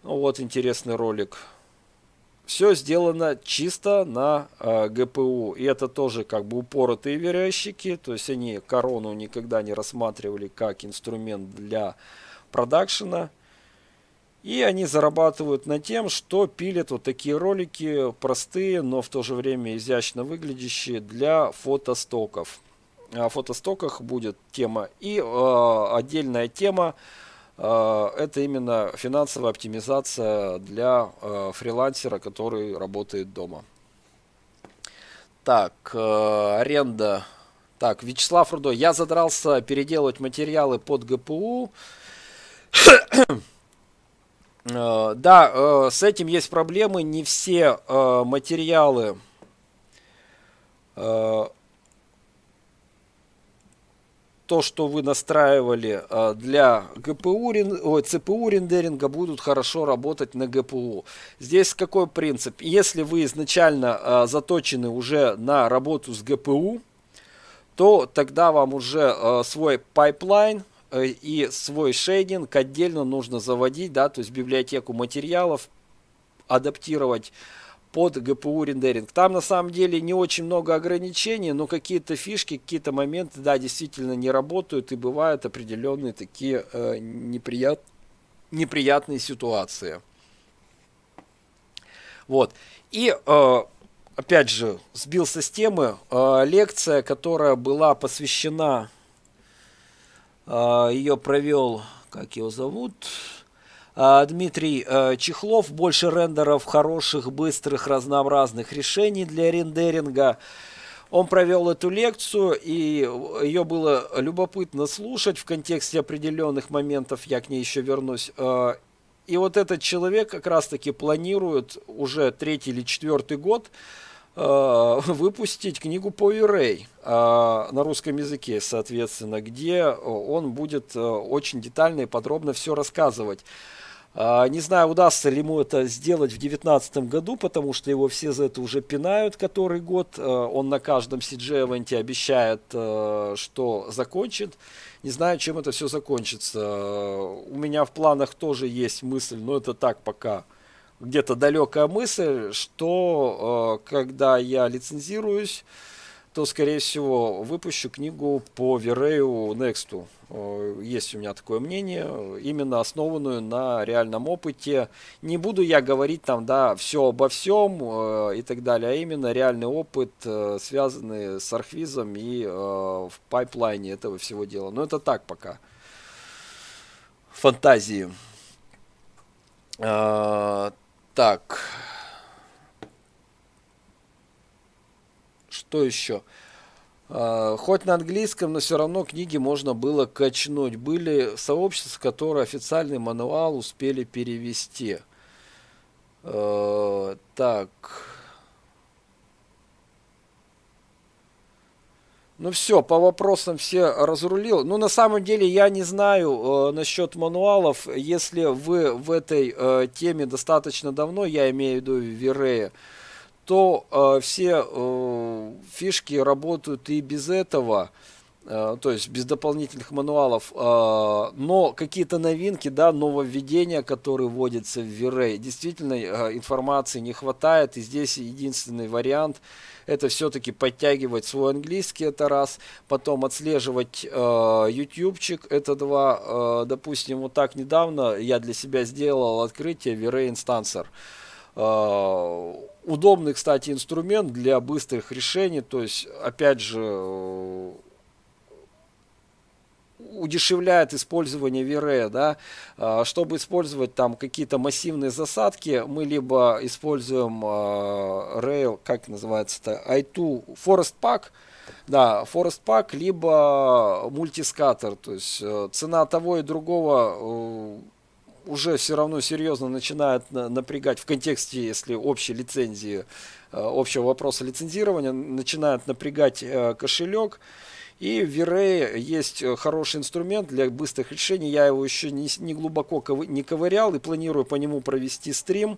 Вот интересный ролик. Все сделано чисто на э, джи пи ю. И это тоже как бы упоротые верящики. То есть они корону никогда не рассматривали как инструмент для продакшена. И они зарабатывают на тем, что пилят вот такие ролики, простые, но в то же время изящно выглядящие для фотостоков. О фотостоках будет тема. И э, отдельная тема, э, это именно финансовая оптимизация для э, фрилансера, который работает дома. Так, э, аренда. Так, Вячеслав Рудой. Я задрался переделывать материалы под джи пи ю. э, да, э, с этим есть проблемы. Не все э, материалы... Э, то, что вы настраивали для джи пи ю, си пи ю рендеринга, будут хорошо работать на джи пи ю. Здесь какой принцип? Если вы изначально заточены уже на работу с джи пи ю, то тогда вам уже свой пайплайн и свой шейдинг отдельно нужно заводить, да, то есть библиотеку материалов адаптировать под джи пи ю рендеринг. Там на самом деле не очень много ограничений, но какие-то фишки, какие-то моменты, да, действительно не работают, и бывают определенные такие э, неприят... неприятные ситуации. Вот. И э, опять же, сбился с темы. Э, лекция, которая была посвящена, э, ее провел, как его зовут... Дмитрий Чехлов. Больше рендеров, хороших, быстрых, разнообразных решений для рендеринга. Он провел эту лекцию, и ее было любопытно слушать в контексте определенных моментов, я к ней еще вернусь. И вот этот человек как раз таки планирует уже третий или четвертый год выпустить книгу по Array на русском языке, соответственно, где он будет очень детально и подробно все рассказывать. Не знаю, удастся ли ему это сделать в две тысячи девятнадцатом году, потому что его все за это уже пинают который год. Он на каждом си джи-эвенте обещает, что закончит. Не знаю, чем это все закончится. У меня в планах тоже есть мысль, но это так пока... Где-то далекая мысль, что э, когда я лицензируюсь, то, скорее всего, выпущу книгу по ви рэй Next. Э, есть у меня такое мнение, именно основанную на реальном опыте. Не буду я говорить там, да, все обо всем э, и так далее, а именно реальный опыт, э, связанный с архвизом и э, в пайплайне этого всего дела. Но это так пока. Фантазии. Э, Так, что еще? Э, хоть на английском, но все равно книги можно было качнуть. Были сообщества, которые официальный мануал успели перевести. Э, так, ну все, по вопросам все разрулил. Ну, на самом деле, я не знаю э, насчет мануалов. Если вы в этой э, теме достаточно давно, я имею в виду ви рэй, то э, все э, фишки работают и без этого. то есть без дополнительных мануалов, но какие-то новинки, да, нововведения, которые вводятся в V-Ray, действительно информации не хватает, и здесь единственный вариант — это все-таки подтягивать свой английский, это раз, потом отслеживать ютубчик, это два. Допустим, вот так недавно я для себя сделал открытие V-Ray Instancer. Удобный, кстати, инструмент для быстрых решений, то есть, опять же, удешевляет использование V-Ray, да? Чтобы использовать там какие-то массивные засадки, мы либо используем э, Rail, как называется-то, ай ту, Forest Pack, да, Forest Pack, либо мультискаттер, то есть э, цена того и другого э, уже все равно серьезно начинает напрягать в контексте, если общей лицензии, общего вопроса лицензирования, начинает напрягать кошелек. И в V-Ray есть хороший инструмент для быстрых решений. Я его еще не, не глубоко ков... не ковырял и планирую по нему провести стрим,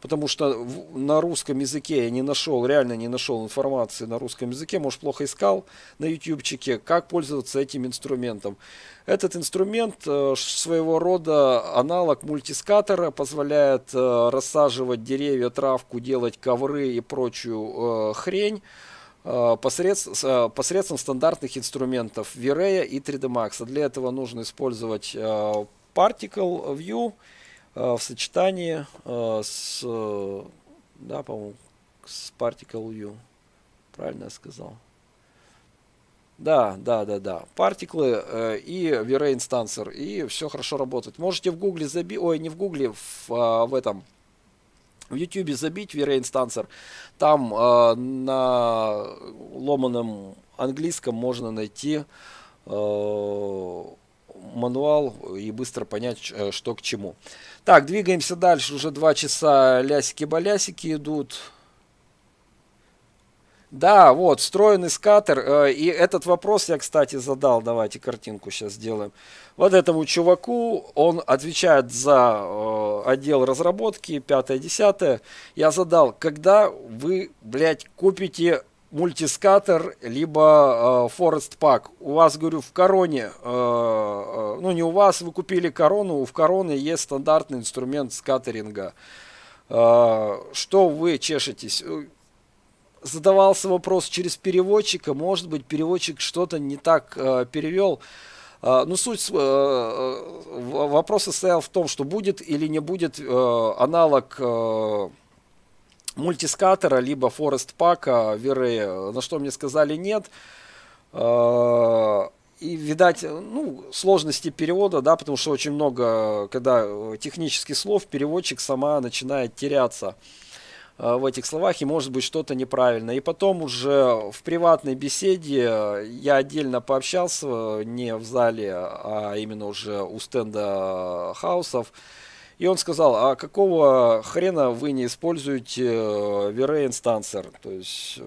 потому что в... на русском языке я не нашел, реально не нашел информации на русском языке, может, плохо искал на ютубчике, как пользоваться этим инструментом. Этот инструмент э, своего рода аналог мультискаттера, позволяет э, рассаживать деревья, травку, делать ковры и прочую э, хрень посредством, посредством стандартных инструментов V-Ray и три дэ Max. Для этого нужно использовать Particle View в сочетании с, да, по-моему, с Particle View. Правильно я сказал? Да, да, да, да. Партиклы и V-Ray Instancer. И все хорошо работает. Можете в Гугле забить, ой, не в Гугле, в, в этом... в ютубе забить V-Ray Instancer, там э, на ломаном английском можно найти э, мануал и быстро понять, что к чему. Так, двигаемся дальше, уже два часа лясики-балясики идут. Да, вот, встроенный скаттер, э, и этот вопрос я, кстати, задал, давайте картинку сейчас сделаем. Вот этому чуваку, он отвечает за э, отдел разработки, пятое-десятое, я задал, когда вы, блядь, купите мультискаттер, либо э, Forest Pack. У вас, говорю, в короне, э, ну не у вас, вы купили корону, в короне есть стандартный инструмент скаттеринга. Э, что вы чешетесь? Задавался вопрос через переводчика, может быть, переводчик что-то не так э, перевел. Э, ну, суть э, вопроса стояла в том, что будет или не будет э, аналог э, мультискаттера, либо Forest Pack V-Ray, на что мне сказали нет. Э, И, видать, ну, сложности перевода, да, потому что очень много, когда технических слов, переводчик сама начинает теряться в этих словах, и может быть что-то неправильно. И потом уже в приватной беседе я отдельно пообщался, не в зале, а именно уже у стенда хаусов, и он сказал: а какого хрена вы не используете V-Ray Instancer? То есть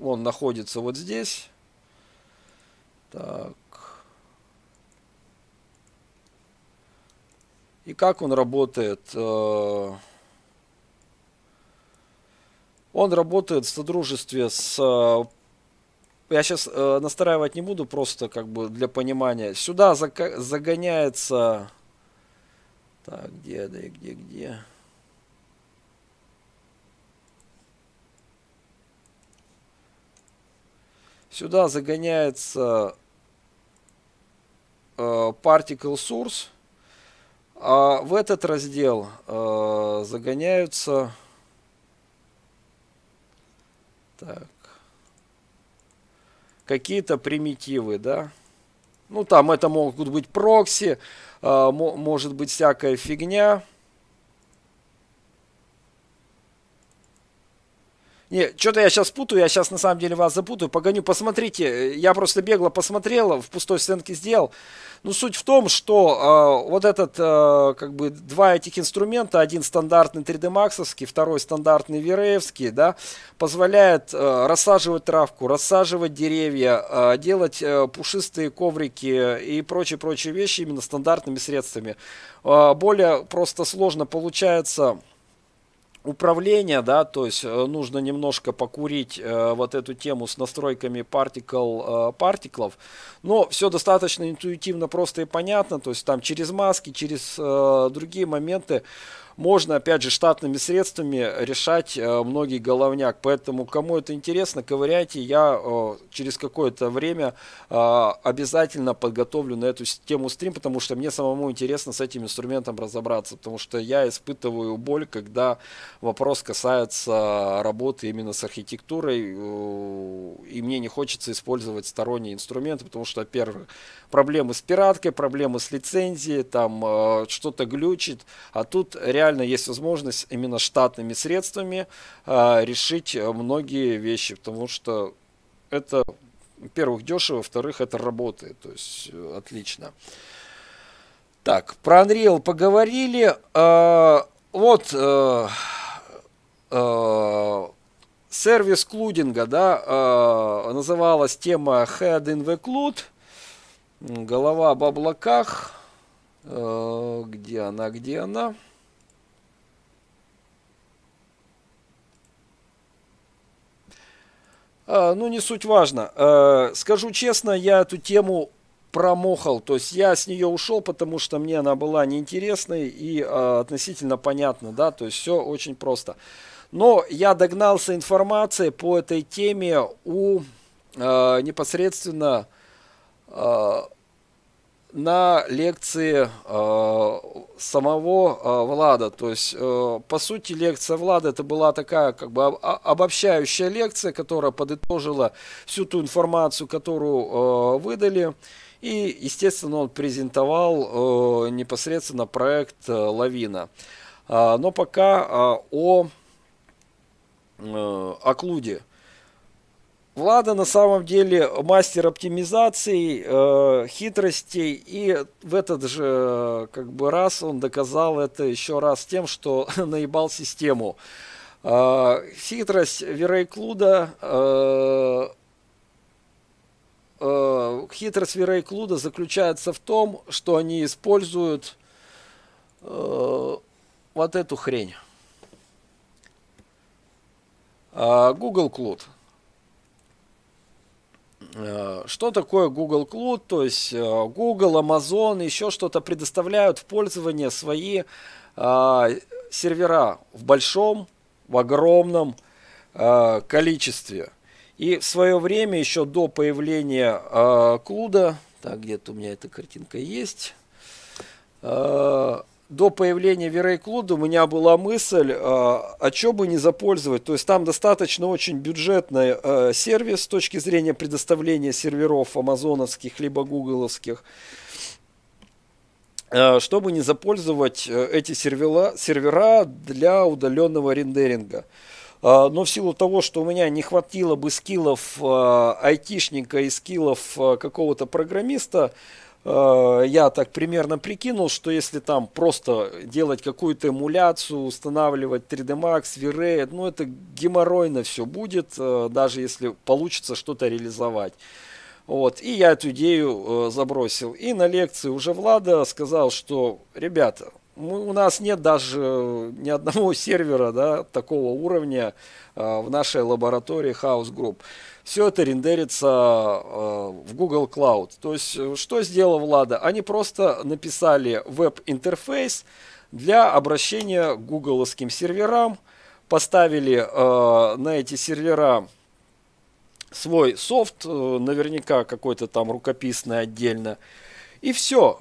он находится вот здесь. Так. И как он работает? Он работает в содружестве с... Я сейчас настраивать не буду, просто как бы для понимания. Сюда загоняется... Так, где, да, где, где? Сюда загоняется Particle Source. А в этот раздел загоняются... какие-то примитивы, да. Ну, там это могут быть прокси, э, может быть всякая фигня. Не, что-то я сейчас путаю, я сейчас на самом деле вас запутаю, погоню, посмотрите, я просто бегло посмотрел, в пустой сценке сделал. Ну, суть в том, что э, вот этот, э, как бы, два этих инструмента, один стандартный три дэ Max-овский, второй стандартный V-Ray-овский, да, позволяет э, рассаживать травку, рассаживать деревья, э, делать э, пушистые коврики и прочие-прочие вещи именно стандартными средствами. Э, более просто сложно получается управление, да, то есть нужно немножко покурить э, вот эту тему с настройками партикл, э, партиклов, но все достаточно интуитивно, просто и понятно, то есть там через маски, через э, другие моменты можно, опять же, штатными средствами решать э, многие головняк, поэтому кому это интересно, ковыряйте, я э, через какое-то время э, обязательно подготовлю на эту тему стрим, потому что мне самому интересно с этим инструментом разобраться, потому что я испытываю боль, когда вопрос касается работы именно с архитектурой, и мне не хочется использовать сторонние инструменты, потому что, во-первых, проблемы с пираткой, проблемы с лицензией, там что-то глючит, а тут реально есть возможность именно штатными средствами решить многие вещи, потому что это, во-первых, дешево, во-вторых, это работает, то есть отлично. Так, про Unreal поговорили. Вот э, э, сервис клудинга, да, э, называлась тема Head in the Cloud, голова об облаках, э, где она, где она. Э, ну, не суть важно. Э, скажу честно, я эту тему промохал, то есть я с нее ушел, потому что мне она была неинтересной и э, относительно понятна, да, то есть все очень просто. Но я догнался информации по этой теме у э, непосредственно э, на лекции э, самого э, Влада, то есть э, по сути лекция Влада это была такая как бы обобщающая лекция, которая подытожила всю ту информацию, которую э, выдали. И, естественно, он презентовал э, непосредственно проект э, Лавина. А, но пока а, о, э, о Клуде. Влада на самом деле мастер оптимизации, э, хитростей. И в этот же как бы раз он доказал это еще раз тем, что наебал систему. Э, хитрость Верей Клуда... Э, Хитрость Верей Клуда заключается в том, что они используют э, вот эту хрень. Э, Google Cloud. Э, что такое Google Cloud? То есть э, Google, Amazon, еще что-то предоставляют в пользование свои э, сервера в большом, в огромном э, количестве. И в свое время, еще до появления э, Клуда, так, где-то у меня эта картинка есть, э, до появления Верей Клуда у меня была мысль, э, а что бы не запользовать. То есть там достаточно очень бюджетный э, сервис с точки зрения предоставления серверов амазоновских, либо гугловских. Э, чтобы не запользовать эти сервера, сервера для удаленного рендеринга. Но в силу того, что у меня не хватило бы скиллов э, айтишника и скиллов э, какого-то программиста, э, я так примерно прикинул, что если там просто делать какую-то эмуляцию, устанавливать три дэ Max, V-Ray, ну это геморройно все будет, э, даже если получится что-то реализовать. Вот. И я эту идею э, забросил. И на лекции уже Влада сказал, что, ребята, Мы, у нас нет даже ни одного сервера, да, такого уровня э, в нашей лаборатории House Group. Все это рендерится э, в Google Cloud. То есть, что сделала Влада? Они просто написали веб-интерфейс для обращения к гугловским серверам, поставили э, на эти сервера свой софт, э, наверняка какой-то там рукописный отдельно, и все.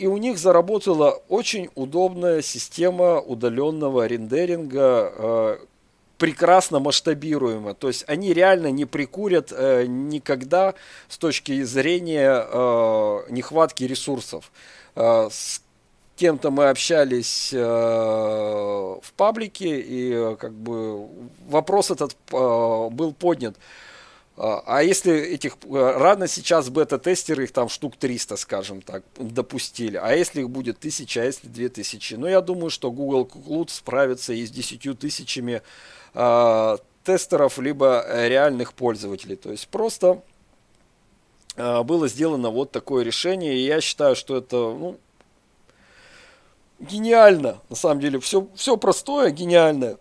И у них заработала очень удобная система удаленного рендеринга, э, прекрасно масштабируема. То есть они реально не прикурят э, никогда с точки зрения э, нехватки ресурсов. Э, с кем-то мы общались э, в паблике, и э, как бы вопрос этот э, был поднят. А если этих, рано сейчас бета-тестеры, их там штук триста, скажем так, допустили. А если их будет тысяча, а если две тысячи? Ну, я думаю, что Google Cloud справится и с десятью тысячами э, тестеров, либо реальных пользователей. То есть просто э, было сделано вот такое решение. И я считаю, что это, ну, гениально. На самом деле, все, все простое, гениальное.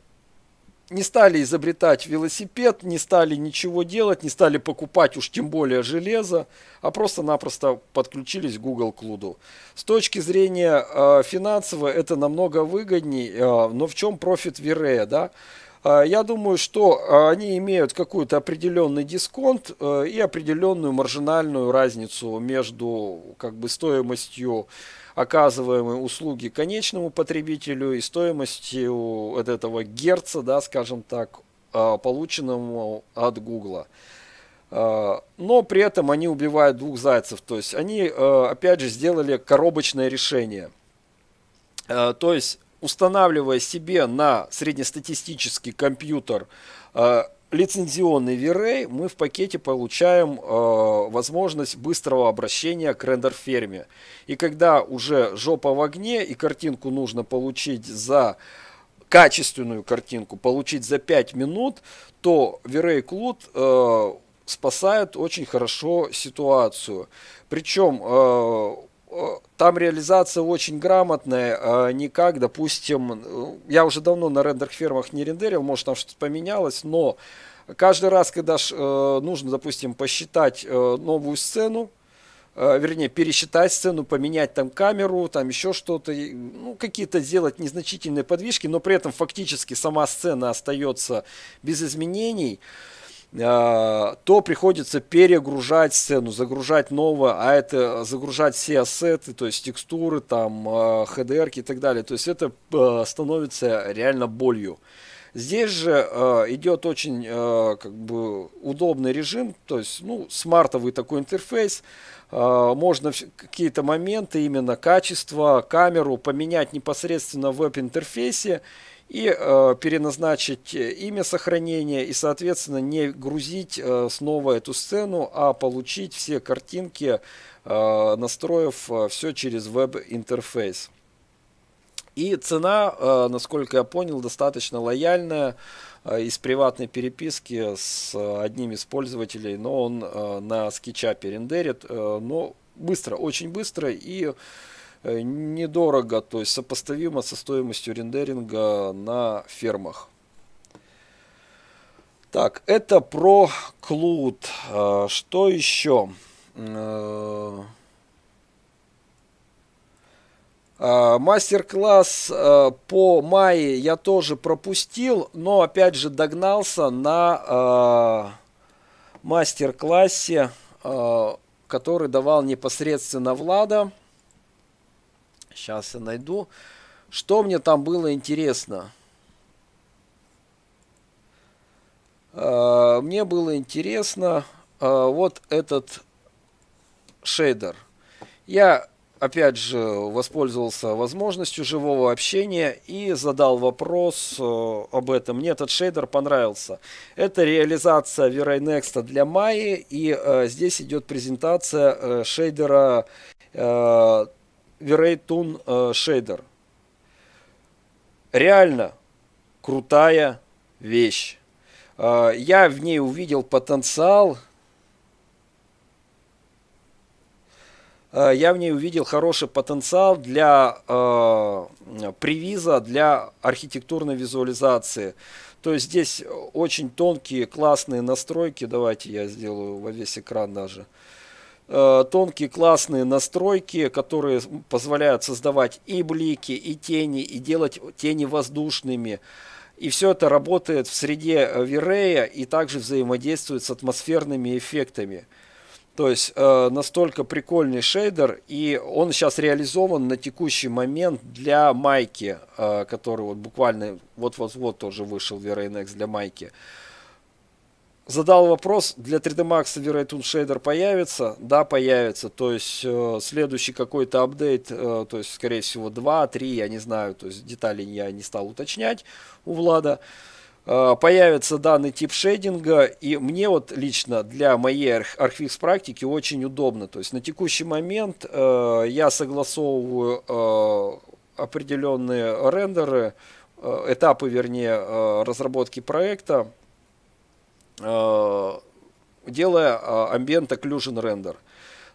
не стали изобретать велосипед, не стали ничего делать, не стали покупать уж тем более железо, а просто-напросто подключились к Google Cloud. С точки зрения э, финансовой это намного выгоднее, э, но в чем профит Верея, да? Э, я думаю, что они имеют какой-то определенный дисконт э, и определенную маржинальную разницу между как бы стоимостью оказываемые услуги конечному потребителю и стоимостью от этого герца, да, скажем так, полученному от Гугла. Но при этом они убивают двух зайцев. То есть они, опять же, сделали коробочное решение. То есть устанавливая себе на среднестатистический компьютер лицензионный V-Ray, мы в пакете получаем э, возможность быстрого обращения к рендер-ферме. И когда уже жопа в огне и картинку нужно получить за качественную картинку, получить за пять минут, то V-Ray Cloud э, спасает очень хорошо ситуацию. Причем э, там реализация очень грамотная, не как, допустим, я уже давно на рендерных фермах не рендерил, может там что-то поменялось, но каждый раз, когда нужно, допустим, посчитать новую сцену, вернее, пересчитать сцену, поменять там камеру, там еще что-то, ну, какие-то сделать незначительные подвижки, но при этом фактически сама сцена остается без изменений, то приходится перегружать сцену, загружать новое, а это загружать все ассеты, то есть текстуры, там, эйч ди ар-ки и так далее. То есть это становится реально болью. Здесь же идет очень как бы удобный режим, то есть, ну, смартовый такой интерфейс. Можно какие-то моменты, именно качество, камеру поменять непосредственно в веб-интерфейсе и э, переназначить имя сохранения и, соответственно, не грузить э, снова эту сцену, а получить все картинки, э, настроив э, все через веб-интерфейс. И цена, э, насколько я понял, достаточно лояльная э, из приватной переписки с э, одним из пользователей, но он э, на скетчапе рендерит, э, но быстро, очень быстро и недорого, то есть сопоставимо со стоимостью рендеринга на фермах. Так, это про Cloud. Что еще? Мастер-класс по Майе я тоже пропустил, но опять же догнался на мастер-классе, который давал непосредственно Влада. Сейчас я найду. Что мне там было интересно? Мне было интересно вот этот шейдер. Я, опять же, воспользовался возможностью живого общения и задал вопрос об этом. Мне этот шейдер понравился. Это реализация V-Ray Next для Майи. И здесь идет презентация шейдера V-Ray Toon Shader. Реально крутая вещь. Я в ней увидел потенциал. Я в ней увидел хороший потенциал для привиза, для архитектурной визуализации. То есть здесь очень тонкие, классные настройки. Давайте я сделаю во весь экран даже. Тонкие классные настройки, которые позволяют создавать и блики, и тени, и делать тени воздушными. И все это работает в среде V-Ray и также взаимодействует с атмосферными эффектами. То есть э, настолько прикольный шейдер, и он сейчас реализован на текущий момент для майки, э, который вот буквально вот-вот-вот тоже вышел V-Ray Next для майки. Задал вопрос, для три дэ Max V-Ray Toon Shader появится? Да, появится. То есть э, следующий какой-то апдейт, э, то есть скорее всего два-три, я не знаю, то есть детали я не стал уточнять у Влада. Э, появится данный тип шейдинга, и мне вот лично для моей архфикс практики очень удобно. То есть на текущий момент э, я согласовываю э, определенные рендеры, э, этапы, вернее, э, разработки проекта, делая Ambient Occlusion Render.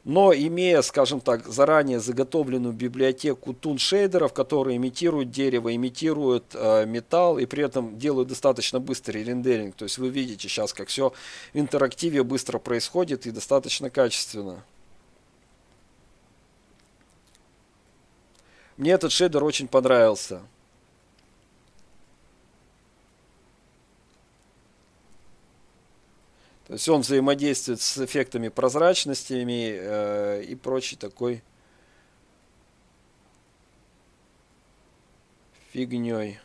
но имея, скажем так, заранее заготовленную библиотеку тун-шейдеров, которые имитируют дерево, имитируют э, металл и при этом делают достаточно быстрый рендеринг. То есть вы видите сейчас, как все в интерактиве быстро происходит и достаточно качественно. Мне этот шейдер очень понравился. То есть он взаимодействует с эффектами прозрачностями э, и прочей такой фигней.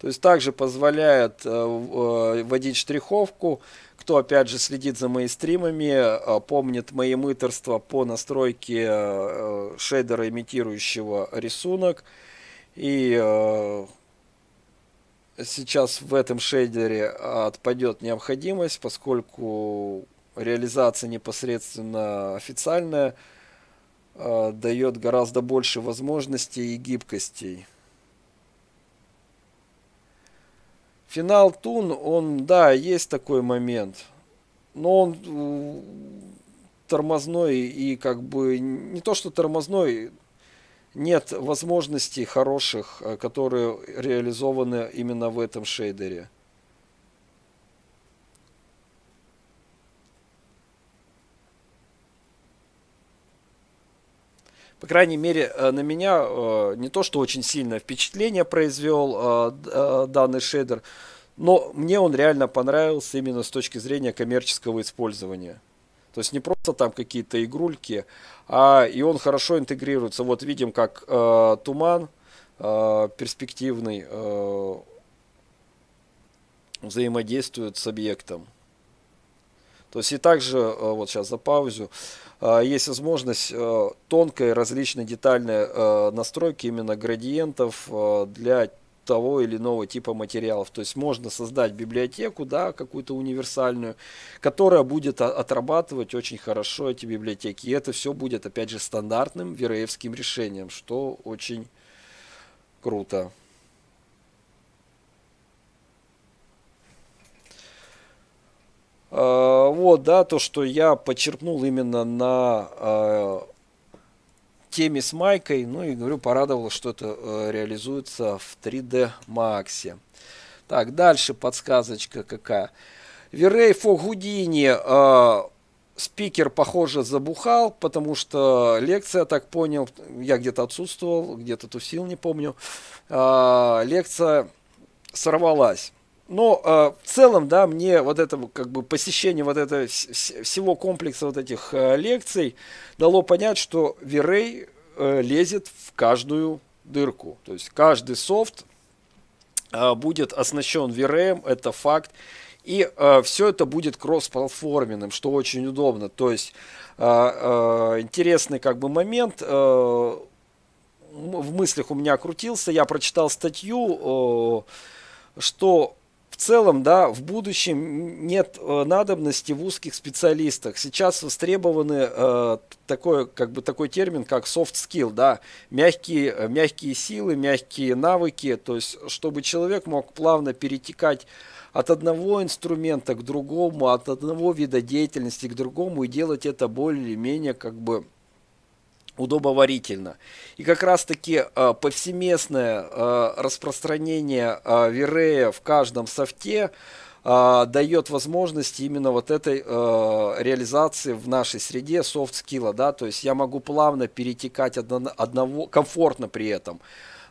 То есть также позволяет э, э, вводить штриховку. Кто, опять же, следит за моими стримами, помнит мои мыторства по настройке шейдера, имитирующего рисунок. И сейчас в этом шейдере отпадет необходимость, поскольку реализация непосредственно официальная дает гораздо больше возможностей и гибкостей. Финал Тун, он, да, есть такой момент, но он тормозной и как бы, не то что тормозной, нет возможностей хороших, которые реализованы именно в этом шейдере. По крайней мере, на меня не то что очень сильное впечатление произвел данный шейдер, но мне он реально понравился именно с точки зрения коммерческого использования. То есть не просто там какие-то игрульки, а и он хорошо интегрируется. Вот видим, как э, туман э, перспективный э, взаимодействует с объектом. То есть и также, вот сейчас за паузу, есть возможность тонкой различной детальной настройки именно градиентов для того или иного типа материалов. То есть можно создать библиотеку, да, какую-то универсальную, которая будет отрабатывать очень хорошо эти библиотеки. И это все будет, опять же, стандартным вереевским решением, что очень круто. Вот, да, то, что я почерпнул именно на э, теме с майкой, ну и говорю, порадовало, что это э, реализуется в три дэ Max. Так, дальше подсказочка какая. Верейфо Гудини, э, спикер, похоже, забухал, потому что лекция, так понял, я где-то отсутствовал, где-то тусил, не помню, э, лекция сорвалась. Но э, в целом, да, мне вот это как бы посещение вот этого всего комплекса вот этих э, лекций дало понять, что V-Ray э, лезет в каждую дырку. То есть каждый софт э, будет оснащен V-Ray, это факт. И э, все это будет кросс-платформенным, что очень удобно. То есть э, э, интересный как бы момент э, в мыслях у меня крутился. Я прочитал статью, э, что... В целом, да, в будущем нет надобности в узких специалистах. Сейчас востребованы э, такой, как бы, такой термин, как soft skill, да, мягкие, мягкие силы, мягкие навыки, то есть, чтобы человек мог плавно перетекать от одного инструмента к другому, от одного вида деятельности к другому и делать это более-менее, как бы, удобоварительно. И как раз таки э, повсеместное э, распространение э, V-Ray в каждом софте э, дает возможность именно вот этой э, реализации в нашей среде софт-скилла, да, то есть я могу плавно перетекать от одного, комфортно при этом,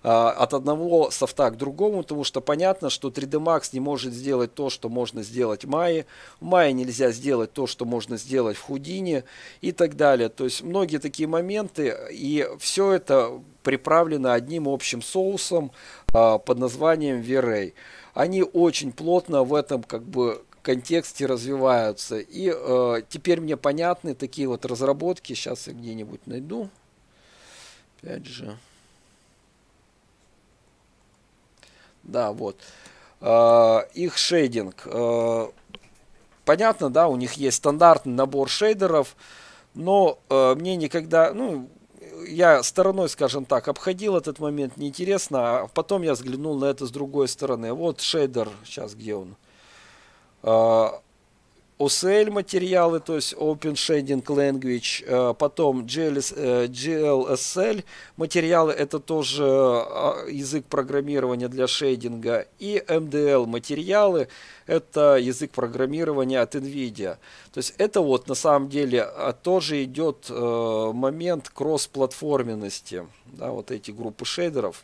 э, от одного софта к другому, потому что понятно, что три дэ Max не может сделать то, что можно сделать в Maya, в Maya нельзя сделать то, что можно сделать в Houdini и так далее. То есть многие такие моменты, и все это приправлено одним общим соусом а, под названием V-Ray. Они очень плотно в этом как бы контексте развиваются. И а, теперь мне понятны такие вот разработки. Сейчас я где-нибудь найду. Опять же. Да, вот. Э, их шейдинг. Э, понятно, да, у них есть стандартный набор шейдеров, но э, мне никогда, ну, я стороной, скажем так, обходил этот момент, неинтересно, а потом я взглянул на это с другой стороны. Вот шейдер, сейчас где он? о эс эл материалы, то есть Open Shading Language, потом джи эл эс эл материалы, это тоже язык программирования для шейдинга, и эм ди эл материалы, это язык программирования от NVIDIA. То есть это вот на самом деле тоже идет момент кросс-платформенности, да, вот эти группы шейдеров.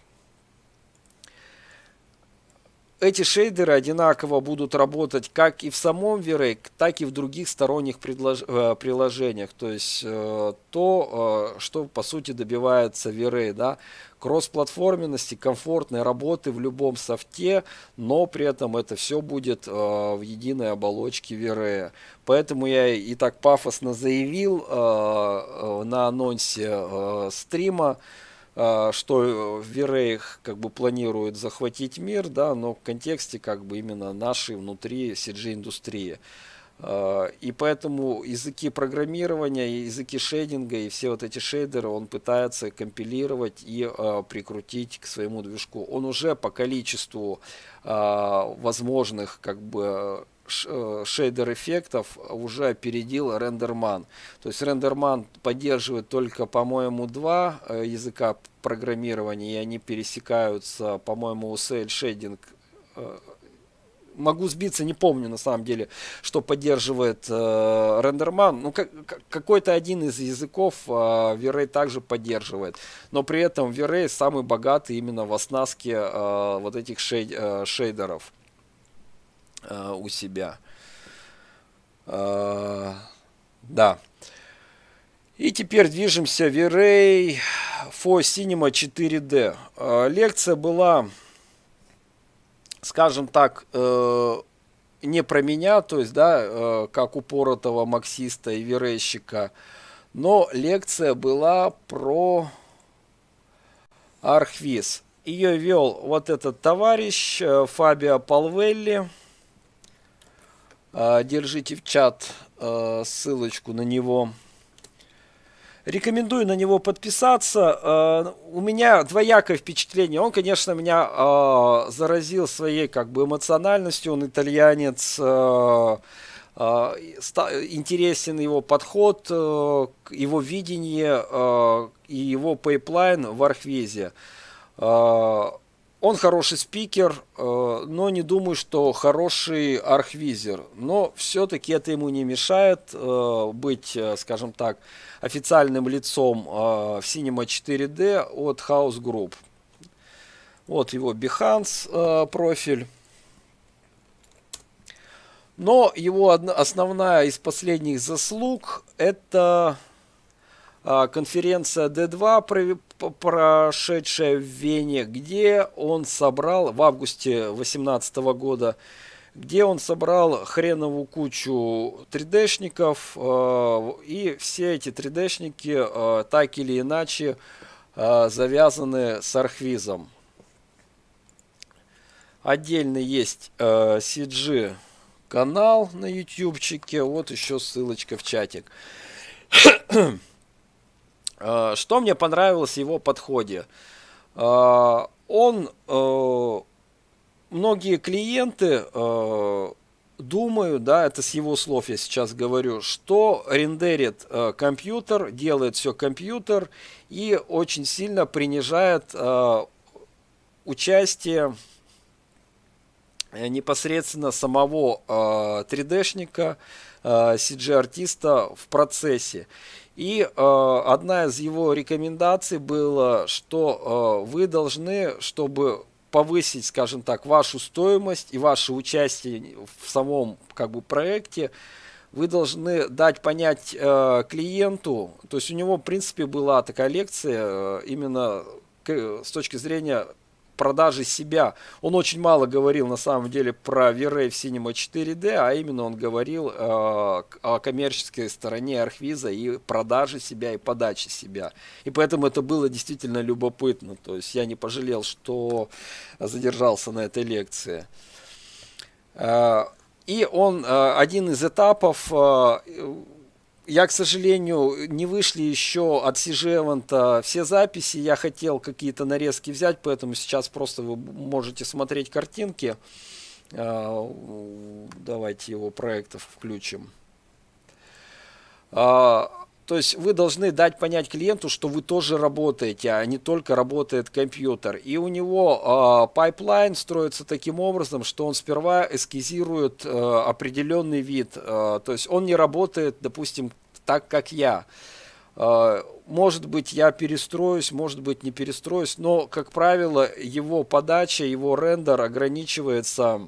Эти шейдеры одинаково будут работать как и в самом V-Ray, так и в других сторонних приложениях. То есть то, что по сути добивается V-Ray, да? Кросс-платформенности, комфортной работы в любом софте, но при этом это все будет в единой оболочке V-Ray. Поэтому я и так пафосно заявил на анонсе стрима, что V-Ray как бы планирует захватить мир, да, но в контексте как бы именно нашей внутри си джи-индустрии. И поэтому языки программирования, языки шейдинга и все вот эти шейдеры он пытается компилировать и прикрутить к своему движку. Он уже по количеству возможных как бы шейдер эффектов уже опередил рендерман. То есть рендерман поддерживает только, по-моему, два языка программирования, и они пересекаются, по-моему, о эс эл шейдинг. Могу сбиться, не помню на самом деле, что поддерживает э, рендерман. Ну, как, какой-то один из языков э, V-Ray также поддерживает. Но при этом V-Ray самый богатый именно в оснастке э, вот этих шей, э, шейдеров э, у себя. Э, да. И теперь движемся V-Ray for Cinema четыре дэ. Э, лекция была... скажем так, э, не про меня, то есть, да, э, как упоротого максиста и верейщика, но лекция была про Archviz. Ее вел вот этот товарищ э, Фабио Палвелли. Э, держите в чат э, ссылочку на него. Рекомендую на него подписаться. У меня двоякое впечатление. Он, конечно, меня заразил своей как бы эмоциональностью. Он итальянец. Интересен его подход, его видение и его пайплайн в Архвизе. Он хороший спикер, но не думаю, что хороший архвизер. Но все-таки это ему не мешает быть, скажем так, официальным лицом в Cinema четыре дэ от House Group. Вот его Behance профиль. Но его основная из последних заслуг — это конференция ди два, прошедшая в Вене, где он собрал в августе две тысячи восемнадцатого года, где он собрал хренову кучу три дэ-шников, и все эти три дэ-шники так или иначе завязаны с Архвизом. Отдельно есть си джи-канал на ютубчике, вот еще ссылочка в чатик. Что мне понравилось в его подходе? Он, многие клиенты думают, да, это с его слов я сейчас говорю, что рендерит компьютер, делает все компьютер и очень сильно принижает участие непосредственно самого три дэ-шника, си джи-артиста в процессе. И э, одна из его рекомендаций была, что э, вы должны, чтобы повысить, скажем так, вашу стоимость и ваше участие в самом как бы проекте, вы должны дать понять э, клиенту. То есть у него, в принципе, была такая лекция э, именно к, с точки зрения продажи себя. Он очень мало говорил на самом деле про V-Ray в Cinema четыре дэ, а именно он говорил э, о коммерческой стороне Архвиза и продаже себя и подаче себя. И поэтому это было действительно любопытно. То есть я не пожалел, что задержался на этой лекции. Э, и он э, один из этапов э, Я, к сожалению, не вышли еще от си джи Event все записи. Я хотел какие-то нарезки взять, поэтому сейчас просто вы можете смотреть картинки. Давайте его проектов включим. То есть вы должны дать понять клиенту, что вы тоже работаете, а не только работает компьютер. И у него пайплайн э, строится таким образом, что он сперва эскизирует э, определенный вид. Э, то есть он не работает, допустим, так, как я. Э, может быть, я перестроюсь, может быть, не перестроюсь. Но, как правило, его подача, его рендер ограничивается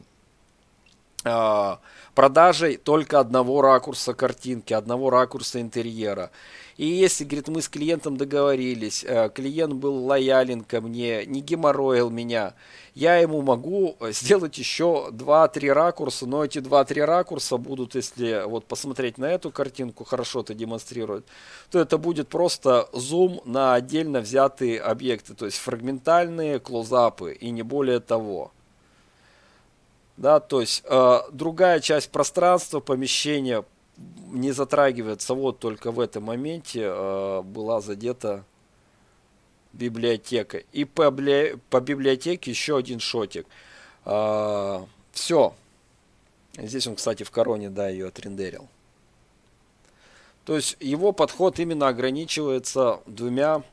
э, продажей только одного ракурса картинки, одного ракурса интерьера. И если, говорит, мы с клиентом договорились, клиент был лоялен ко мне, не геморроил меня, я ему могу сделать еще два-три ракурса, но эти два-три ракурса будут, если вот посмотреть на эту картинку, хорошо это демонстрирует, то это будет просто зум на отдельно взятые объекты, то есть фрагментальные клозапы и не более того. Да, то есть э, другая часть пространства, помещения не затрагивается. Вот только в этом моменте э, была задета библиотека. И по, по библиотеке еще один шотик. Э, все. Здесь он, кстати, в короне, да, ее отрендерил. То есть его подход именно ограничивается двумя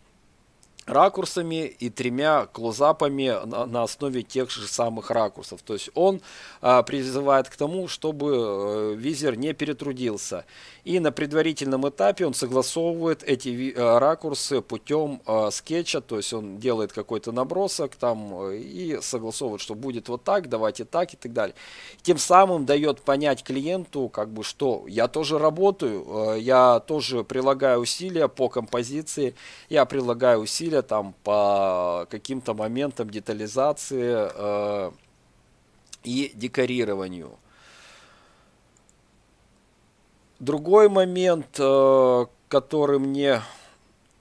ракурсами и тремя клозапами на, на основе тех же самых ракурсов. То есть он а, призывает к тому, чтобы э, визер не перетрудился. И на предварительном этапе он согласовывает эти э, ракурсы путем э, скетча. То есть он делает какой-то набросок там и согласовывает, что будет вот так, давайте так и так далее. Тем самым дает понять клиенту, как бы, что я тоже работаю, э, я тоже прилагаю усилия по композиции, я прилагаю усилия там по каким-то моментам детализации э, и декорированию. Другой момент, э, который мне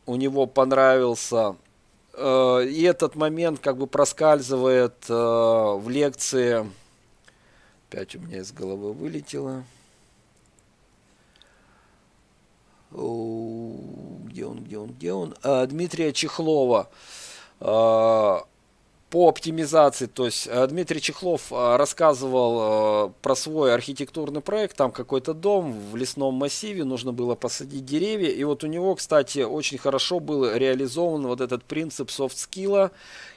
у него понравился, э, и этот момент как бы проскальзывает э, в лекции. Опять у меня из головы вылетело. Где он, где он, где он? Дмитрия Чехлова по оптимизации. То есть Дмитрий Чехлов рассказывал про свой архитектурный проект. Там какой-то дом в лесном массиве, нужно было посадить деревья. И вот у него, кстати, очень хорошо был реализован вот этот принцип софт-скилла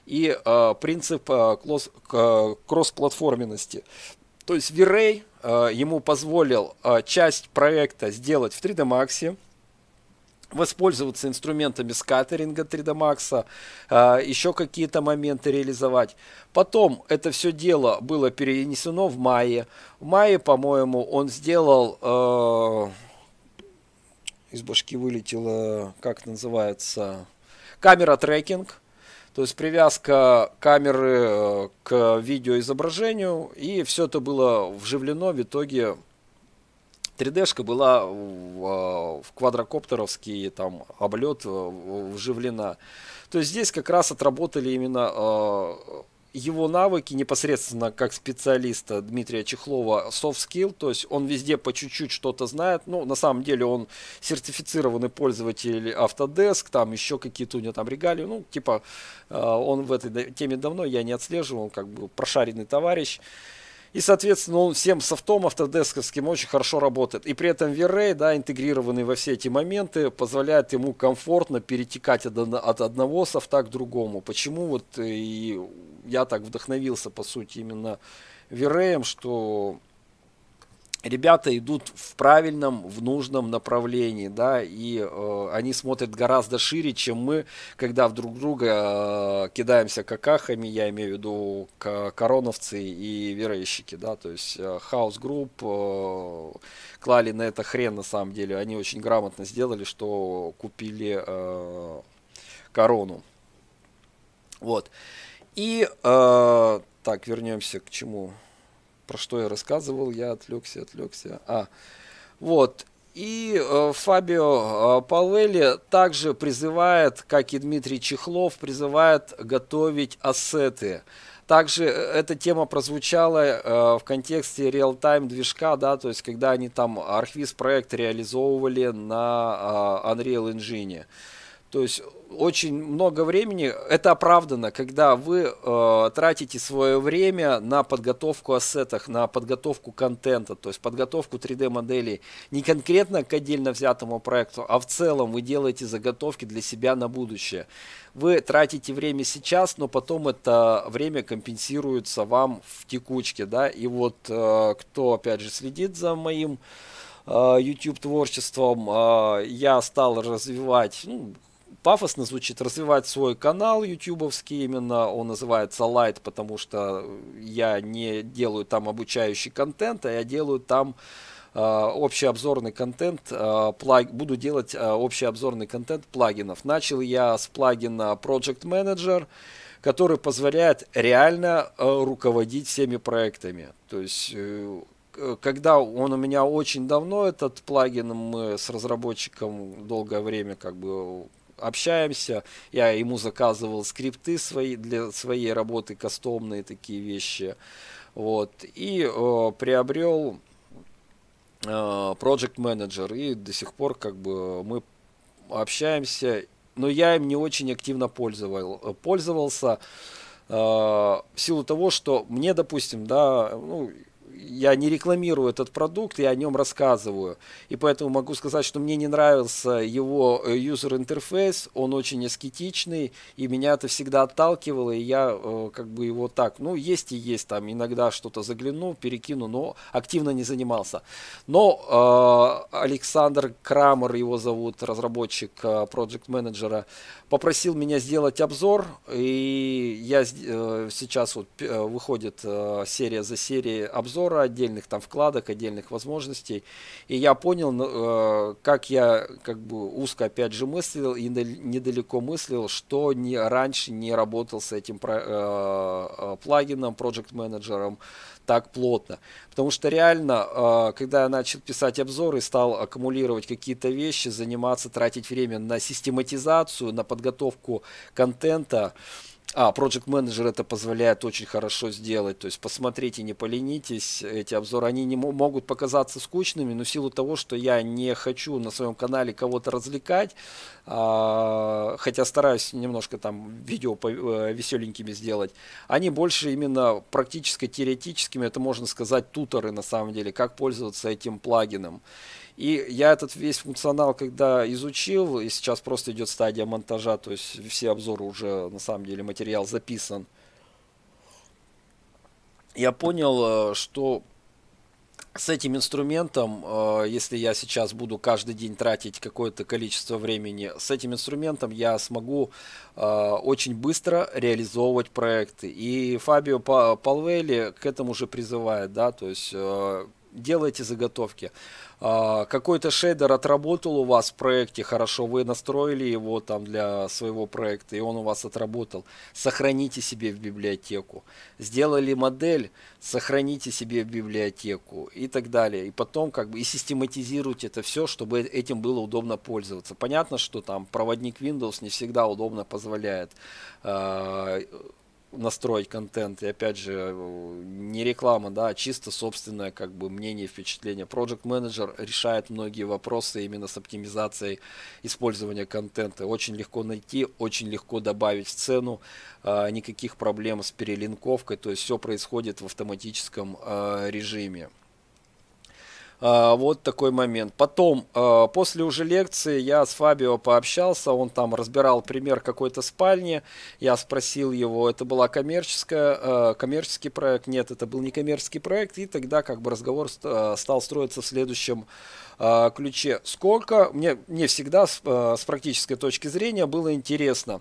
и принцип кросс-платформенности. То есть V-Ray ему позволил часть проекта сделать в три дэ Max, воспользоваться инструментами скаттеринга три дэ Max, еще какие-то моменты реализовать. Потом это все дело было перенесено в мае. В мае, по-моему, он сделал, э, из башки вылетело, как называется, камера трекинг. То есть привязка камеры к видеоизображению, и все это было вживлено. В итоге три дэ-шка была в квадрокоптеровский там облет вживлена. То есть здесь как раз отработали именно его навыки непосредственно как специалиста Дмитрия Чехлова, soft skill. То есть он везде по чуть-чуть что-то знает. Ну, на самом деле он сертифицированный пользователь Autodesk, там еще какие-то у него там регалии. Ну, типа, он в этой теме давно, я не отслеживал, он как бы прошаренный товарищ. И, соответственно, он всем софтом автодесковским очень хорошо работает. И при этом V-Ray, да, интегрированный во все эти моменты, позволяет ему комфортно перетекать от одного софта к другому. Почему вот и я так вдохновился, по сути, именно V-Ray, что ребята идут в правильном, в нужном направлении, да, и э, они смотрят гораздо шире, чем мы, когда друг друга э, кидаемся какахами, я имею в виду короновцы и верейщики, да, то есть House Group э, клали на это хрен на самом деле, они очень грамотно сделали, что купили э, корону, вот, и, э, так, вернемся к чему... Про что я рассказывал, я отвлекся, отвлекся. А, вот. И Фабио Паллелли также призывает, как и Дмитрий Чехлов, призывает готовить ассеты. Также эта тема прозвучала в контексте реал-тайм движка, да, то есть когда они там Archviz-проект реализовывали на Unreal Engine. То есть очень много времени, это оправдано, когда вы э, тратите свое время на подготовку ассетов, на подготовку контента, то есть подготовку три дэ моделей не конкретно к отдельно взятому проекту, а в целом вы делаете заготовки для себя на будущее. Вы тратите время сейчас, но потом это время компенсируется вам в текучке, да, и вот э, кто опять же следит за моим э, YouTube творчеством, э, я стал развивать, ну, пафосно звучит, развивать свой канал ютубовский, именно он называется Light, потому что я не делаю там обучающий контент, а я делаю там э, общий обзорный контент, э, плаг... буду делать э, общий обзорный контент плагинов. Начал я с плагина Project Manager, который позволяет реально э, руководить всеми проектами. То есть, э, когда он у меня очень давно, этот плагин, мы с разработчиком долгое время как бы общаемся, я ему заказывал скрипты свои для своей работы, кастомные такие вещи, вот, и э, приобрел э, Project Manager, и до сих пор как бы мы общаемся, но я им не очень активно пользовал, пользовался э, в силу того, что мне, допустим, да, ну, я не рекламирую этот продукт, я о нем рассказываю. И поэтому могу сказать, что мне не нравился его юзер-интерфейс, он очень аскетичный, и меня это всегда отталкивало, и я э, как бы его так, ну, есть и есть, там иногда что-то загляну, перекину, но активно не занимался. Но э, Александр Крамер, его зовут, разработчик э, проджект-менеджера, попросил меня сделать обзор, и я э, сейчас вот э, выходит э, серия за серией обзор отдельных там вкладок, отдельных возможностей. И я понял, как я как бы узко опять же мыслил и недалеко мыслил, что не, раньше не работал с этим плагином, Project Manager так плотно. Потому что реально, когда я начал писать обзоры, стал аккумулировать какие-то вещи, заниматься, тратить время на систематизацию, на подготовку контента, А, Project Manager это позволяет очень хорошо сделать, то есть посмотрите, не поленитесь, эти обзоры, они не могут показаться скучными, но в силу того, что я не хочу на своем канале кого-то развлекать, а, хотя стараюсь немножко там видео по, э, веселенькими сделать, они больше именно практически-теоретическими, это можно сказать туторы на самом деле, как пользоваться этим плагином. И я этот весь функционал, когда изучил, и сейчас просто идет стадия монтажа, то есть все обзоры уже, на самом деле, материал записан. Я понял, что с этим инструментом, если я сейчас буду каждый день тратить какое-то количество времени, с этим инструментом я смогу очень быстро реализовывать проекты. И Фабио Паллелли к этому же призывает, да, то есть делайте заготовки. Какой-то шейдер отработал у вас в проекте, хорошо, вы настроили его там для своего проекта, и он у вас отработал. Сохраните себе в библиотеку. Сделали модель, сохраните себе в библиотеку и так далее. И потом как бы и систематизируйте это все, чтобы этим было удобно пользоваться. Понятно, что там проводник Windows не всегда удобно позволяет э настроить контент, и опять же не реклама, да, а чисто собственное как бы мнение, впечатление. Project Manager решает многие вопросы именно с оптимизацией использования контента, очень легко найти, очень легко добавить в цену, э, никаких проблем с перелинковкой, то есть все происходит в автоматическом э, режиме. Вот такой момент. Потом, после уже лекции, я с Фабио пообщался, он там разбирал пример какой-то спальни, я спросил его, это была коммерческая, коммерческий проект? Нет, это был не коммерческий проект, и тогда как бы разговор стал строиться в следующем ключе. Сколько, мне, мне всегда с практической точки зрения было интересно,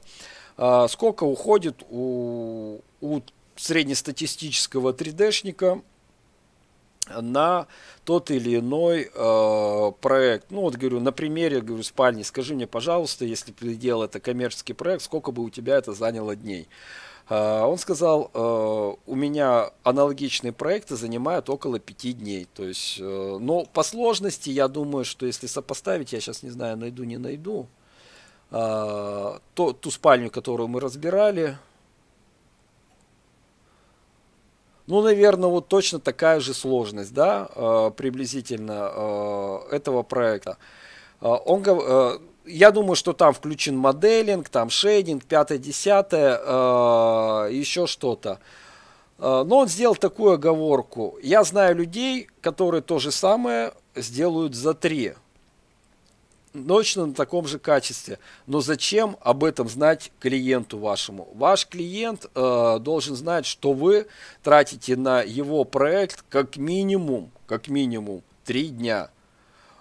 сколько уходит у, у среднестатистического три дэ-шника на тот или иной э, проект. Ну вот говорю, на примере говорю, спальни, скажи мне, пожалуйста, если бы ты делал это коммерческий проект, сколько бы у тебя это заняло дней? Э, он сказал, э, у меня аналогичные проекты занимают около пяти дней. То есть, э, но по сложности, я думаю, что если сопоставить, я сейчас не знаю, найду, не найду, э, то, ту спальню, которую мы разбирали, ну, наверное, вот точно такая же сложность, да, приблизительно этого проекта. Он, я думаю, что там включен моделинг, там шейдинг, пятое-десятое, еще что-то. Но он сделал такую оговорку. Я знаю людей, которые то же самое сделают за три. Точно на таком же качестве. Но зачем об этом знать клиенту вашему? Ваш клиент э, должен знать, что вы тратите на его проект как минимум, как минимум три дня.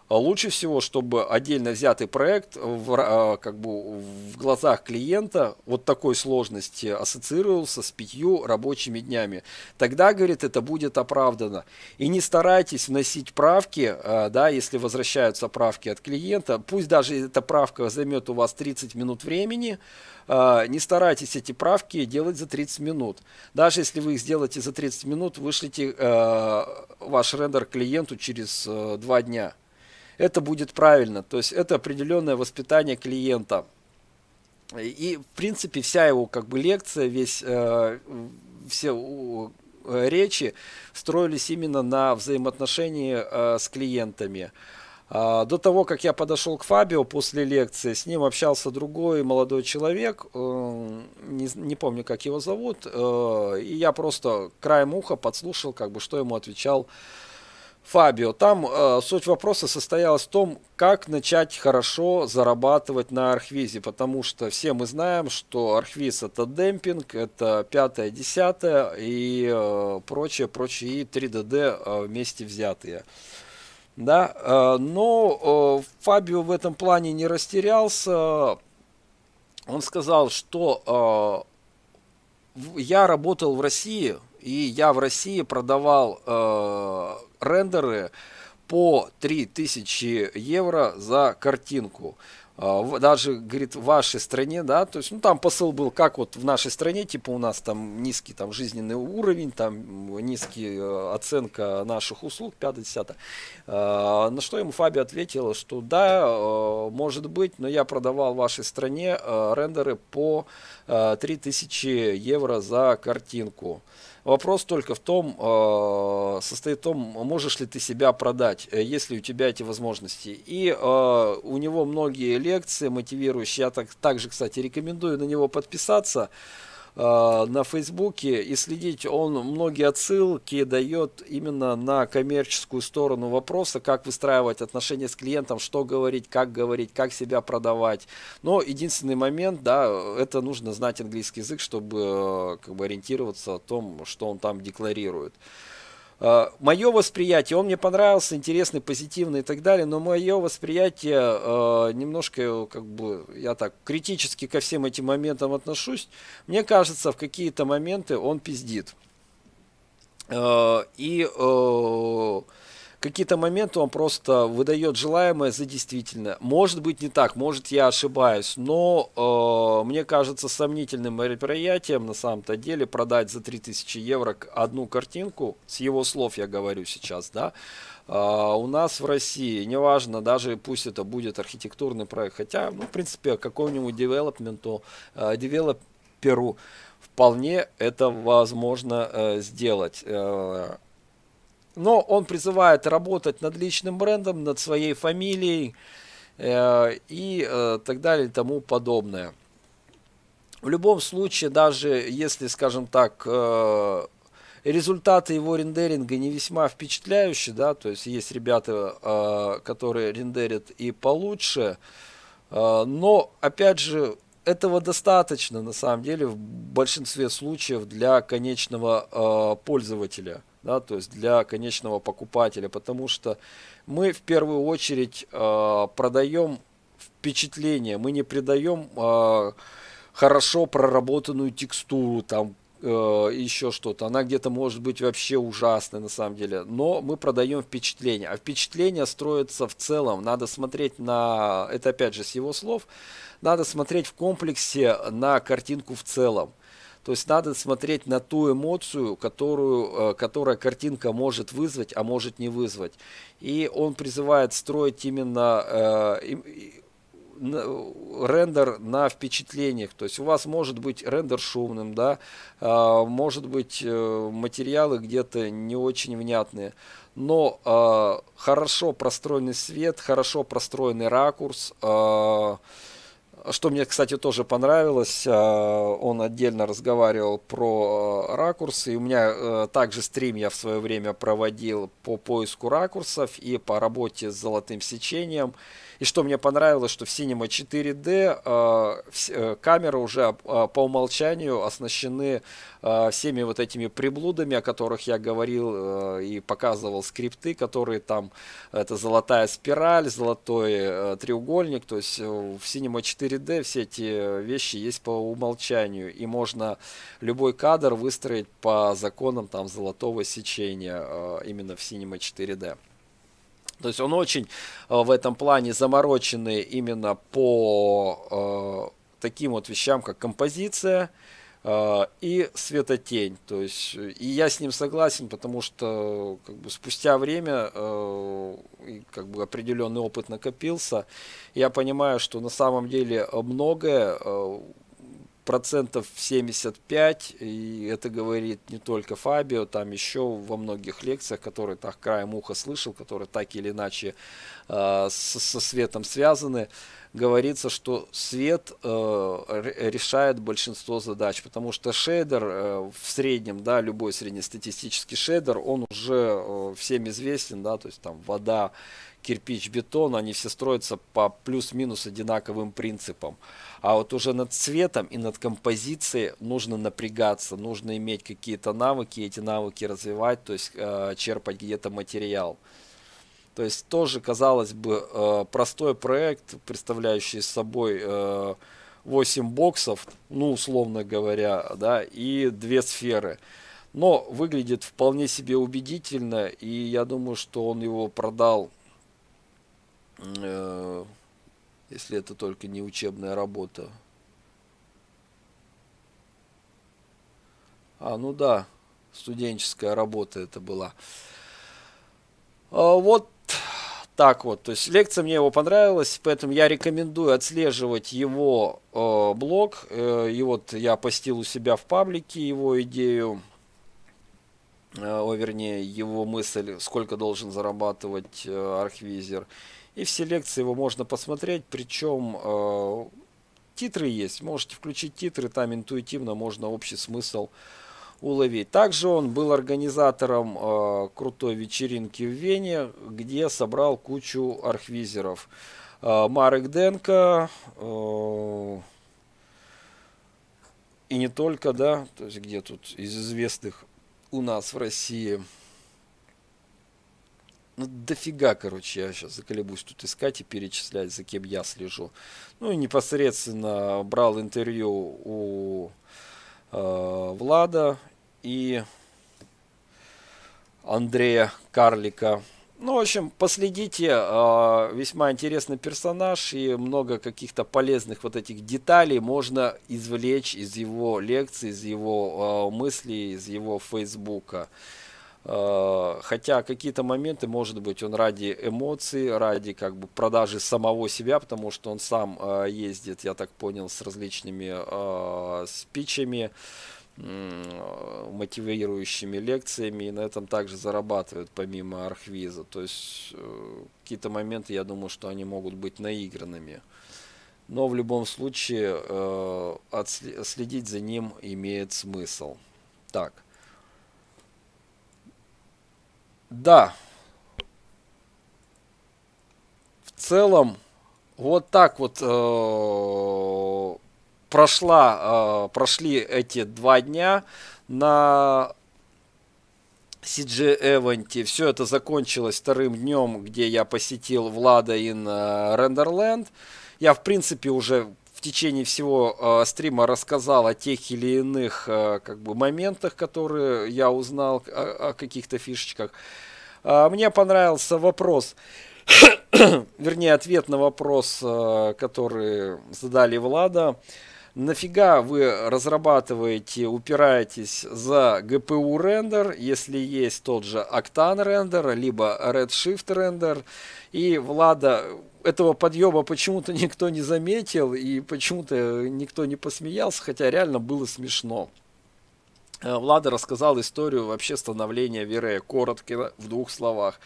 А лучше всего, чтобы отдельно взятый проект в, э, как бы в глазах клиента вот такой сложности ассоциировался с пятью рабочими днями. Тогда, говорит, это будет оправдано. И не старайтесь вносить правки, э, да, если возвращаются правки от клиента. Пусть даже эта правка займет у вас тридцать минут времени, э, не старайтесь эти правки делать за тридцать минут. Даже если вы их сделаете за тридцать минут, вышлите э, ваш рендер клиенту через э, два дня. Это будет правильно, то есть это определенное воспитание клиента. И, в принципе, вся его как бы лекция, весь, э, все э, речи строились именно на взаимоотношении э, с клиентами. Э, до того, как я подошел к Фабио после лекции, с ним общался другой молодой человек, э, не, не помню, как его зовут, э, и я просто краем уха подслушал, как бы, что ему отвечал Фабио. Там э, суть вопроса состоялась в том, как начать хорошо зарабатывать на архвизе, потому что все мы знаем, что архвиз это демпинг, это пятое, десятое и э, прочее, прочее, и три дэ дэ э, вместе взятые. Да? Э, но э, Фабио в этом плане не растерялся. Он сказал, что э, я работал в России, и я в России продавал э, рендеры по три тысячи евро за картинку. Даже, говорит, в вашей стране, да, то есть, ну, там посыл был, как вот в нашей стране, типа, у нас там низкий там жизненный уровень, там низкая оценка наших услуг, пять-десять. На что ему Фаби ответила, что да, может быть, но я продавал в вашей стране рендеры по три тысячи евро за картинку. Вопрос только в том, э, состоит в том, можешь ли ты себя продать, э, есть ли у тебя эти возможности. И э, у него многие лекции мотивирующие, я так, также, кстати, рекомендую на него подписаться э, на Фейсбуке и следить. Он многие отсылки дает именно на коммерческую сторону вопроса, как выстраивать отношения с клиентом, что говорить, как говорить, как себя продавать. Но единственный момент, да, это нужно знать английский язык, чтобы как бы ориентироваться о том, что он там декларирует. Мое восприятие, он мне понравился, интересный, позитивный и так далее, но мое восприятие немножко, как бы, я так критически ко всем этим моментам отношусь. Мне кажется, в какие-то моменты он пиздит. И какие-то моменты он просто выдает желаемое за действительное. Может быть не так, может я ошибаюсь, но э, мне кажется сомнительным мероприятием на самом-то деле продать за три тысячи евро одну картинку, с его слов я говорю сейчас, да, э, у нас в России, неважно, даже пусть это будет архитектурный проект, хотя, ну, в принципе, какому-нибудь девелопменту, э, девелоперу вполне это возможно э, сделать. Э, Но он призывает работать над личным брендом, над своей фамилией э, и э, так далее и тому подобное. В любом случае, даже если, скажем так, э, результаты его рендеринга не весьма впечатляющие, да, то есть есть ребята, э, которые рендерят и получше, э, но, опять же, этого достаточно, на самом деле, в большинстве случаев для конечного э, пользователя. Да, то есть для конечного покупателя, потому что мы в первую очередь э, продаем впечатление, мы не придаем э, хорошо проработанную текстуру, там, еще что-то, она где-то может быть вообще ужасной на самом деле, но мы продаем впечатление, а впечатление строится в целом, надо смотреть на, это опять же с его слов, надо смотреть в комплексе на картинку в целом. То есть надо смотреть на ту эмоцию, которую, которая картинка может вызвать, а может не вызвать. И он призывает строить именно э, э, рендер на впечатлениях. То есть у вас может быть рендер шумным, да, э, может быть э, материалы где-то не очень внятные. Но э, хорошо простроенный свет, хорошо простроенный ракурс. Э, Что мне, кстати, тоже понравилось, он отдельно разговаривал про ракурсы, и у меня также стрим я в свое время проводил по поиску ракурсов и по работе с золотым сечением. И что мне понравилось, что в Cinema четыре дэ камеры уже по умолчанию оснащены всеми вот этими приблудами, о которых я говорил и показывал скрипты, которые там, это золотая спираль, золотой треугольник, то есть в Cinema четыре дэ все эти вещи есть по умолчанию, и можно любой кадр выстроить по законам там золотого сечения именно в Cinema четыре дэ. То есть он очень в этом плане замороченный именно по э, таким вот вещам, как композиция э, и светотень. То есть, и я с ним согласен, потому что как бы, спустя время э, как бы, определенный опыт накопился. Я понимаю, что на самом деле многое... Э, процентов семьдесят пять, и это говорит не только Фабио, там еще во многих лекциях, которые так краем уха слышал, которые так или иначе э, со, со светом связаны, говорится, что свет э, решает большинство задач, потому что шейдер э, в среднем, да, любой среднестатистический шейдер, он уже э, всем известен, да, то есть там вода, кирпич, бетон, они все строятся по плюс-минус одинаковым принципам. А вот уже над цветом и над композицией нужно напрягаться, нужно иметь какие-то навыки, эти навыки развивать, то есть э, черпать где-то материал. То есть тоже, казалось бы, э, простой проект, представляющий собой э, восемь боксов, ну, условно говоря, да, и две сферы. Но выглядит вполне себе убедительно, и я думаю, что он его продал... если это только не учебная работа. А, ну да, студенческая работа это была. Вот так вот. То есть лекция мне его понравилась, поэтому я рекомендую отслеживать его блог. И вот я постил у себя в паблике его идею. О, вернее, его мысль, сколько должен зарабатывать архвизер. И все лекции его можно посмотреть, причем э, титры есть, можете включить титры, там интуитивно можно общий смысл уловить. Также он был организатором э, крутой вечеринки в Вене, где собрал кучу архвизеров. Э, Марек Денко, э, и не только, да, то есть где тут из известных у нас в России... Ну, дофига, короче, я сейчас заколебусь тут искать и перечислять, за кем я слежу. Ну, и непосредственно брал интервью у э, Влада и Андрея Карлика. Ну, в общем, последите, э, весьма интересный персонаж, и много каких-то полезных вот этих деталей можно извлечь из его лекций, из его э, мыслей, из его фейсбука. Хотя какие-то моменты, может быть, он ради эмоций, ради как бы продажи самого себя, потому что он сам э, ездит, я так понял, с различными э, спичами, э, мотивирующими лекциями, и на этом также зарабатывают, помимо архвиза. То есть э, какие-то моменты, я думаю, что они могут быть наигранными. Но в любом случае э, следить за ним имеет смысл. Так. Да, в целом вот так вот э, прошла, э, прошли эти два дня на си джи Event. Все это закончилось вторым днем, где я посетил Влада in Renderland. Я в принципе уже... В течение всего э, стрима рассказал о тех или иных э, как бы моментах, которые я узнал, о, о каких-то фишечках. Э, мне понравился вопрос, вернее ответ на вопрос, э, который задали Влада. Нафига вы разрабатываете, упираетесь за джи пи ю рендер, если есть тот же Octane рендер, либо Redshift рендер? И Влада, этого подъема почему-то никто не заметил и почему-то никто не посмеялся, хотя реально было смешно. Влада рассказал историю вообще становления V-Ray коротко, в двух словах.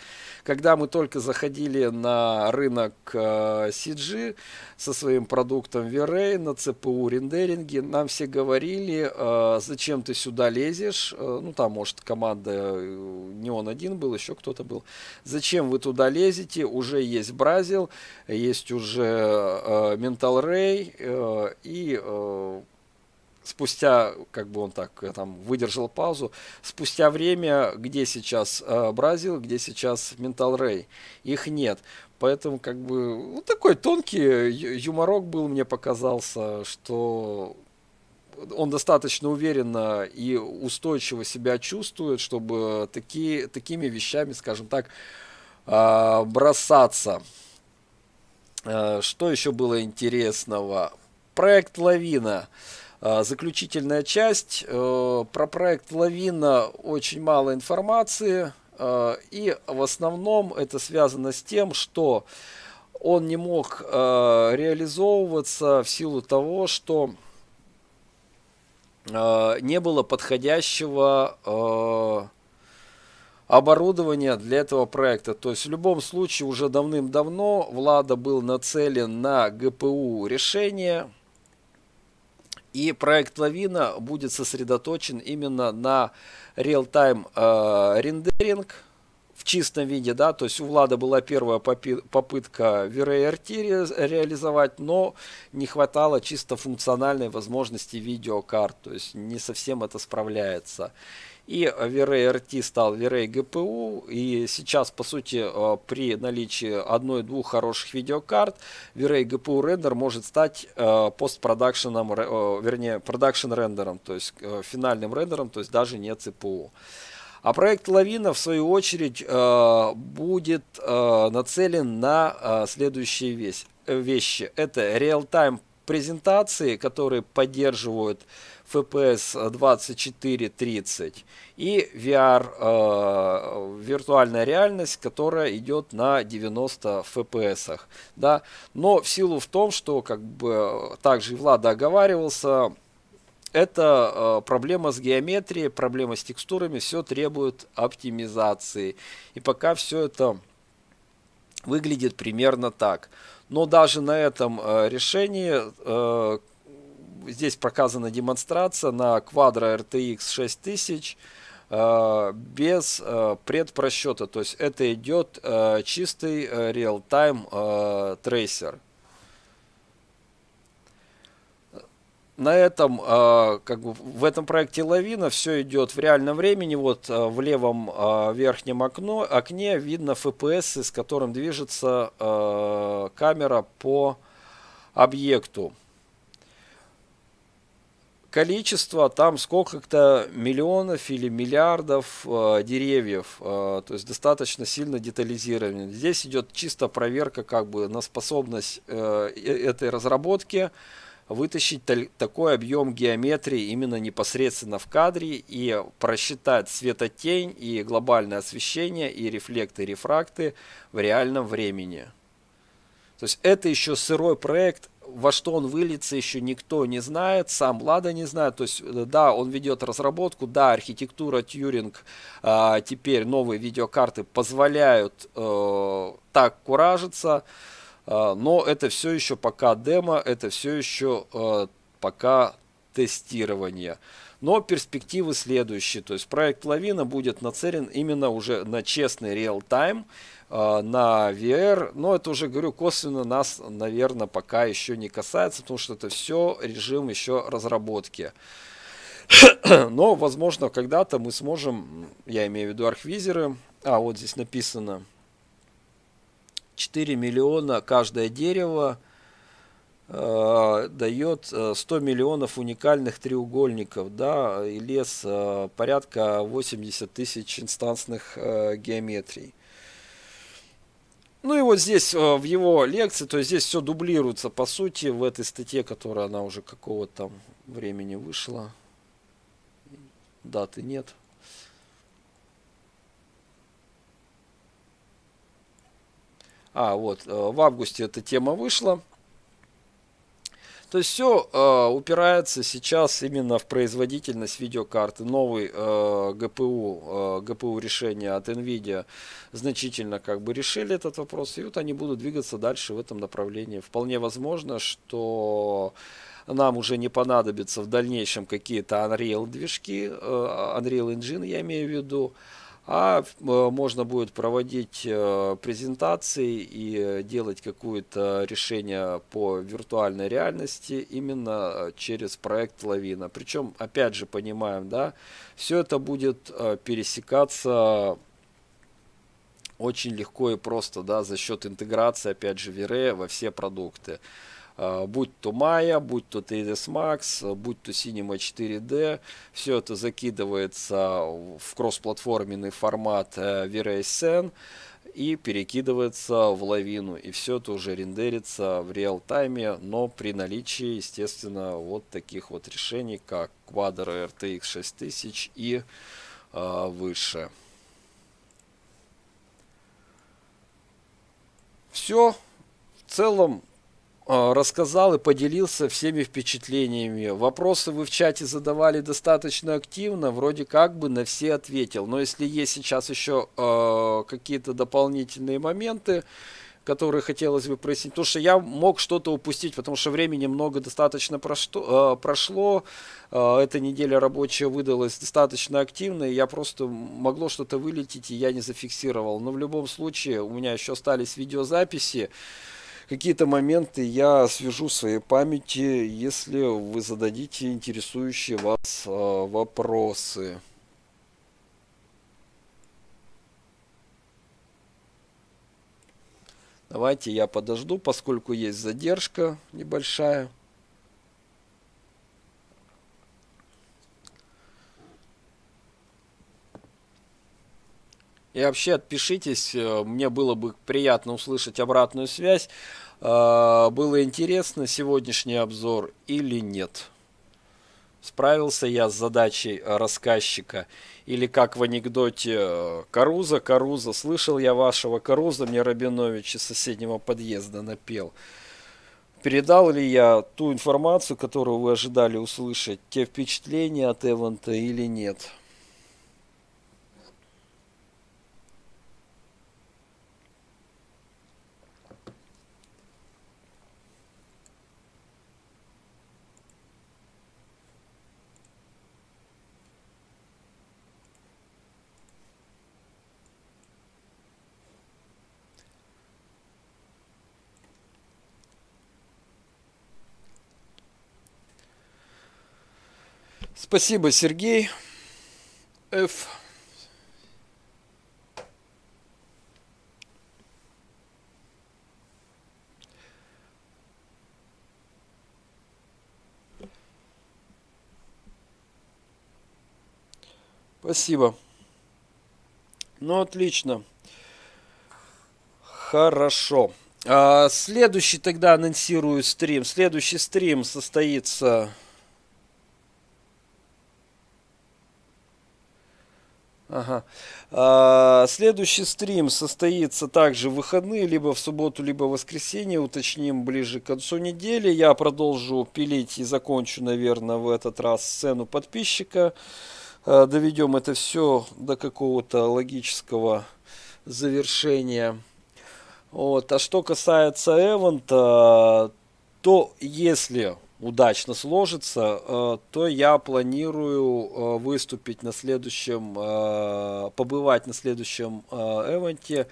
Когда мы только заходили на рынок си джи со своим продуктом V-Ray на си пи ю рендеринге, нам все говорили, зачем ты сюда лезешь, ну там может команда не он один был, еще кто-то был, зачем вы туда лезете, уже есть Brazil, есть уже Mental Ray. И спустя, как бы он так, я там выдержал паузу, спустя время, где сейчас э, Brazil, где сейчас Mental Ray, их нет. Поэтому, как бы, ну, такой тонкий юморок был, мне показался, что он достаточно уверенно и устойчиво себя чувствует, чтобы такие, такими вещами, скажем так, э, бросаться. Э, что еще было интересного? Проект «Лавина». Заключительная часть. Про проект «Лавина» очень мало информации, и в основном это связано с тем, что он не мог реализовываться в силу того, что не было подходящего оборудование для этого проекта. То есть в любом случае уже давным-давно Влада был нацелен на джи пи ю решение. И проект «Лавина» будет сосредоточен именно на реал-тайм э, рендеринг в чистом виде, да, то есть у Влада была первая попытка ви ар эр ти реализовать, но не хватало чисто функциональной возможности видеокарт, то есть не совсем это справляется. И ви ар эр ти стал ви ар джи пи ю, и сейчас, по сути, при наличии одной-двух хороших видеокарт, ви ар джи пи ю рендер может стать постпродакшеном, вернее, продакшн рендером, то есть финальным рендером, то есть даже не си пи ю. А проект «Лавина», в свою очередь, будет нацелен на следующие вещи. Это real-time презентации, которые поддерживают эф пи эс двадцать четыре тридцать, и ви ар, э, виртуальная реальность, которая идет на девяноста эф пи эс. Да? Но в силу в том, что, как бы, также Влада оговаривался, это э, проблема с геометрией, проблема с текстурами, все требует оптимизации. И пока все это выглядит примерно так. Но даже на этом э, решении... Э, здесь показана демонстрация на Quadro эр ти икс шесть тысяч э, без э, предпросчета. То есть это идет э, чистый э, real-time э, трейсер. На этом, э, как бы, в этом проекте «Лавина» все идет в реальном времени. Вот э, в левом э, верхнем окно, окне видно эф пи эс, с которым движется э, камера по объекту. Количество там сколько-то миллионов или миллиардов э, деревьев, э, то есть достаточно сильно детализировано. Здесь идет чисто проверка, как бы, на способность э, этой разработки вытащить такой объем геометрии именно непосредственно в кадре и просчитать светотень и глобальное освещение и рефлекты, рефракты в реальном времени. То есть это еще сырой проект. Во что он выльется, еще никто не знает, сам Влада не знает. То есть, да, он ведет разработку, да, архитектура Тьюринг, э, теперь новые видеокарты позволяют э, так куражиться, э, но это все еще пока демо, это все еще э, пока тестирование. Но перспективы следующие, то есть проект «Лавина» будет нацелен именно уже на честный реал-тайм, на ви ар, но это уже, говорю, косвенно нас, наверное, пока еще не касается, потому что это все режим еще разработки. Но, возможно, когда-то мы сможем, я имею в виду архвизеры, а вот здесь написано четыре миллиона каждое дерево, дает сто миллионов уникальных треугольников, да, и лес порядка восьмидесяти тысяч инстансных геометрий. Ну и вот здесь в его лекции, то есть здесь все дублируется, по сути, в этой статье, которая она уже какого-то там времени вышла. Даты нет. А, вот, в августе эта тема вышла. То есть все э, упирается сейчас именно в производительность видеокарты. Новый э, ГПУ, э, ГПУ решения от NVIDIA значительно как бы решили этот вопрос. И вот они будут двигаться дальше в этом направлении. Вполне возможно, что нам уже не понадобятся в дальнейшем какие-то Unreal движки, э, Unreal Engine я имею в виду. А можно будет проводить презентации и делать какое-то решение по виртуальной реальности именно через проект Лавина. Причем, опять же, понимаем, да, все это будет пересекаться очень легко и просто, да, за счет интеграции, опять же, ви ар во все продукты. Будь то Maya, будь то три дэ эс Max, будь то Cinema четыре дэ, все это закидывается в кроссплатформенный формат ви ар эс эн и перекидывается в лавину. И все это уже рендерится в реал-тайме, но при наличии, естественно, вот таких вот решений, как Quadro эр ти икс шесть тысяч и э, выше. Все в целом рассказал и поделился всеми впечатлениями. Вопросы вы в чате задавали достаточно активно, вроде как бы на все ответил. Но если есть сейчас еще э, какие-то дополнительные моменты, которые хотелось бы прояснить, потому что я мог что-то упустить, потому что времени много достаточно прошло. Э, прошло э, эта неделя рабочая выдалась достаточно активно, и я просто могло что-то вылететь, и я не зафиксировал. Но в любом случае у меня еще остались видеозаписи. Какие-то моменты я свяжу в своей памяти, если вы зададите интересующие вас э, вопросы. Давайте я подожду, поскольку есть задержка небольшая. И вообще отпишитесь, мне было бы приятно услышать обратную связь, было интересно сегодняшний обзор или нет. Справился я с задачей рассказчика, или как в анекдоте Каруза, Каруза, слышал я вашего Каруза, мне Рабинович из соседнего подъезда напел. Передал ли я ту информацию, которую вы ожидали услышать, те впечатления от эвента или нет? Спасибо, Сергей Ф. Спасибо. Ну, отлично. Хорошо. А, следующий тогда анонсирую стрим. Следующий стрим состоится... Ага. А, следующий стрим состоится также в выходные, либо в субботу, либо в воскресенье, уточним ближе к концу недели. Я продолжу пилить и закончу, наверное, в этот раз сцену подписчика. А, доведем это все до какого-то логического завершения. Вот. А что касается эвента, то если... удачно сложится, то я планирую выступить на следующем, побывать на следующем эвенте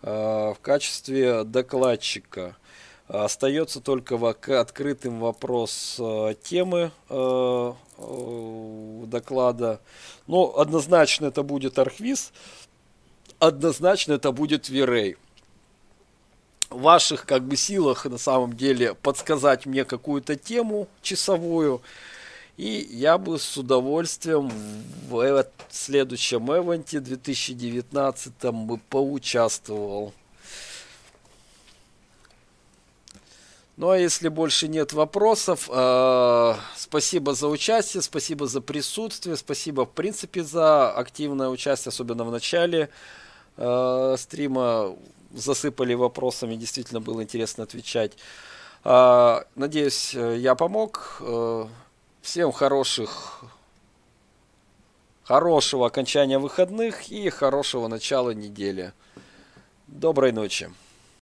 в качестве докладчика. Остается только открытым вопрос темы доклада. Но однозначно это будет Архвиз, однозначно это будет ви ар эй. в ваших как бы силах на самом деле подсказать мне какую-то тему часовую. И я бы с удовольствием в следующем эвенте две тысячи девятнадцатом бы поучаствовал. Ну а если больше нет вопросов, э, спасибо за участие, спасибо за присутствие, спасибо в принципе за активное участие, особенно в начале э, стрима. Засыпали вопросами, действительно было интересно отвечать. Э, надеюсь, я помог. Всем хороших, хорошего окончания выходных и хорошего начала недели. Доброй ночи.